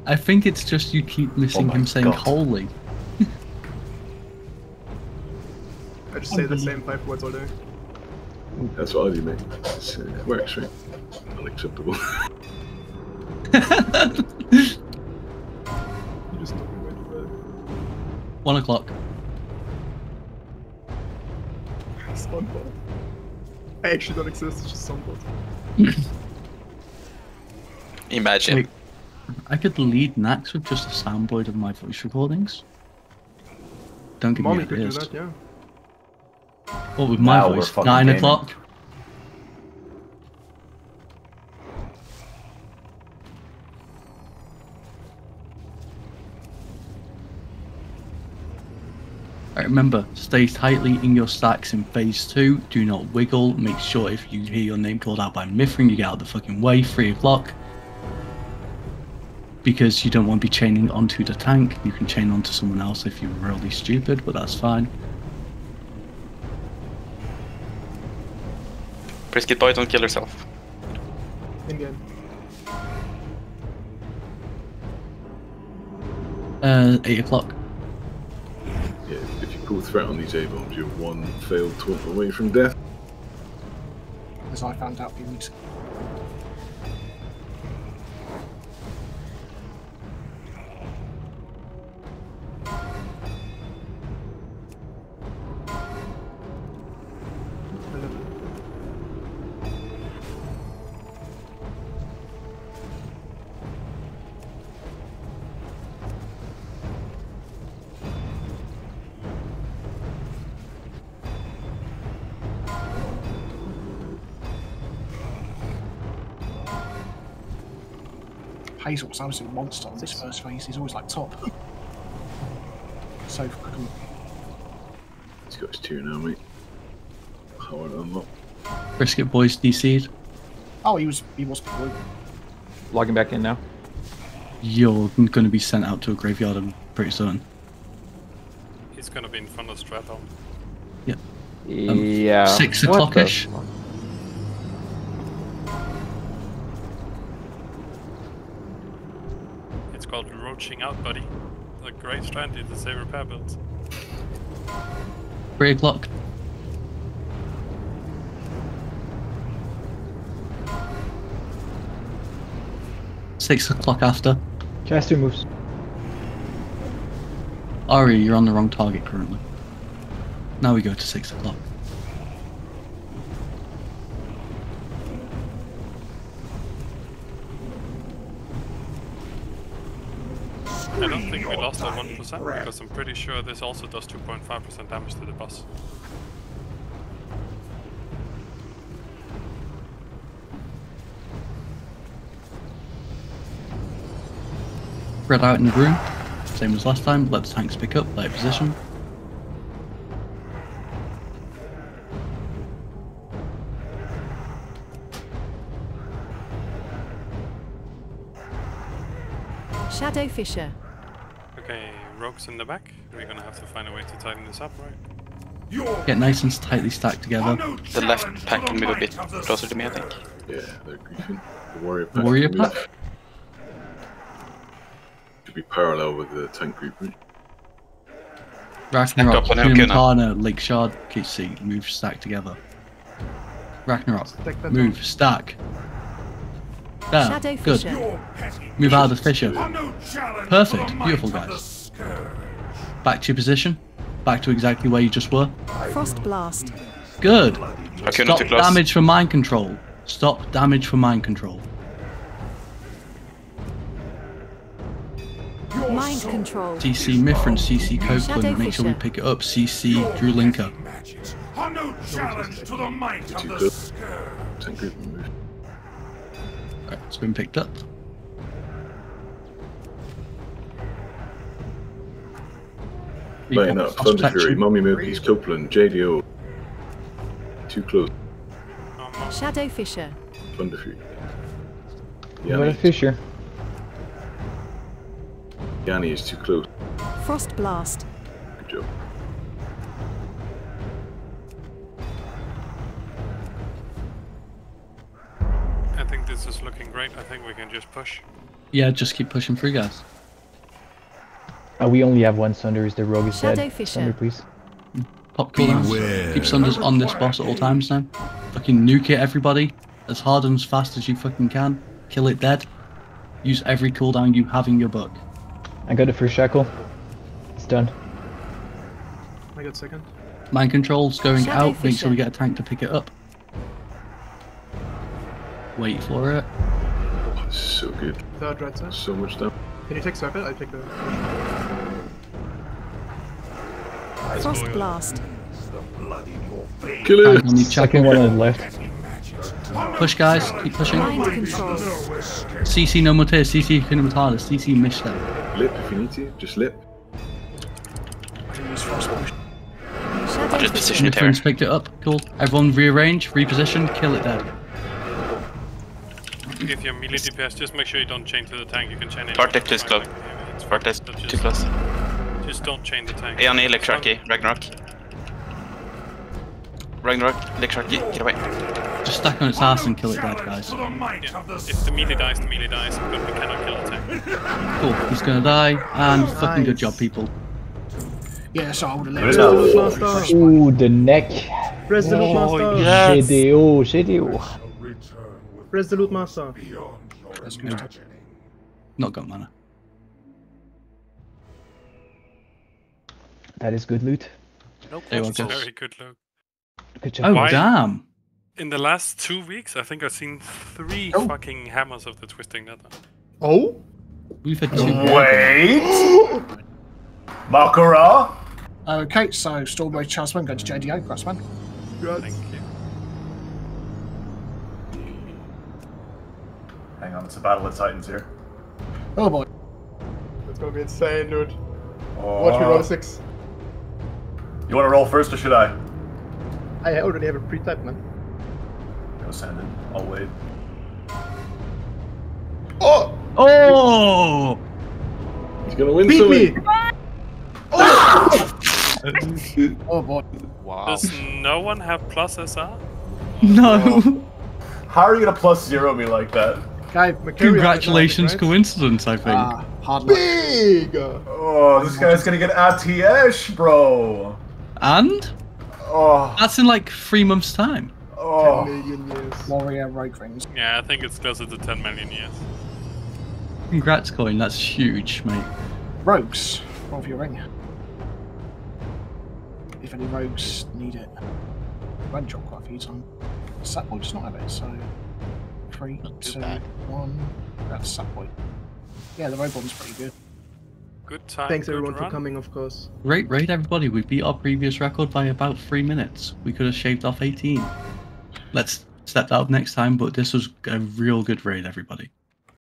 I think it's just you keep missing oh him saying God. Holy. I just say oh, the same five words all day. That's what I do, mate. It's, uh, it works, right? Unacceptable. You just don't wait for it. One o'clock. Sunbot. I actually don't exist, it's just Sunbot. Imagine. Wait, I could lead Naxx with just a soundboard of my voice recordings. Don't give Mommy me could do that, yeah. What with my now voice? Nine o'clock. remember, stay tightly in your stacks in phase two. Do not wiggle. Make sure if you hear your name called out by Mithrin, you get out of the fucking way. Three o'clock, because you don't want to be chaining onto the tank. You can chain onto someone else if you're really stupid, but that's fine. Brisket Boy, don't kill yourself. Again. Uh, eight o'clock. Yeah, if you pull threat on these A-bombs, you're one failed taunt away from death. As I found out, you would. Hazel was an absolute monster on this first phase. He's always like top. So fucking. He's got his two now, mate. I won't unlock. Brisket Boy's D C'd. Oh, he was. He was. Logging back in now. You're going to be sent out to a graveyard, I'm pretty certain. He's going to be in front of Strato. Yeah. Um, yeah. Six o'clock ish. Out, buddy. A great strategy to save repair builds. Three o'clock. Six o'clock after. Cast two moves. Ari, you're on the wrong target currently. Now we go to six o'clock. I don't think we lost that one percent, because I'm pretty sure this also does two point five percent damage to the boss. Spread out in the room, same as last time, let the tanks pick up, their position. Shadow Fisher. Okay, rogues in the back. We're gonna have to find a way to tighten this up, right? Get nice and tightly stacked together. The left pack can move a bit closer to me, I think. Yeah, they're griefing. The warrior pack. Warrior pack? Move. Should be parallel with the tank group, right? Ragnarok, Hakuna, Lake Sharksky, move stack together. Ragnarok, move stack. There, Shadow good. Fisher. Move out of the fissure. Perfect, beautiful guys. Back to your position. Back to exactly where you just were. Frost blast. Good. Stop damage for mind control. Stop damage for mind control. Mind control. C C Mithrin, C C Copeland. Make sure we pick it up. C C Drew Linker. Too good. Right, it's been picked up. Laying up, Thunder Fury, Mummy Milkies, Copeland, J D O. Too close. Shadow Fisher. Thunder Fury. Yanni. Fisher. Yanni is too close. Frost Blast. Good job. I think this is looking great. I think we can just push. Yeah, just keep pushing through, guys. Uh, we only have one Sunder, is the rogue is dead. Sunder, please. Pop cooldowns. Keep Sunders on this boss at all times now. Fucking nuke it, everybody. As hard and as fast as you fucking can. Kill it dead. Use every cooldown you have in your book. I got it for Shackle. It's done. I got second. Mind control's going Shadow out. Fisher. Make sure we get a tank to pick it up. Wait for it. Oh, it's so good. Third right side. So much damage. Can you take Serpent? I take the... Frost Blast. Kill it! Second one on the left. Push, guys. Keep pushing. C C no more tears. C C Kinematalis. C C Mishtap. Lip if you need to. Just lip. Just position terror. Mithrin's picked it up. Cool. Everyone rearrange, reposition, kill it dead. If you're melee D P S, just make sure you don't chain to the tank. You can chain it. Bartek, just close. Bartek, too close. Just don't chain the tank. Aeon, Lake Sharksky, Ragnarok. Ragnarok, Lake Sharksky, get away. Just stack on its ass and kill it dead, guys. Yeah. If the melee dies, the melee dies, but we cannot kill the tank. Cool, he's gonna die, and nice. Fucking good job, people. Yeah, so I would have left last time. Ooh, the neck. Press the loot master. Yes. J D O, J D O. Press the loot master. That's good. No. Not got mana. That is good loot. Nope, that's very good loot. Good job. Oh, Why? damn. In the last two weeks, I think I've seen three oh. fucking hammers of the twisting nether. Oh? We've had two. Wait! Makara? Okay, so Stormwave Chasman, go to J D O, Crossman. Yes. Thank you. Hang on, it's a battle of titans here. Oh boy. That's gonna be insane, dude. Oh. Watch me roll a six. You wanna roll first or should I? I already have a pre-type, man. Go send it. I'll wait. Oh! Oh! He's gonna win Beat soon. me! Oh! Oh boy. Wow. Does no one have plus S R? No. How are you gonna plus zero me like that? Guy, Congratulations, right? Coincidence, I think. Uh, hard luck. Big! Oh, this guy's gonna get A T S, bro. And? Oh. That's in like three months' time. Oh. ten million years. Warrior right rings. Yeah, I think it's closer to ten million years. Congrats, Coin. That's huge, mate. Rogues, roll for your ring. If any rogues need it, I've dropped quite a few times. Satboy does not have it, so three, two, bad. one. That's Satboy. Yeah, the rogue bomb's pretty good. Good time. Thanks everyone for coming, of course. Raid, raid everybody. We beat our previous record by about three minutes. We could have shaved off eighteen. Let's step that up next time, but this was a real good raid, everybody.